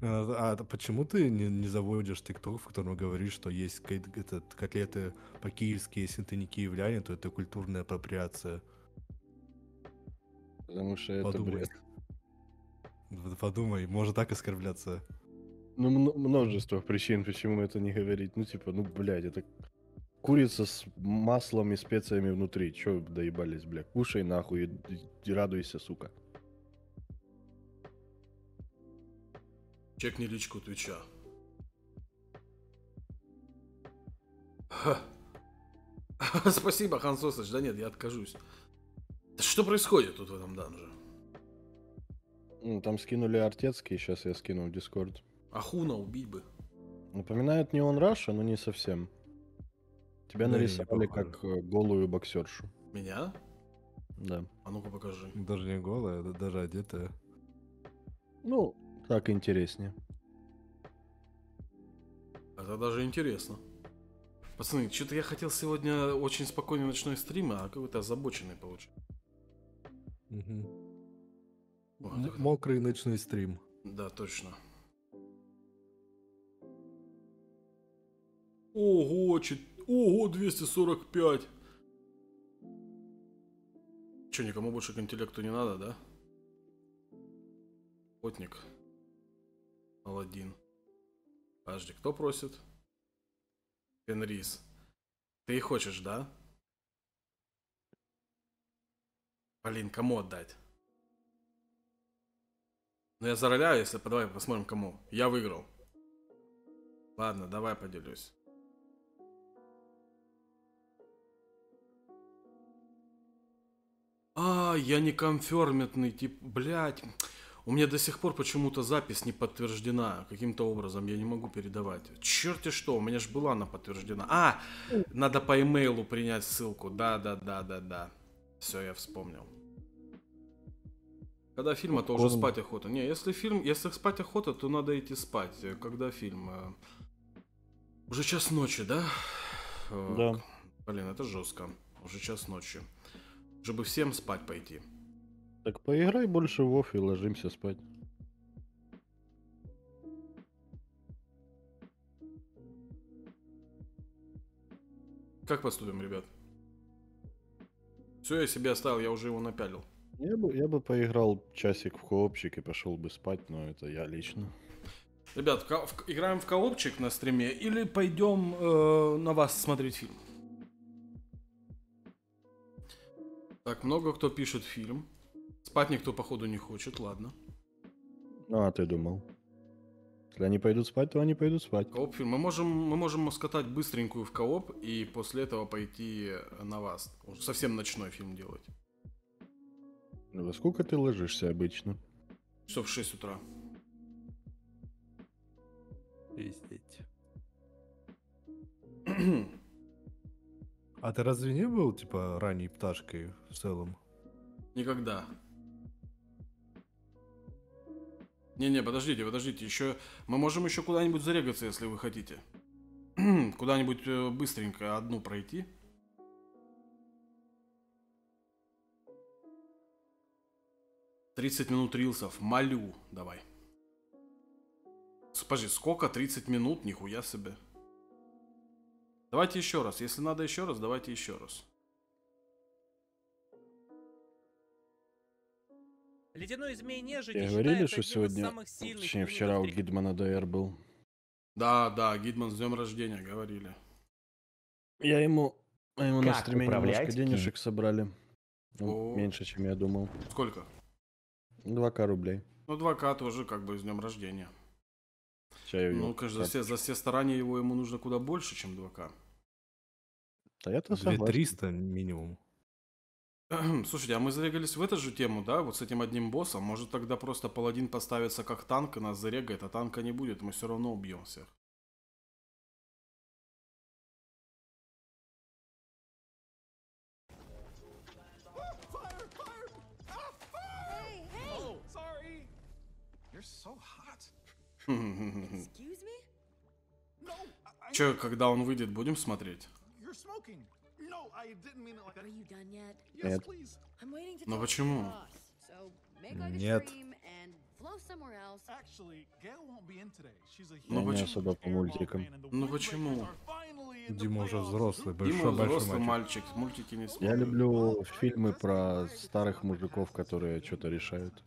А, а почему ты не, не заводишь ТикТок, в котором говоришь, что есть этот, котлеты по-киевски, если ты не киевлянин, то это культурная апроприация? Потому что Подумай. это бред. Подумай, можно так оскорбляться. Ну, множество причин, почему это не говорить. Ну, типа, ну, блядь, это курица с маслом и специями внутри. Чё доебались, бля? Кушай нахуй и, и радуйся, сука. Чекни личку Твича. Спасибо, Хан Сосыч. Да нет, я откажусь. Что происходит тут в этом данже? Ну, там скинули Артецкий, сейчас я скину в Discord. Ахуна убить бы. Напоминает не он Раша, но не совсем. Тебя да нарисовали как голую боксершу. Меня? Да. А ну-ка покажи. Даже не голая, даже одетая. Ну... Так интереснее. Это даже интересно. Пацаны, что-то я хотел сегодня очень спокойный ночной стрим, а какой-то озабоченный получил. Угу. Вот. Мокрый ночной стрим. Да, точно. Ого, чет... Ого, двести сорок пять. Че, никому больше к интеллекту не надо, да? Охотник. Аладдин. Подожди, кто просит? Энрис. Ты хочешь, да? Блин, кому отдать? Ну я зароляю, если... Давай посмотрим, кому. Я выиграл. Ладно, давай поделюсь. А, я не конфермитный, тип... Блядь... У меня до сих пор почему-то запись не подтверждена. Каким-то образом я не могу передавать. Черти что, у меня же была она подтверждена. А, надо по имейлу принять ссылку. Да-да-да-да-да. Все, я вспомнил. Когда фильм, то уже спать охота. Не, если фильм, если спать охота, то надо идти спать. Когда фильм? Уже час ночи, да? Да. Блин, это жестко. Уже час ночи. Чтобы всем спать пойти. Так поиграй больше в WoW и ложимся спать. Как поступим, ребят? Все, я себе оставил, я уже его напялил. Я бы, я бы поиграл часик в коопчик и пошел бы спать, но это я лично. Ребят, в, в, играем в коопчик на стриме или пойдем э, на вас смотреть фильм? Так, много кто пишет фильм. Спать никто, походу, не хочет, ладно. Ну, а ты думал. Если они пойдут спать, то они пойдут спать. Кооп-фильм. Мы можем, мы можем скатать быстренькую в кооп и после этого пойти на вас. Совсем ночной фильм делать. Ну, во сколько ты ложишься обычно? Часов в шесть утра. Пиздеть. А ты разве не был, типа, ранней пташкой в целом? Никогда. Не-не, подождите, подождите, еще мы можем еще куда-нибудь зарегаться, если вы хотите. Куда-нибудь быстренько одну пройти. тридцать минут рилсов, молю, давай. Скажи, сколько? тридцать минут, нихуя себе. Давайте еще раз, если надо еще раз, давайте еще раз. Ледяной змей нежить не говорили, что сегодня, точнее вчера у Гидмана ДР был. Да, да, Гидман с днем рождения, говорили. Я ему, я ему на стриме немножко денежек собрали. Ну, меньше, чем я думал. Сколько? два ка рублей. Ну, два ка тоже как бы с днем рождения. Ну, конечно, за все, за все старания его ему нужно куда больше, чем два ка. Да я-то согласен. триста минимум. Слушайте, а мы зарегались в эту же тему, да? Вот с этим одним боссом. Может тогда просто паладин поставится как танк и нас зарегает, а танка не будет, мы все равно убьем всех. Че, когда он выйдет, будем смотреть? Нет. Но почему? Нет. Ну почему? Особо по мультикам. Ну почему? Дима уже взрослый, большой, большой мальчик. Мультики не смотрят. Я люблю фильмы про старых мужиков, которые что-то решают.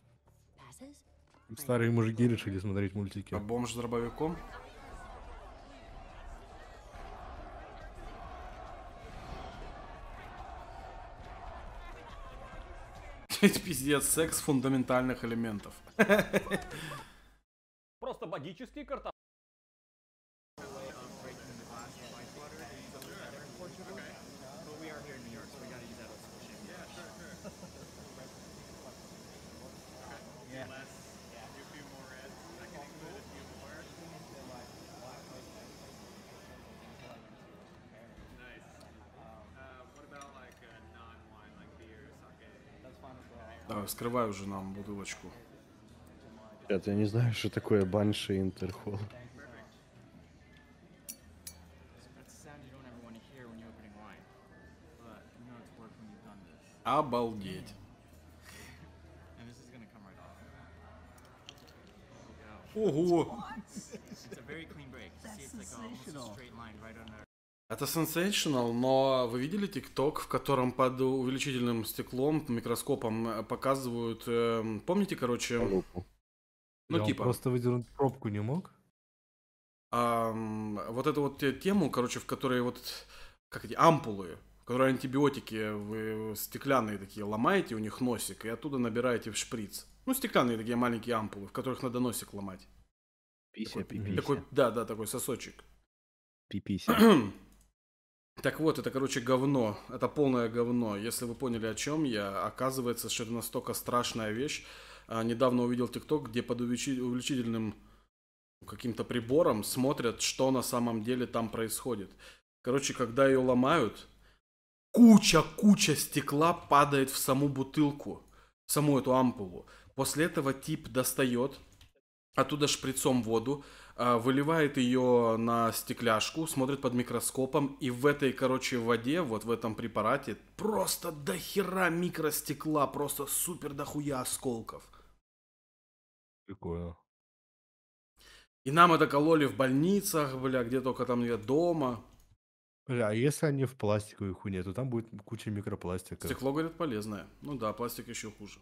Старые мужики решили смотреть мультики. А бомж с дробовиком? Пиздец, секс фундаментальных элементов. Просто магический карта. Вскрывай уже нам бутылочку. Ребят, я не знаю, что такое банши интерхол. Обалдеть. Ого! Это sensational, но вы видели TikTok, в котором под увеличительным стеклом, микроскопом показывают, э, помните, короче, Лупу. ну Я типа... просто выдернуть пробку не мог? А, вот эту вот тему, короче, в которой вот, как эти ампулы, в которой антибиотики, вы стеклянные такие ломаете, у них носик, и оттуда набираете в шприц. Ну, стеклянные такие маленькие ампулы, в которых надо носик ломать. Пися, такой, такой, да, да, такой сосочек. Пипися. Так вот, это, короче, говно. Это полное говно. Если вы поняли, о чем я, оказывается, что это настолько страшная вещь. А, недавно увидел ТикТок, где под увеличительным каким-то прибором смотрят, что на самом деле там происходит. Короче, когда ее ломают, куча-куча стекла падает в саму бутылку, в саму эту ампулу. После этого тип достает оттуда шприцом воду, выливает ее на стекляшку, смотрит под микроскопом, и в этой, короче, воде, вот в этом препарате, просто дохера микростекла, просто супер дохуя осколков. Прикольно. И нам это кололи в больницах, бля, где только там, я дома. Бля, а если они в пластиковой хуйне, то там будет куча микропластика. Стекло, говорят, полезное. Ну да, пластик еще хуже.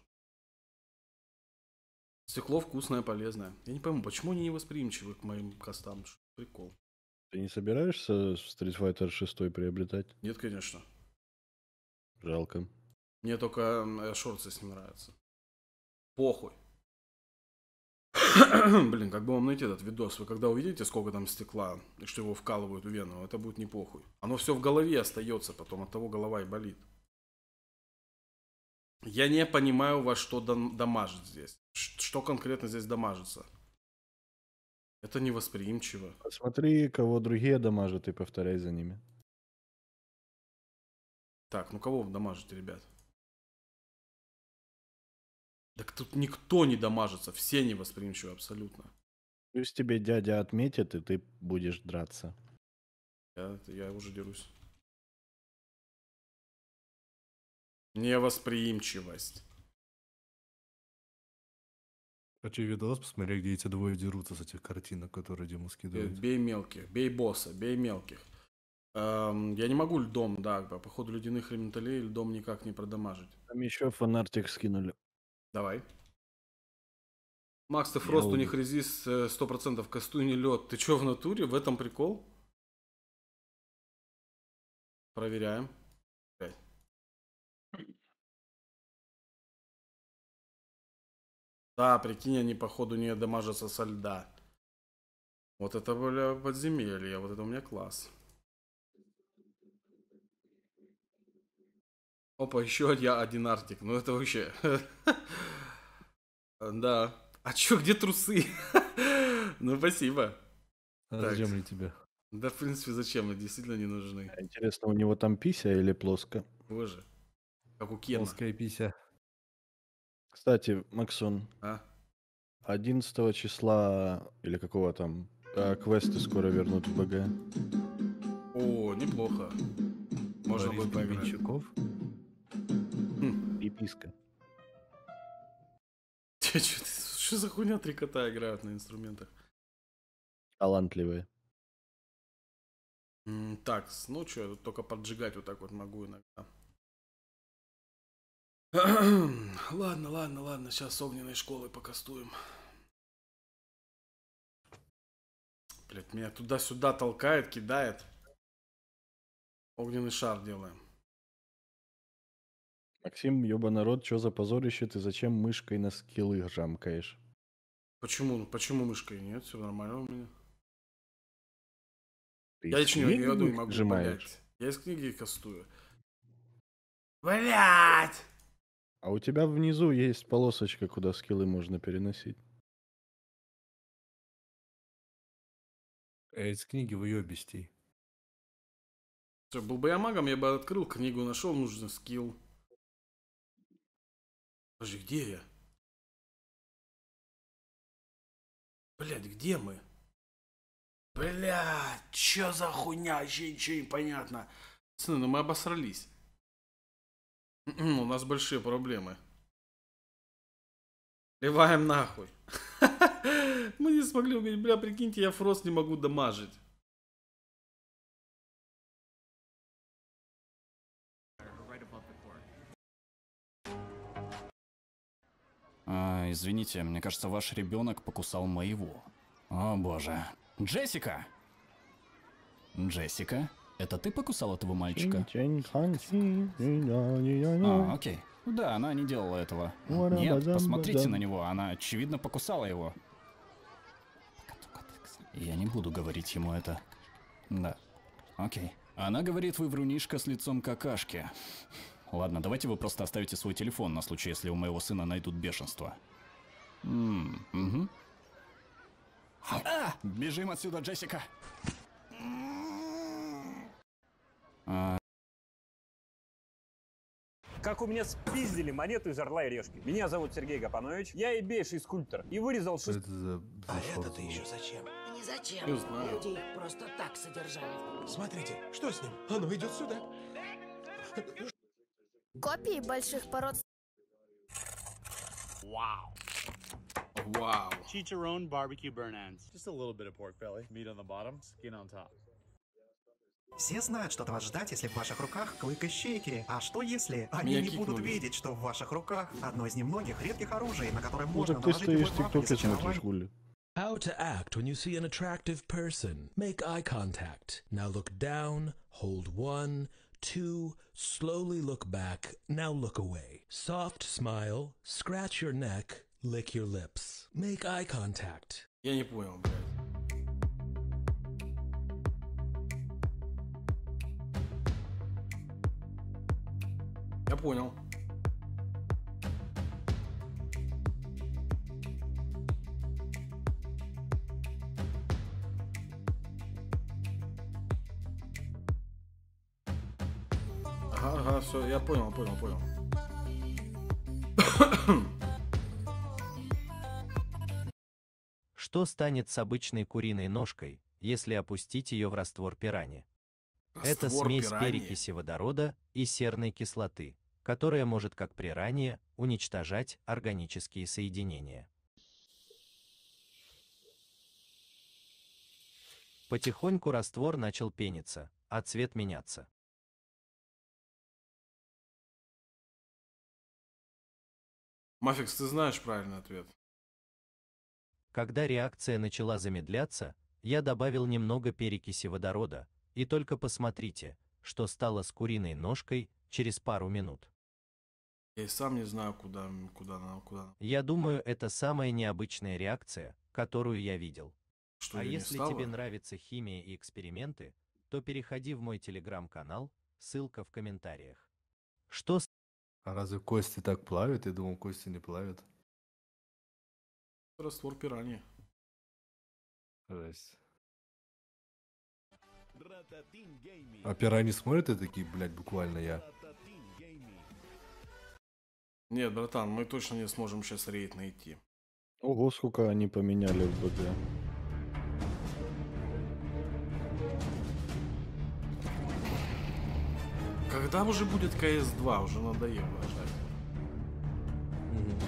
Стекло вкусное, полезное. Я не пойму, почему они не восприимчивы к моим костам? Прикол. Ты не собираешься Street Fighter шесть приобретать? Нет, конечно. Жалко. Мне только шорты с ним нравятся. Похуй. Блин, как бы вам найти этот видос? Вы когда увидите, сколько там стекла, и что его вкалывают в вену, это будет не похуй. Оно все в голове остается потом, от того голова и болит. Я не понимаю, во что дамажит здесь. Что конкретно здесь дамажится? Это невосприимчиво. Посмотри, кого другие дамажат, и повторяй за ними. Так, ну кого вы дамажите, ребят? Так тут никто не дамажится, все невосприимчивы абсолютно. Пусть тебе дядя отметит, и ты будешь драться. Я, я уже дерусь. Невосприимчивость. Хочу видос посмотреть, где эти двое дерутся с этих картинок, которые Дима скидывает. Бей мелких, бей босса, бей мелких. Эм, я не могу льдом, да, по ходу ледяных элементалей льдом никак не продамажить. Там еще фанартик скинули. Давай. Макс, ты фрост, у них резист сто процентов, кастуй не лед. Ты че в натуре? В этом прикол? Проверяем. Да, прикинь, они походу не дамажатся со льда. Вот это, бля, подземелье, вот это у меня класс. Опа, еще один артик, ну это вообще... Да. А че, где трусы? Ну спасибо. Зачем ли тебе? Да, в принципе, зачем, действительно не нужны. Интересно, у него там пися или плоско? Боже, как у Кена. Плоская пися. Кстати, Максон, а? одиннадцатого числа или какого там квесты скоро вернут в БГ. О, неплохо. Можно будет поиграть. Приписка. Что за хуйня, три кота играют на инструментах? Талантливые. Так, ну что, только поджигать вот так вот могу иногда. Ладно, ладно, ладно, сейчас огненной школы покастуем. Блять, меня туда-сюда толкает, кидает. Огненный шар делаем. Максим, ёба народ, что за позорище, ты зачем мышкой на скиллы жамкаешь? Почему? Почему мышкой? Нет, все нормально у меня. Ты я лично не могу жимаешь. Я из книги кастую. Блять! А у тебя внизу есть полосочка, куда скиллы можно переносить. Э, из книги вы ёбистей. Что, был бы я магом, я бы открыл книгу, нашел нужный скилл. Подожди, где я? Блять, где мы? Блять, чё за хуйня? Вообще ничего не понятно. Пацаны, ну мы обосрались. У нас большие проблемы. Ливаем нахуй. Мы не смогли убить. Бля, прикиньте, я фрост не могу дамажить. А, извините, мне кажется, ваш ребенок покусал моего. О боже. Джессика! Джессика, это ты покусал этого мальчика? А, окей. Да, она не делала этого. Нет, посмотрите на него, она, очевидно, покусала его. Я не буду говорить ему это. Да. Окей. Она говорит, вы врунишка с лицом какашки. Ладно, давайте вы просто оставите свой телефон на случай, если у моего сына найдут бешенство. М -м -м. А! Бежим отсюда, Джессика! А... Как у меня спиздили монету из орла и решки. Меня зовут Сергей Гапанович, я эбейший скульптор и вырезал шесть... Это за... А это-то еще зачем? Не зачем, люди их просто так содержали. Смотрите, что с ним? Оно идет сюда. Копии больших пород... Вау! Вау! Chicharron barbecue burn ends. Just a little bit of pork belly, meat on the bottom, skin on top. Все знают, что от вас ждать, если в ваших руках клык ищейки. А что если они не будут видеть, что в ваших руках одно из немногих редких оружий, на которое можно наложить любой папку из очарования? How to act when you see an attractive person. Make eye contact. Now look down, hold one, two, slowly look back, now look away. Soft smile, scratch your neck, lick your lips. Make eye contact. Я не понял, блядь. Я понял. Ага, ага, все, я понял, понял, понял. Что станет с обычной куриной ножкой, если опустить ее в раствор пирани? Это смесь перекиси водорода и серной кислоты, которая может, как при ранее, уничтожать органические соединения. Потихоньку раствор начал пениться, а цвет меняться. Мафикс, ты знаешь правильный ответ. Когда реакция начала замедляться, я добавил немного перекиси водорода, и только посмотрите, что стало с куриной ножкой через пару минут. Я и сам не знаю, куда, куда, куда. Я думаю, это самая необычная реакция, которую я видел. Что, а если тебе нравится химия и эксперименты, то переходи в мой телеграм-канал, ссылка в комментариях. Что? А разве кости так плавят? Я думал, кости не плавят. Раствор пирани. Жесть. А пирани смотрят и такие, блядь, буквально я. Нет, братан, мы точно не сможем сейчас рейд найти. Ого, сколько они поменяли в БГ. Когда уже будет си эс два? Уже надоело ждать. Mm-hmm.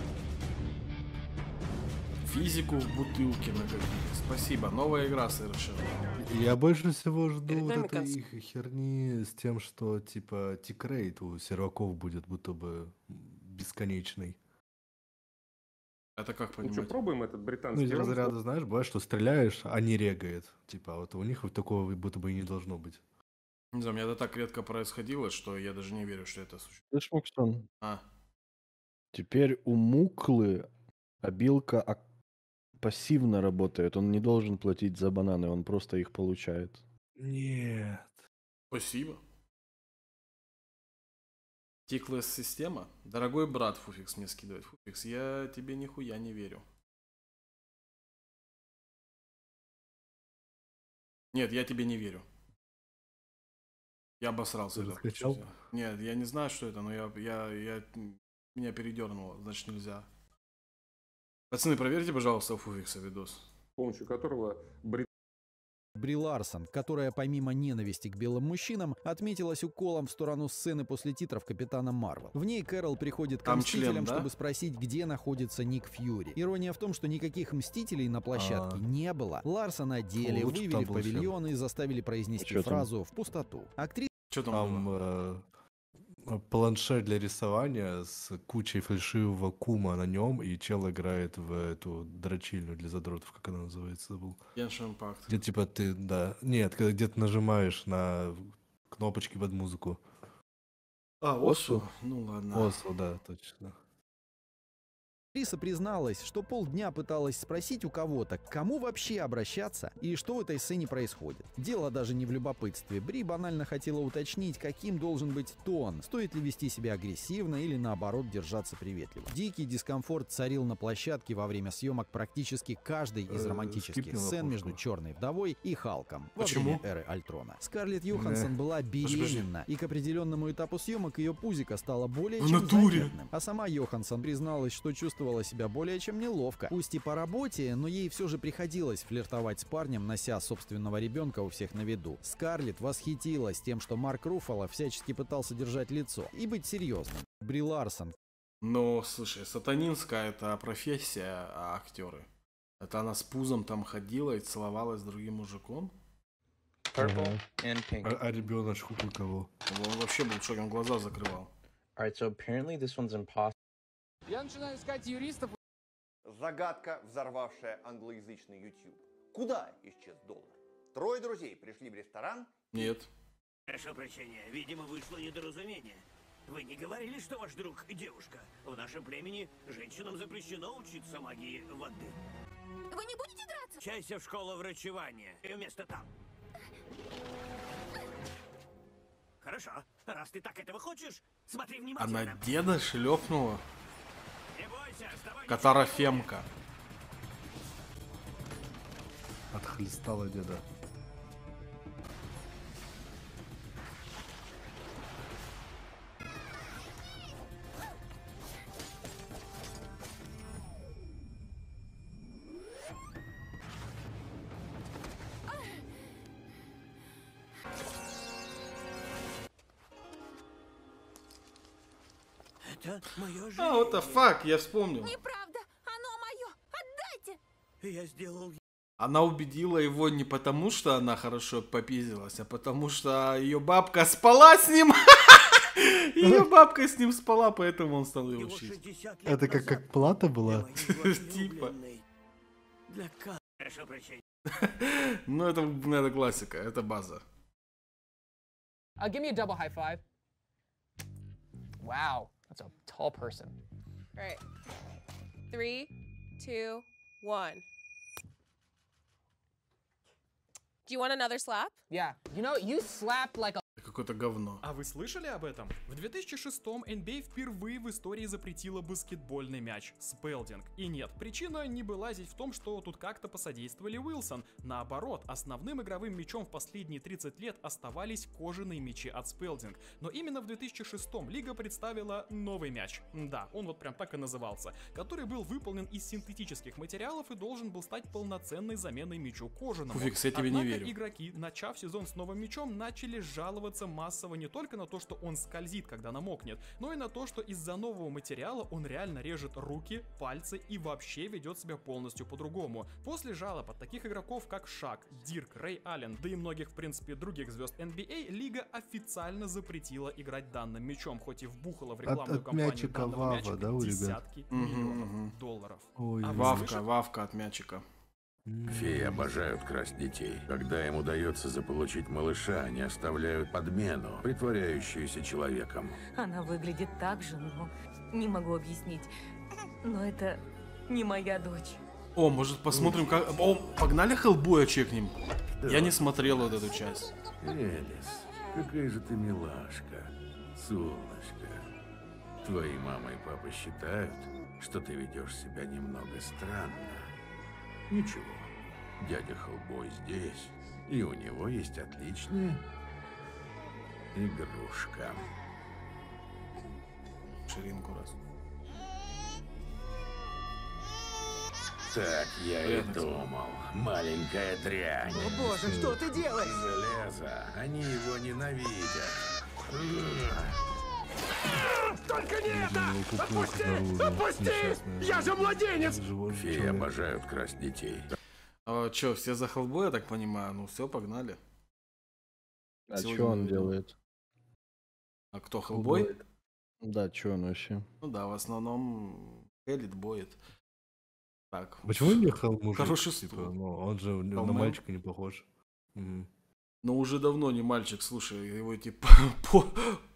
Физику в бутылке накопили. Спасибо, новая игра совершенно. Я больше всего жду вот этой их херни с тем, что типа тикрейт у серваков будет будто бы бесконечный. Это как понимать? Ну что, пробуем этот британский? Ну, из разряда, знаешь, бывает, что стреляешь, а не регает. Типа, вот у них вот такого будто бы и не должно быть. Не знаю, у меня это так редко происходило, что я даже не верю, что это случилось. Слышь, Максон, а? Теперь у Муклы обилка пассивно работает. Он не должен платить за бананы, он просто их получает. Нет. Спасибо. Тиклесс-система? Дорогой брат, Фуфикс мне скидывает. Фуфикс, я тебе нихуя не верю. Нет, я тебе не верю. Я обосрался. Нет, я не знаю, что это, но я, я, я, меня передернуло, значит нельзя. Пацаны, проверьте, пожалуйста, у Фуфикса видос. С помощью которого брит... Бри Ларсон, которая помимо ненависти к белым мужчинам, отметилась уколом в сторону сцены после титров «Капитана Марвел». В ней Кэрол приходит к Мстителям, да? чтобы спросить, где находится Ник Фьюри. Ирония в том, что никаких Мстителей на площадке а -а -а. не было. Ларсона одели, вывели в павильон и заставили произнести а фразу в пустоту. Актриса... Что там, там э -э планшет для рисования с кучей фальшивого кума на нем, и чел играет в эту дрочильню для задротов, как она называется, забыл. Где типа ты, да, нет, когда где-то нажимаешь на кнопочки под музыку. А, Osu? Osu? Ну ладно. Osu, да, точно. Актриса призналась, что полдня пыталась спросить у кого-то, к кому вообще обращаться и что в этой сцене происходит. Дело даже не в любопытстве. Бри банально хотела уточнить, каким должен быть тон, стоит ли вести себя агрессивно или наоборот держаться приветливо. Дикий дискомфорт царил на площадке во время съемок практически каждой из романтических сцен между Черной вдовой и Халком во время эры Альтрона. Скарлетт Йоханссон была беременна, и к определенному этапу съемок ее пузико стало более чем заметным. А сама Йоханссон призналась, что чувствовала себя более чем неловко. Пусть и по работе, но ей все же приходилось флиртовать с парнем, нося собственного ребенка у всех на виду. Скарлетт восхитилась тем, что Марк Руффало всячески пытался держать лицо и быть серьезным. Бри Ларсон. Но, слушай, сатанинская это профессия, а актеры. Это она с пузом там ходила и целовалась с другим мужиком? Purple and pink. А, а ребеночку у кого? Он вообще был в шоке, он глаза закрывал. Alright, so apparently this one's impossible. Я начинаю искать юристов. Загадка, взорвавшая англоязычный YouTube. Куда исчез доллар? Трое друзей пришли в ресторан. Нет. Прошу прощения, видимо, вышло недоразумение. Вы не говорили, что ваш друг девушка? В нашем племени женщинам запрещено учиться магии воды. Вы не будете драться? Чайся в школу врачевания. И вместо там. Хорошо. Раз ты так этого хочешь, смотри внимательно. Она деда шлепнула. Катарафемка. Отхлестала деда. А, what the fuck, я вспомнил. Неправда, оно мое, отдайте. Я сделал... Она убедила его не потому, что она хорошо попиздилась, а потому, что ее бабка спала с ним. Ее бабка с ним спала, поэтому он стал ее учить. Это как, как плата была? Типа. Ну, это, это классика, это база. Give me a double high five. Wow. That's a tall person. All right. Three, two, one. Do you want another slap? Yeah. You know, you slapped like a... какое-то говно. А вы слышали об этом? В две тысячи шестом эн би эй впервые в истории запретила баскетбольный мяч Spalding. И нет, причина не была здесь в том, что тут как-то посодействовали Уилсон. Наоборот, основным игровым мячом в последние тридцать лет оставались кожаные мячи от Spalding. Но именно в две тысячи шестом лига представила новый мяч. Да, он вот прям так и назывался. Который был выполнен из синтетических материалов и должен был стать полноценной заменой мячу кожаному. Фу, кстати, Однако не верю. игроки, начав сезон с новым мячом, начали жаловаться массово не только на то, что он скользит, когда намокнет, но и на то, что из-за нового материала он реально режет руки, пальцы и вообще ведет себя полностью по-другому. После жалоб от таких игроков, как Шак, Дирк, Рэй Аллен, да и многих, в принципе, других звезд эн би эй, лига официально запретила играть данным мячом, хоть и вбухала в рекламную от, кампанию от мячика, данного вава, мячика да, у десятки ребят? миллионов угу, угу. долларов. Ой, а вавка, слышат? Вавка от мячика. Феи обожают красть детей. Когда им удается заполучить малыша, они оставляют подмену, притворяющуюся человеком. Она выглядит так же, но не могу объяснить. Но это не моя дочь. О, может посмотрим, как... О, погнали Хеллбоя чекнем. Да. Я не смотрел вот эту часть. Элис, какая же ты милашка, солнышко. Твои мама и папа считают, что ты ведешь себя немного странно. Ничего, дядя Хеллбой здесь, и у него есть отличная игрушка. Ширинку раз. Так я и думал, маленькая дрянь. О боже, что ты делаешь? Железо, они его ненавидят. Только не это! Отпусти! Отпусти! Я же младенец! Феи обожают красть детей. А, чё, все за Хеллбоя, я так понимаю? Ну все, погнали. А Сегодня... чё он делает? А кто, Хеллбой? Да, чё он вообще? Ну да, в основном Элит боит. Так. Почему не Хеллбой? Хороший стул. Он же Хеллбой? На мальчика не похож. Угу. Но уже давно не мальчик, слушай, его типа...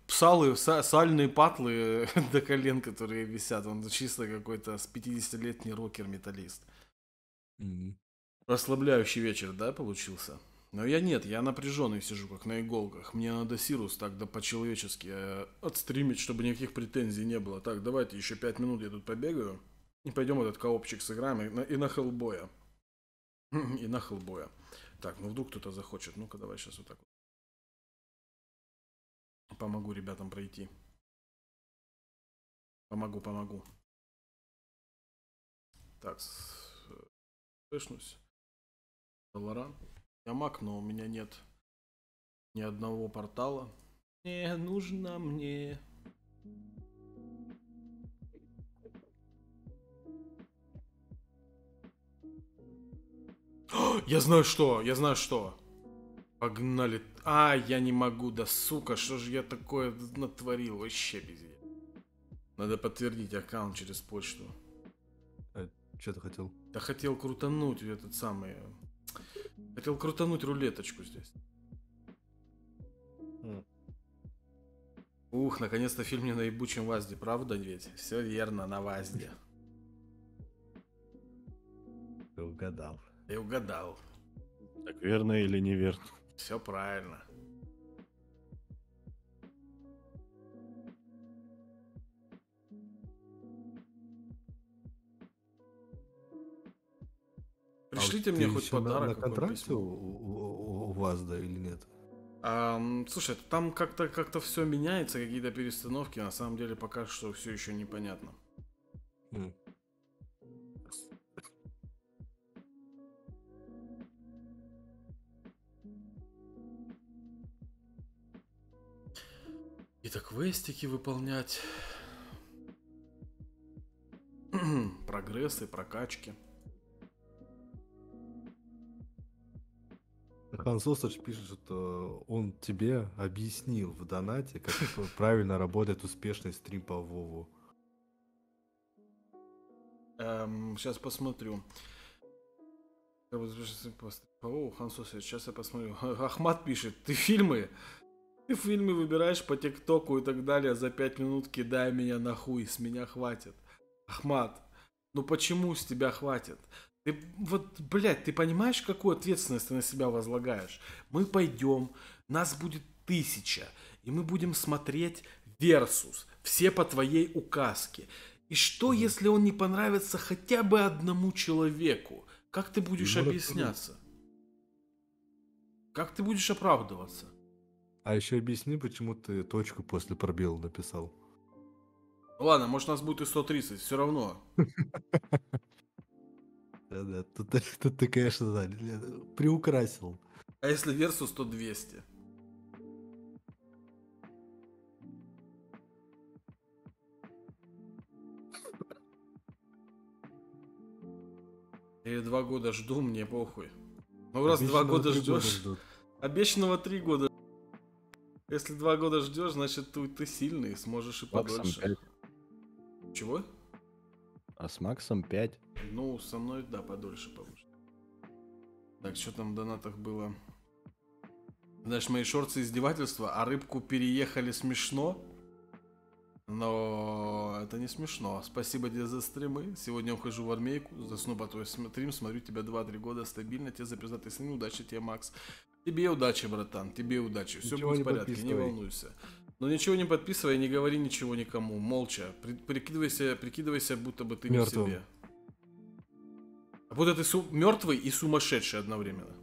Псалы, сальные патлы до колен, которые висят. Он чисто какой-то с пятидесятилетний рокер-металлист. Mm-hmm. Расслабляющий вечер, да, получился? Но я нет, я напряженный сижу, как на иголках. Мне надо Сирус так да по-человечески э, отстримить, чтобы никаких претензий не было. Так, давайте еще пять минут я тут побегаю. И пойдем этот коопчик сыграем. И на, и на Хеллбоя. И на Хеллбоя. Так, ну вдруг кто-то захочет. Ну-ка, давай сейчас вот так вот. Помогу ребятам пройти. Помогу, помогу. Так, слышнусь. Доллара. Я маг, но у меня нет ни одного портала. Не нужно мне. Я знаю что, я знаю что. Погнали. А, я не могу, да сука, что же я такое натворил, вообще пиздец. Надо подтвердить аккаунт через почту. А, что ты хотел? Да хотел крутануть этот самый... Хотел крутануть рулеточку здесь. Mm. Ух, наконец-то фильм не на ебучем ВАЗде, правда ведь? Все верно, на ВАЗде. Ты угадал. Ты угадал. Так верно или неверно? Все правильно. Пришлите а мне хоть подарок. На контракте у, у, у вас, да, или нет? А, слушай, там как-то как-то все меняется, какие-то перестановки. На самом деле пока что все еще непонятно. Mm. Какие-то квестики выполнять, прогрессы, прокачки. Хан Сосович пишет, что он тебе объяснил в донате, как правильно работает успешный стрим по Вову. Эм, сейчас посмотрю. По Вову, Хан Сосович, сейчас я посмотрю. Ахмат пишет, ты фильмы... Ты фильмы выбираешь по ТикТоку и так далее, за пять минут кидай меня на хуй, с меня хватит. Ахмат, ну почему с тебя хватит? Ты вот, блядь, ты понимаешь, какую ответственность ты на себя возлагаешь? Мы пойдем, нас будет тысяча. И мы будем смотреть Версус. Все по твоей указке. И что, mm-hmm. если он не понравится хотя бы одному человеку? Как ты будешь ну, объясняться? Да. Как ты будешь оправдываться? А еще объясни, почему ты точку после пробела написал. Ладно, может, нас будет и сто тридцать, все равно. Да-да, тут ты, конечно, приукрасил. А если Версус, то двести. Я два года жду, мне похуй. Ну раз два года ждешь, обещанного три года. Если два года ждешь, значит ты, ты сильный, сможешь и подольше. Чего? А с Максом пять. Ну, со мной, да, подольше получится. Так, что там в донатах было? Знаешь, мои шорты издевательства, а рыбку переехали смешно. Но это не смешно. Спасибо тебе за стримы. Сегодня ухожу в армейку. Засну по твоему стриму. Смотрю тебя два-три года стабильно. Тебе за пиздатый стрим. Удачи тебе, Макс. Тебе удачи, братан. Тебе удачи. Все будет в порядке. Не волнуйся. Но ничего не подписывай. Не говори ничего никому. Молча. При прикидывайся, прикидывайся, будто бы ты мертвым. Не в себе. А будто ты мертвый и сумасшедший одновременно.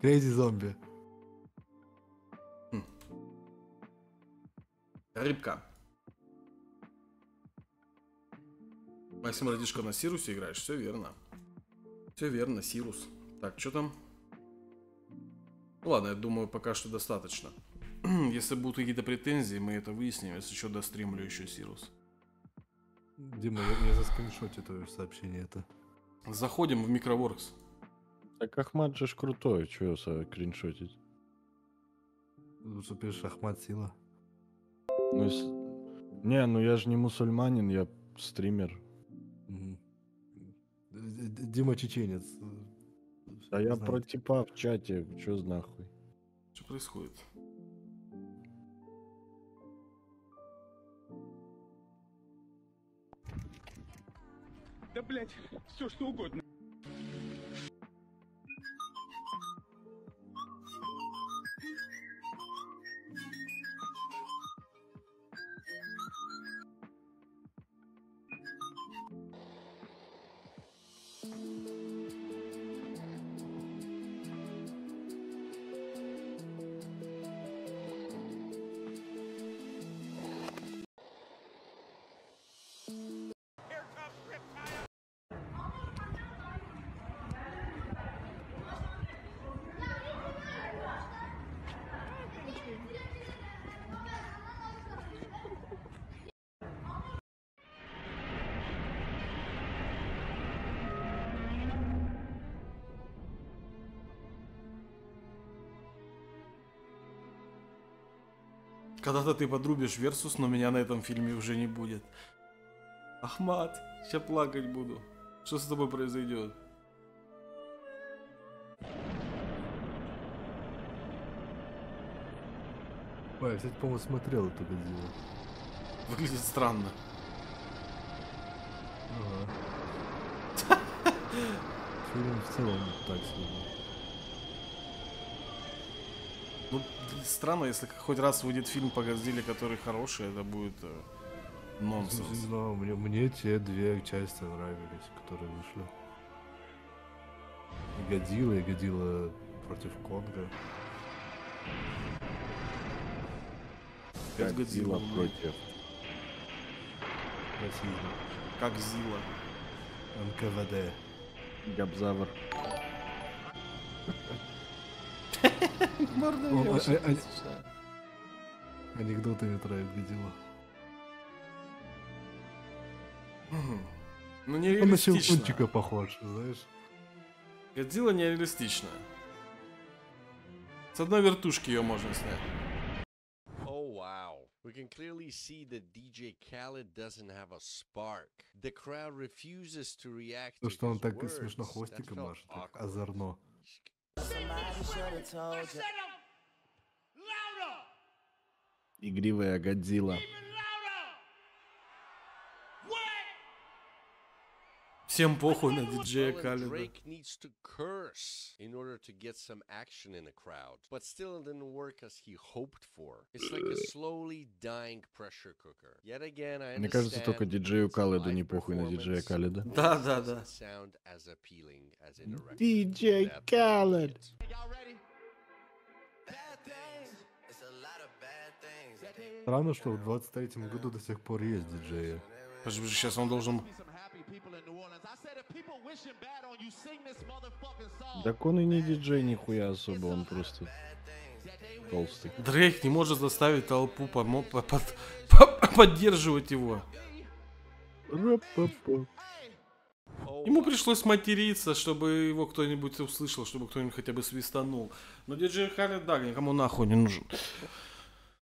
Крейзи зомби. Рыбка. Максим, родишка, на Сирусе играешь? Все верно. Все верно, Сирус. Так, что там? Ну, ладно, я думаю, пока что достаточно. Если будут какие-то претензии, мы это выясним. Если что, достримлю еще Сирус. Дима, я мне заскриншоти твое сообщение это. Заходим в MicroWorks. Так Ахмат же ж крутой, чего скриншотить? Тут пишешь Ахмат Сила. Ну, с... Не, ну я же не мусульманин, я стример. Угу. Дима чеченец. Да я про типа в чате, чё за нахуй? Что происходит? Да блять, все что угодно. Когда-то ты подрубишь Версус, но меня на этом фильме уже не будет. Ахмат, сейчас плакать буду. Что с тобой произойдет? Ой, я, кстати, по-моему, смотрел это видео. Выглядит странно. Ага. Фильм в целом так себе. Ну, странно, если хоть раз выйдет фильм по Годзилле, который хороший, это будет э, нонсенс. Не знаю, мне, мне те две части нравились, которые вышли. И Годзилла, и Годзилла против Конга. Годзилла против... Россизма. Как Зила. НКВД. Габзавр. Морда, о, а, а, а... Анекдоты не травят, видела. Ну не реалистично. Он на щелкунчика похож, знаешь. Годзилла нереалистично. С одной вертушки ее можно снять. Oh wow, we can clearly see that ди джей Khaled doesn't have a spark. The crowd refuses to react. То что он так и смешно хвостиком машет, так озорно. Игривая Годзилла. Всем похуй на диджея Калина. Мне кажется, только диджею Каледу не похуй на диджея Каледа. Да, да, да. Диджей Калед. Странно, что в двадцать третьем году до сих пор есть диджеи. Сейчас он должен... Так он и не диджей нихуя особо, он просто толстый. Дрейк не может заставить толпу помо... под... под... поддерживать его. Ему пришлось материться, чтобы его кто-нибудь услышал, чтобы кто-нибудь хотя бы свистанул. Но диджей Харри, да, никому нахуй не нужен.